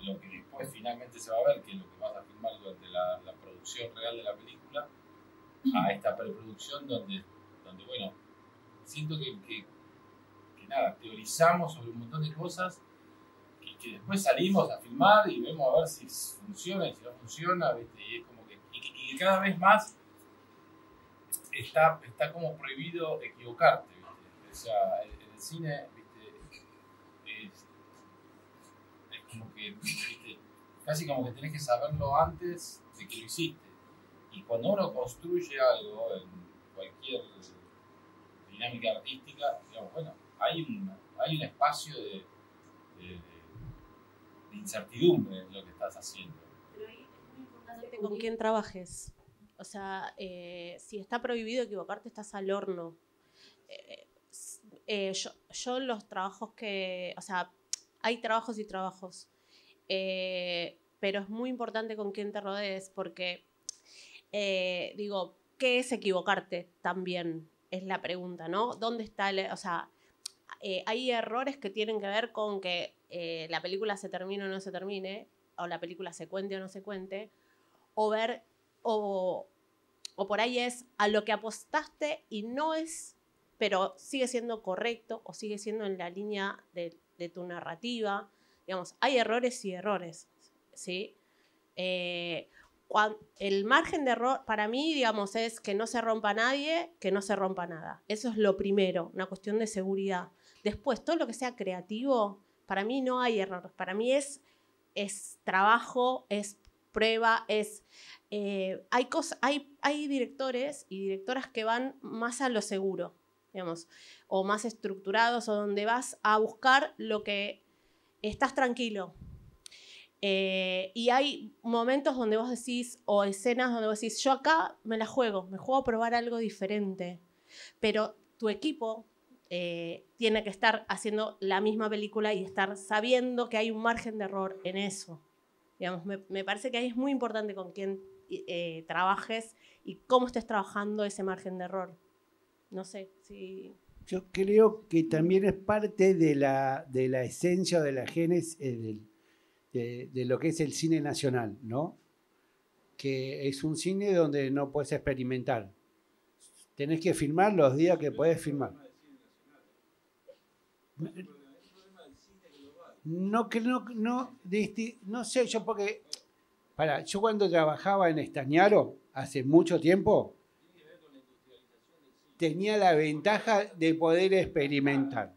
lo que después finalmente se va a ver, que es lo que vas a filmar durante la producción real de la película, a esta preproducción donde bueno, siento que nada, teorizamos sobre un montón de cosas y que después salimos a filmar y vemos a ver si funciona y si no funciona, ¿viste? Y es como que y cada vez más está como prohibido equivocarte, ¿viste? O sea, en el cine, ¿viste?, es como que, ¿viste?, casi como que tenés que saberlo antes de que lo hiciste. Y cuando uno construye algo en cualquier dinámica artística, digamos, bueno, hay un espacio de incertidumbre en lo que estás haciendo. Pero ahí es muy importante con quién trabajes. O sea, si está prohibido equivocarte, estás al horno. Yo los trabajos que... O sea, hay trabajos y trabajos. Pero es muy importante con quién te rodees porque, digo, ¿qué es equivocarte? También es la pregunta, ¿no? ¿Dónde está el...? O sea, hay errores que tienen que ver con que la película se termine o no se termine, o la película se cuente o no se cuente, o ver... O por ahí es a lo que apostaste y no es, pero sigue siendo correcto o sigue siendo en la línea de tu narrativa. Digamos, hay errores y errores, ¿sí? El margen de error para mí, digamos, es que no se rompa nadie, que no se rompa nada. Eso es lo primero, una cuestión de seguridad. Después, todo lo que sea creativo, para mí no hay errores. Para mí es trabajo, es prueba, es... hay directores y directoras que van más a lo seguro, digamos, o más estructurados, o donde vas a buscar lo que estás tranquilo. Y hay momentos donde vos decís, o escenas donde vos decís, yo acá me juego a probar algo diferente. Pero tu equipo tiene que estar haciendo la misma película y estar sabiendo que hay un margen de error en eso. Digamos, me parece que ahí es muy importante con quién trabajes y cómo estés trabajando ese margen de error. No sé si... Yo creo que también es parte de la esencia de la génesis de lo que es el cine nacional, ¿no? Que es un cine donde no puedes experimentar. Tenés que filmar los días que puedes filmar. No sé, yo porque... Pará, yo cuando trabajaba en Estañaro, hace mucho tiempo, tenía la ventaja de poder experimentar.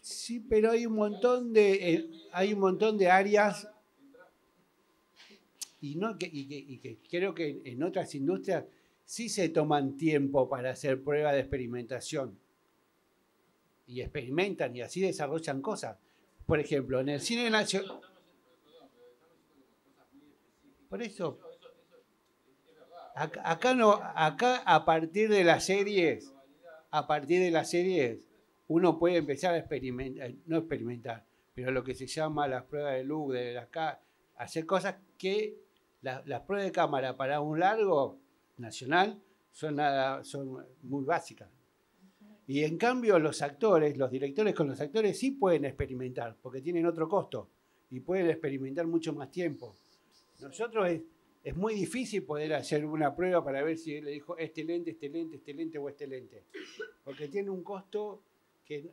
Sí, pero hay un montón de áreas y no que creo que en otras industrias sí se toman tiempo para hacer pruebas de experimentación y experimentan y así desarrollan cosas. Por ejemplo, en el cine nacional. Por eso acá no, acá a partir de las series, uno puede empezar a experimentar, no experimentar, pero lo que se llama las pruebas de luz, hacer cosas que las pruebas de cámara para un largo nacional son muy básicas. Y en cambio los actores, los directores con los actores sí pueden experimentar, porque tienen otro costo y pueden experimentar mucho más tiempo. Nosotros es muy difícil poder hacer una prueba para ver si le dijo este lente o este lente, porque tiene un costo...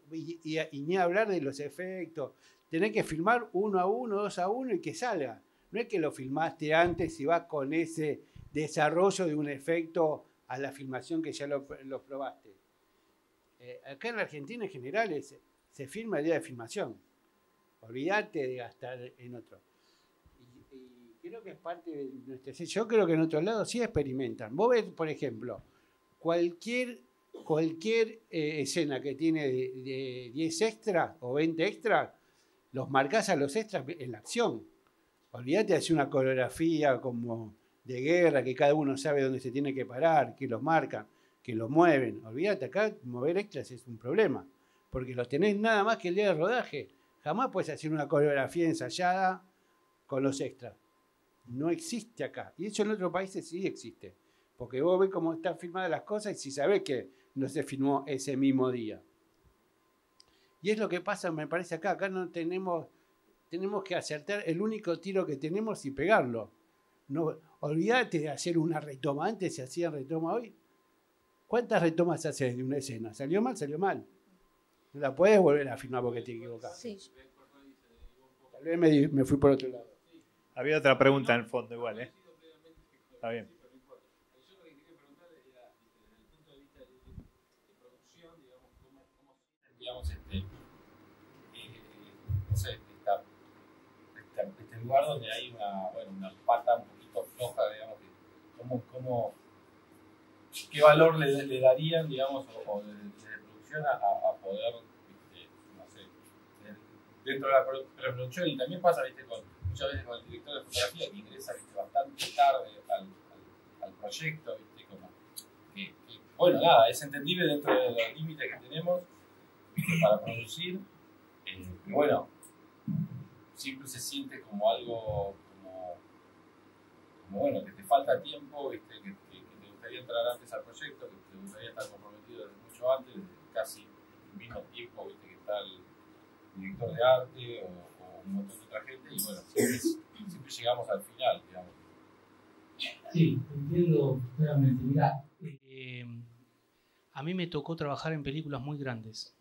Y ni hablar de los efectos. Tenés que filmar 1 a 1, 2 a 1 y que salga. No es que lo filmaste antes y vas con ese desarrollo de un efecto a la filmación que ya lo probaste. Acá en la Argentina en general se filma el día de filmación. Olvídate de gastar en otro. Y creo que es parte de nuestra... Yo creo que en otros lados sí experimentan. Vos ves, por ejemplo, cualquier escena que tiene de 10 extras o 20 extras, los marcás a los extras en la acción. Olvídate de hacer una coreografía como de guerra, que cada uno sabe dónde se tiene que parar, que los marcan, que los mueven. Olvídate, acá mover extras es un problema, porque los tenés nada más que el día de rodaje. Jamás puedes hacer una coreografía ensayada con los extras. No existe acá. Y eso en otros países sí existe. Porque vos ves cómo están filmadas las cosas y si sabés que no se filmó ese mismo día. Y es lo que pasa, me parece, acá. Acá no tenemos que acertar el único tiro que tenemos y pegarlo. No, olvídate de hacer una retoma. Antes se hacía retoma hoy. ¿Cuántas retomas haces de una escena? ¿Salió mal? Salió mal. No la podés volver a filmar porque te equivocaste. Sí. Tal vez me fui por otro lado. Había otra pregunta en el fondo igual, ¿eh? Está bien. Este lugar donde hay una pata un poquito floja, digamos, ¿qué valor le darían, digamos, o de producción a poder, no sé, dentro de la producción? Y también pasa, ¿viste? Muchas veces con el director de fotografía que ingresa, ¿viste? Bastante tarde al proyecto, ¿viste? Como, que, bueno, nada, es entendible dentro de los límites que tenemos para producir, pero bueno, siempre se siente como algo como bueno, que te falta tiempo, ¿viste? Que te gustaría entrar antes al proyecto, que te gustaría estar comprometido desde mucho antes, desde casi el mismo tiempo, ¿viste? Que está el director de arte o un montón de otra gente, y bueno, siempre llegamos al final, digamos. Sí, entiendo claramente. Mirá, a mí me tocó trabajar en películas muy grandes.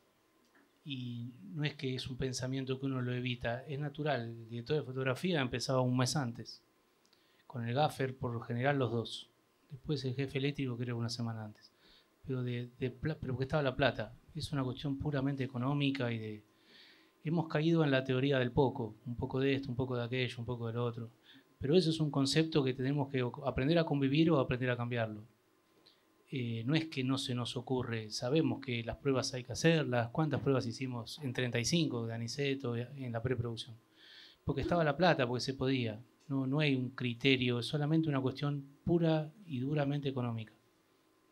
Y no es que es un pensamiento que uno lo evita, es natural. El director de fotografía empezaba un mes antes, con el gaffer por lo general los dos. Después el jefe eléctrico creo una semana antes. Pero porque estaba la plata. Es una cuestión puramente económica y de... Hemos caído en la teoría del poco. Un poco de esto, un poco de aquello, un poco del otro. Pero eso es un concepto que tenemos que aprender a convivir o aprender a cambiarlo. No es que no se nos ocurre, sabemos que las pruebas hay que hacerlas. ¿Cuántas pruebas hicimos en 35 de Aniceto en la preproducción? Porque estaba la plata, porque se podía. No hay un criterio, es solamente una cuestión pura y duramente económica.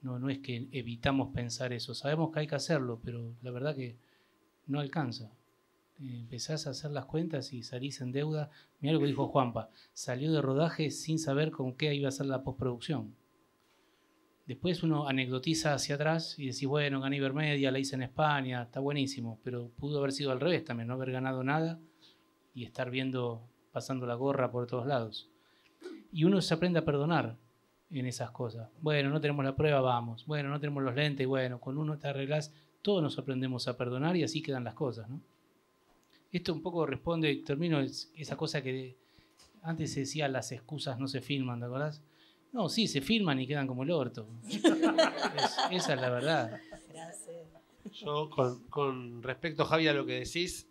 No es que evitamos pensar eso, sabemos que hay que hacerlo, pero la verdad que no alcanza. Empezás a hacer las cuentas y salís en deuda. Mirá lo que dijo Juanpa, salió de rodaje sin saber con qué iba a hacer la postproducción. Después uno anecdotiza hacia atrás y decís, bueno, gané Ibermedia, la hice en España, está buenísimo, pero pudo haber sido al revés también, no haber ganado nada y estar viendo, pasando la gorra por todos lados. Y uno se aprende a perdonar en esas cosas. Bueno, no tenemos la prueba, vamos. Bueno, no tenemos los lentes, bueno, con uno te arreglás. Todos nos aprendemos a perdonar y así quedan las cosas, ¿no? Esto un poco responde, termino esa cosa que antes se decía, las excusas no se filman, ¿te acordás? No, sí, se filman y quedan como el orto. Esa es la verdad. Gracias. Yo, con respecto, Javi, a lo que decís,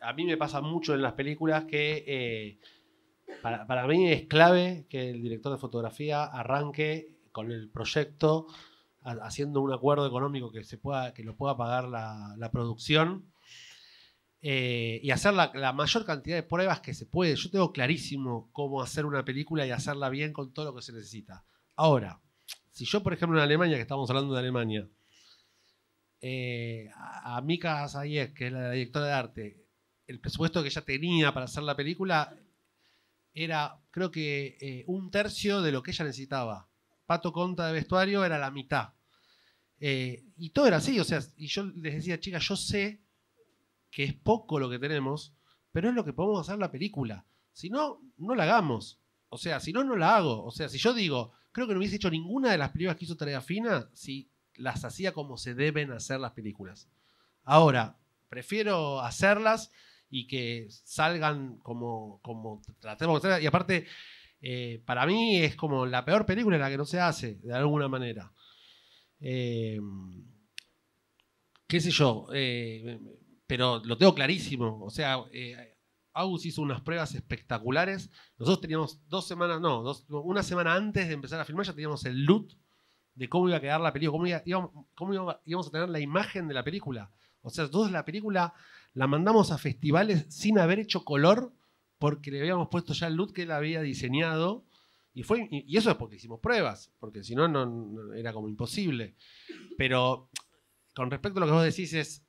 a mí me pasa mucho en las películas que para mí es clave que el director de fotografía arranque con el proyecto haciendo un acuerdo económico que lo pueda pagar la producción, y hacer la mayor cantidad de pruebas que se puede. Yo tengo clarísimo cómo hacer una película y hacerla bien con todo lo que se necesita. Ahora, si yo, por ejemplo, en Alemania, que estamos hablando de Alemania, a Mika Zayek, que es la directora de arte, el presupuesto que ella tenía para hacer la película era, creo que, un tercio de lo que ella necesitaba. Pato Conta de vestuario era la mitad. Y todo era así, o sea, y yo les decía, chicas, yo sé que es poco lo que tenemos, pero es lo que podemos hacer la película. Si no, no la hagamos. O sea, si no, no la hago. O sea, si yo digo, creo que no hubiese hecho ninguna de las películas que hizo Tarea Fina si las hacía como se deben hacer las películas. Ahora, prefiero hacerlas y que salgan como tratemos de hacerlas. Y aparte, para mí es como la peor película en la que no se hace, de alguna manera. Qué sé yo, pero lo tengo clarísimo. O sea, Agus hizo unas pruebas espectaculares. Nosotros teníamos una semana antes de empezar a filmar ya teníamos el loot de cómo iba a quedar la película, cómo íbamos a tener la imagen de la película. O sea, todos la película la mandamos a festivales sin haber hecho color porque le habíamos puesto ya el look que él había diseñado y eso es porque hicimos pruebas, porque si no, no era como imposible. Pero con respecto a lo que vos decís es,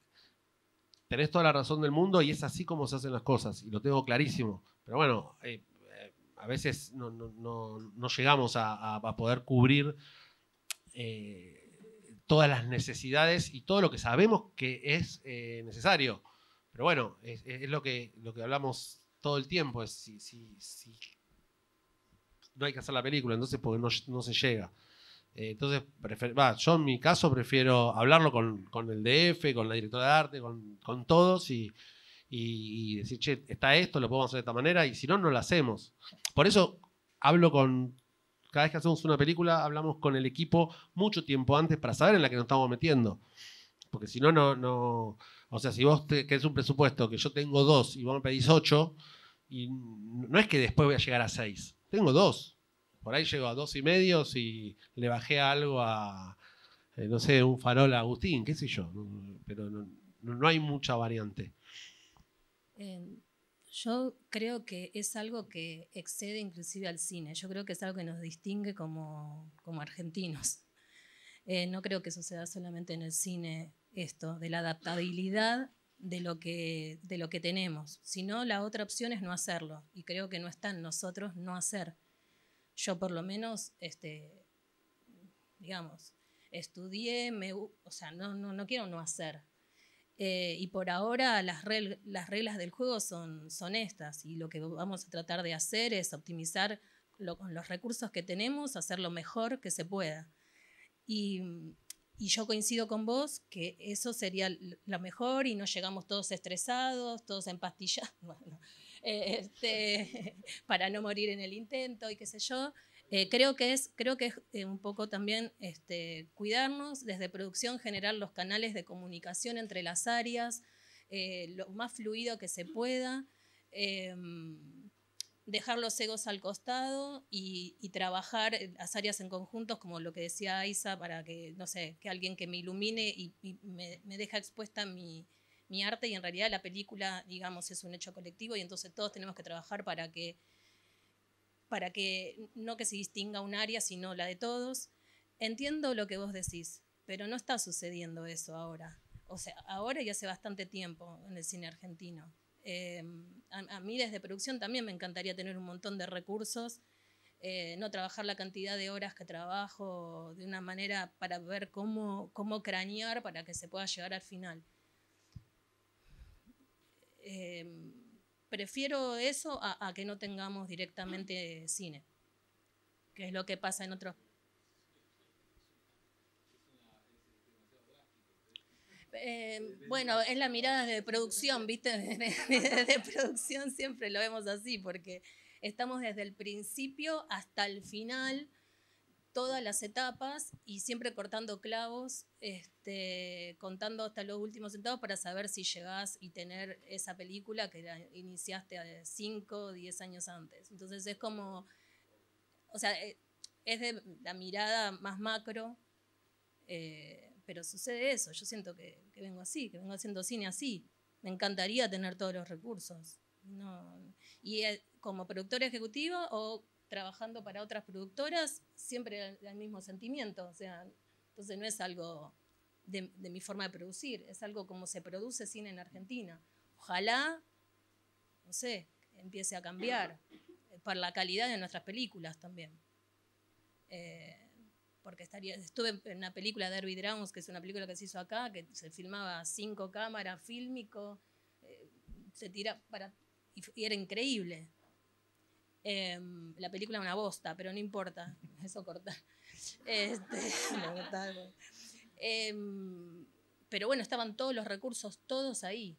tenés toda la razón del mundo y es así como se hacen las cosas y lo tengo clarísimo. Pero bueno, a veces no llegamos a poder cubrir todas las necesidades y todo lo que sabemos que es necesario. Pero bueno, es lo que hablamos todo el tiempo, es si no hay que hacer la película, entonces porque no se llega. Entonces, yo en mi caso prefiero hablarlo con el DF, con la directora de arte, con todos y decir, che, está esto, lo podemos hacer de esta manera y si no, no lo hacemos. Por eso hablo cada vez que hacemos una película, hablamos con el equipo mucho tiempo antes para saber en la que nos estamos metiendo. Porque si no, no. O sea, si vos querés un presupuesto que yo tengo 2 y vos me pedís 8, y no es que después voy a llegar a 6. Tengo 2. Por ahí llego a 2,5 si le bajé algo a, no sé, un farol a Agustín, qué sé yo. Pero no hay mucha variante. Yo creo que es algo que excede inclusive al cine. Yo creo que es algo que nos distingue como argentinos. No creo que suceda solamente en el cine esto, de la adaptabilidad de lo que tenemos. Si no, la otra opción es no hacerlo. Y creo que no está en nosotros no hacer. Yo por lo menos, digamos, estudié, o sea, no quiero no hacer. Y por ahora las reglas del juego son estas y lo que vamos a tratar de hacer es optimizar con los recursos que tenemos, hacer lo mejor que se pueda. Y yo coincido con vos que eso sería lo mejor y no llegamos todos estresados, todos empastillados, bueno, para no morir en el intento y qué sé yo. Creo que es un poco también cuidarnos, desde producción generar los canales de comunicación entre las áreas, lo más fluido que se pueda, dejar los egos al costado y trabajar las áreas en conjuntos, como lo que decía Aiza, para que, no sé, que alguien que me ilumine y me deja expuesta mi arte, y en realidad la película, digamos, es un hecho colectivo, y entonces todos tenemos que trabajar para que no que se distinga un área, sino la de todos. Entiendo lo que vos decís, pero no está sucediendo eso ahora. O sea, ahora y hace bastante tiempo en el cine argentino. A mí desde producción también me encantaría tener un montón de recursos, no trabajar la cantidad de horas que trabajo, de una manera para ver cómo cranear para que se pueda llegar al final. Prefiero eso a que no tengamos directamente cine, que es lo que pasa en otros. Bueno, es la mirada de producción, ¿viste? De producción siempre lo vemos así, porque estamos desde el principio hasta el final, todas las etapas, y siempre cortando clavos, contando hasta los últimos centavos para saber si llegás y tener esa película que la iniciaste 5 o 10 años antes. Entonces es como, o sea, es de la mirada más macro, pero sucede eso. Yo siento que vengo así, que vengo haciendo cine así. Me encantaría tener todos los recursos. No. Y como productora ejecutiva o trabajando para otras productoras, siempre el mismo sentimiento. O sea, entonces no es algo de mi forma de producir, es algo como se produce cine en Argentina. Ojalá, no sé, empiece a cambiar por la calidad de nuestras películas también. Porque estuve en una película de Derby Drowns, que es una película que se hizo acá, que se filmaba 5 cámaras, fílmico, se tira para... Y era increíble. La película es una bosta, pero no importa, eso cortar. Pero bueno, estaban todos los recursos, todos ahí.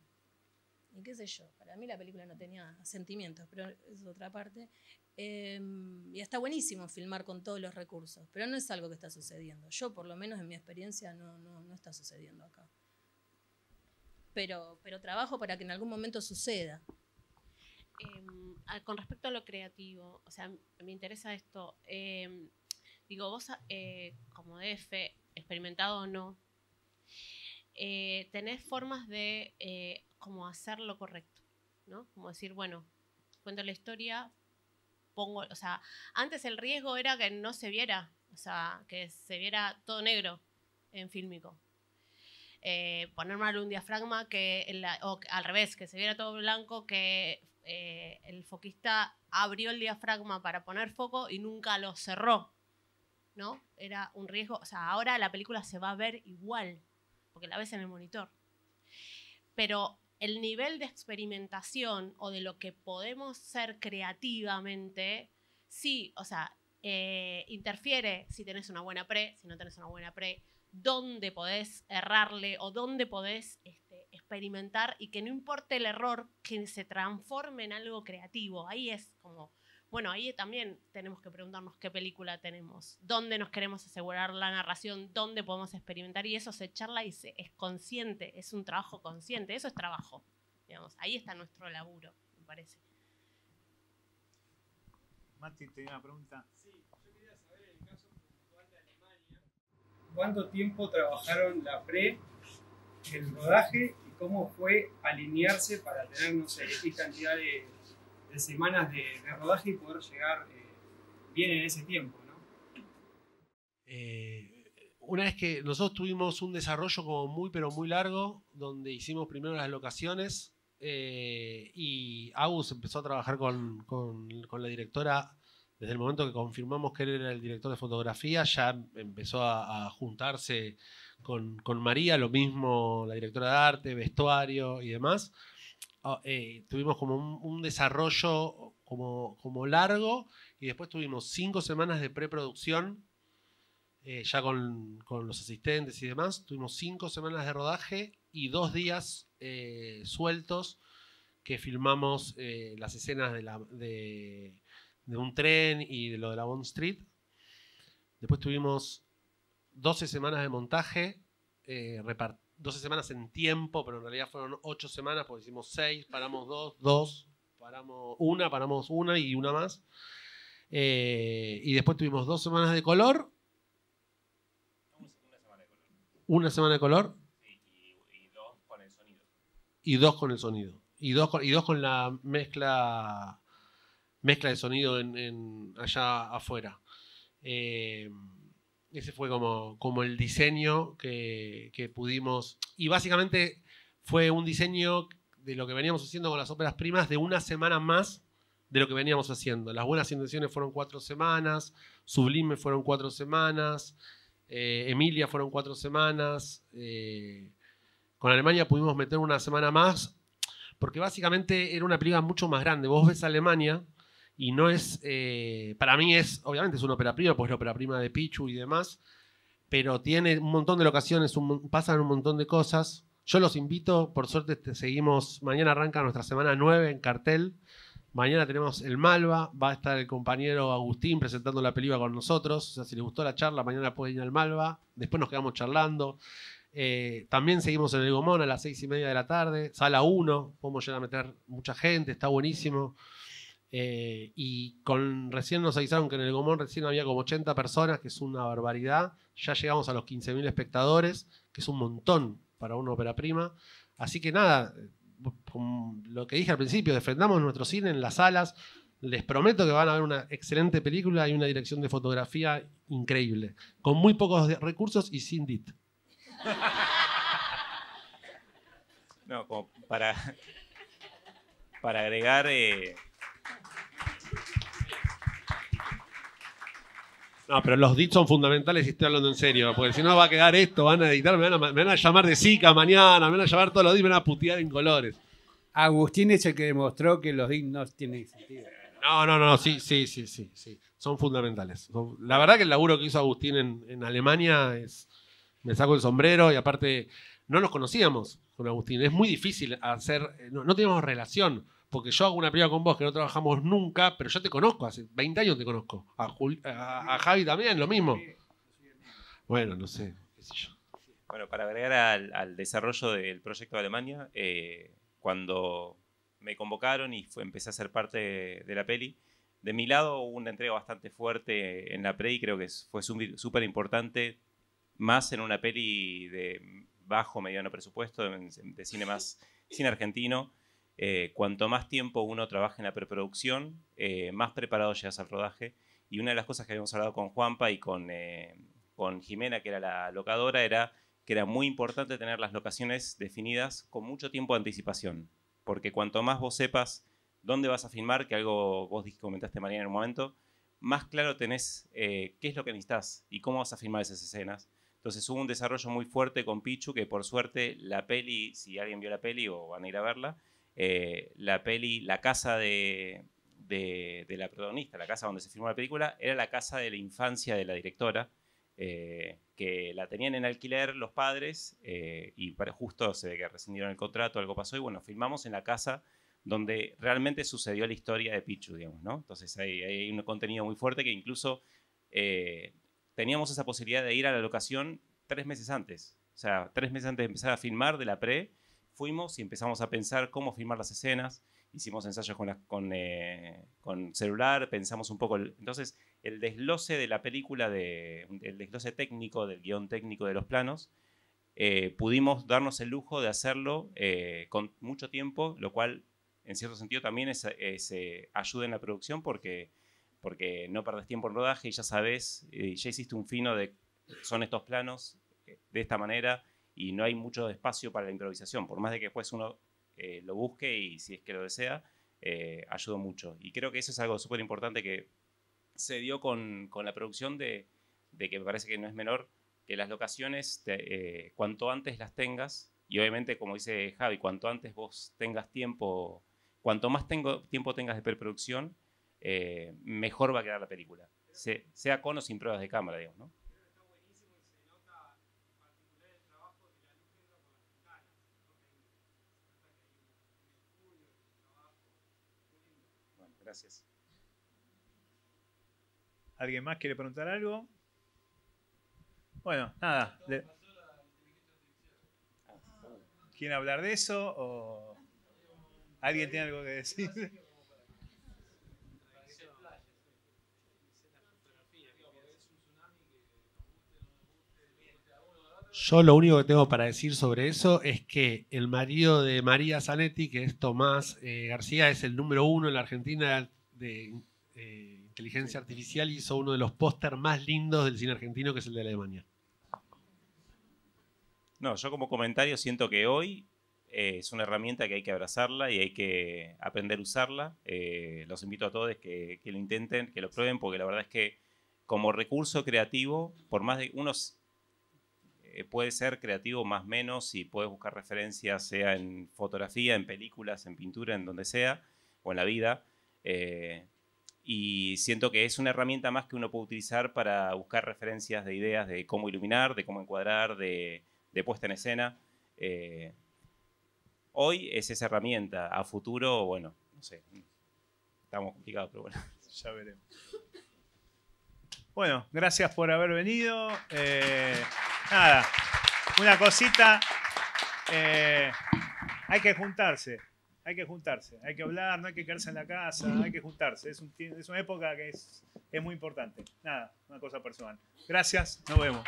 Y qué sé yo, para mí la película no tenía sentimientos, pero es otra parte. Y está buenísimo filmar con todos los recursos, pero no es algo que está sucediendo. Yo, por lo menos en mi experiencia, no está sucediendo acá. Pero trabajo para que en algún momento suceda. Con respecto a lo creativo, o sea, me interesa esto. Digo, vos como DF, experimentado o no, tenés formas de como hacer lo correcto, ¿no? Como decir, bueno, cuento la historia, pongo, o sea, antes el riesgo era que no se viera, o sea, que se viera todo negro en fílmico. Poner mal un diafragma, o al revés, que se viera todo blanco, que el foquista abrió el diafragma para poner foco y nunca lo cerró, ¿no? Era un riesgo, o sea, ahora la película se va a ver igual, porque la ves en el monitor. Pero el nivel de experimentación o de lo que podemos ser creativamente, sí, o sea, interfiere si tenés una buena pre, si no tenés una buena pre, dónde podés errarle o dónde podés experimentar, y que no importe el error, que se transforme en algo creativo. Ahí es como, bueno, ahí también tenemos que preguntarnos qué película tenemos, dónde nos queremos asegurar la narración, dónde podemos experimentar, y eso se charla y es consciente, es un trabajo consciente, eso es trabajo, digamos. Ahí está nuestro laburo, me parece. Martín, tenía una pregunta. Sí, yo quería saber el caso puntual de Alemania. ¿Cuánto tiempo trabajaron la pre, el rodaje, y cómo fue alinearse para tener, no sé, X cantidad de semanas de rodaje y poder llegar bien en ese tiempo, ¿no? Una vez que nosotros tuvimos un desarrollo como muy largo, donde hicimos primero las locaciones, y Agus empezó a trabajar con la directora. Desde el momento que confirmamos que él era el director de fotografía, ya empezó a juntarse con María, lo mismo la directora de arte, vestuario y demás. Tuvimos como un desarrollo como largo, y después tuvimos 5 semanas de preproducción, ya con los asistentes y demás. Tuvimos 5 semanas de rodaje y 2 días sueltos que filmamos las escenas de un tren y de lo de la Bond Street. Después tuvimos 12 semanas de montaje, 12 semanas en tiempo, pero en realidad fueron 8 semanas, porque hicimos 6, paramos 2, Paramos una y una más. Y después tuvimos 2 semanas de color. Una semana de color. Y 2 con el sonido. Y dos con la mezcla de sonido allá afuera. Ese fue como el diseño que pudimos. Y básicamente fue un diseño de lo que veníamos haciendo con las óperas primas de una semana más de lo que veníamos haciendo. Las Buenas Intenciones fueron 4 semanas, Sublime fueron 4 semanas, Emilia fueron 4 semanas. Con Alemania pudimos meter una semana más porque básicamente era una película mucho más grande. Vos ves Alemania y no es... para mí obviamente es una ópera prima, pues la ópera prima de Pichu y demás, pero tiene un montón de locaciones, pasan un montón de cosas. Yo los invito, por suerte seguimos, mañana arranca nuestra semana 9 en cartel. Mañana tenemos el Malva, va a estar el compañero Agustín presentando la película con nosotros. O sea, si les gustó la charla, mañana pueden ir al Malva. Después nos quedamos charlando. También seguimos en el Gomón a las 6:30 de la tarde. Sala 1, podemos llegar a meter mucha gente, está buenísimo. Recién nos avisaron que en el Gomón recién había como 80 personas, que es una barbaridad. Ya llegamos a los 15.000 espectadores, que es un montón para una ópera prima. Así que nada, como lo que dije al principio, defendamos nuestro cine en las salas. Les prometo que van a ver una excelente película y una dirección de fotografía increíble, con muy pocos recursos y sin DIT. No, como para agregar, no, pero los DIT son fundamentales y estoy hablando en serio, porque si no va a quedar esto, van a editar, me van a llamar de Zika mañana, me van a llamar todos los días, me van a putear en colores. Agustín es el que demostró que los DIT no tienen sentido. No, sí, son fundamentales. La verdad que el laburo que hizo Agustín en Alemania me saco el sombrero, y aparte no nos conocíamos con Agustín, es muy difícil hacer, no teníamos relación. Porque yo hago una película con vos que no trabajamos nunca, pero yo te conozco, hace 20 años te conozco. A Javi también, lo mismo. Bueno, no sé, qué sé yo. Bueno, para agregar al desarrollo del proyecto de Alemania, cuando me convocaron y empecé a ser parte de la peli, de mi lado hubo una entrega bastante fuerte en la pre y creo que fue súper importante, más en una peli de bajo, mediano presupuesto, de cine más cine argentino. Cuanto más tiempo uno trabaja en la preproducción, más preparado llegas al rodaje. Y una de las cosas que habíamos hablado con Juanpa y con Jimena, que era la locadora, era que era muy importante tener las locaciones definidas con mucho tiempo de anticipación. Porque cuanto más vos sepas dónde vas a filmar, que algo vos comentaste, Mariana, en un momento, más claro tenés qué es lo que necesitas y cómo vas a filmar esas escenas. Entonces hubo un desarrollo muy fuerte con Pichu, que por suerte la peli, si alguien vio la peli o van a ir a verla, la peli, la casa de la protagonista, la casa donde se filmó la película, era la casa de la infancia de la directora, que la tenían en alquiler los padres, y justo se ve que rescindieron el contrato, algo pasó, y bueno, filmamos en la casa donde realmente sucedió la historia de Pichu, digamos, ¿no? Entonces hay un contenido muy fuerte que incluso teníamos esa posibilidad de ir a la locación 3 meses antes, o sea, 3 meses antes de empezar a filmar de la pre. Fuimos y empezamos a pensar cómo filmar las escenas, hicimos ensayos con celular, pensamos un poco... Entonces, el desglose de la película, el desglose técnico, del guión técnico de los planos, pudimos darnos el lujo de hacerlo con mucho tiempo, lo cual, en cierto sentido, también ayuda en la producción porque no perdés tiempo en rodaje y ya sabés, ya hiciste un fino de son estos planos, de esta manera... y no hay mucho espacio para la improvisación, por más de que después uno lo busque y si es que lo desea, ayuda mucho. Y creo que eso es algo súper importante que se dio con la producción de que me parece que no es menor, que las locaciones, cuanto antes las tengas, y obviamente como dice Javi, cuanto antes vos tengas tiempo, cuanto más tiempo tengas de preproducción, mejor va a quedar la película, sea con o sin pruebas de cámara, digamos, ¿no? Gracias. ¿Alguien más quiere preguntar algo? Bueno, nada. ¿Quieren hablar de eso? ¿O alguien tiene algo que decir? Yo lo único que tengo para decir sobre eso es que el marido de María Zanetti, que es Tomás García, es el número 1 en la Argentina de inteligencia artificial, y hizo uno de los pósters más lindos del cine argentino, que es el de Alemania. No, yo como comentario siento que hoy es una herramienta que hay que abrazarla y hay que aprender a usarla. Los invito a todos que lo intenten, que lo prueben, porque la verdad es que como recurso creativo, por más de unos puede ser creativo más o menos, y puedes buscar referencias, sea en fotografía, en películas, en pintura, en donde sea, o en la vida. Y siento que es una herramienta más que uno puede utilizar para buscar referencias de ideas de cómo iluminar, de cómo encuadrar, de puesta en escena. Hoy es esa herramienta. A futuro, bueno, no sé. Estamos complicados, pero bueno. Ya veremos. Bueno, gracias por haber venido. Nada, una cosita. Hay que juntarse. Hay que juntarse. Hay que hablar, no hay que quedarse en la casa. Hay que juntarse. Es una época que es muy importante. Nada, una cosa personal. Gracias, nos vemos.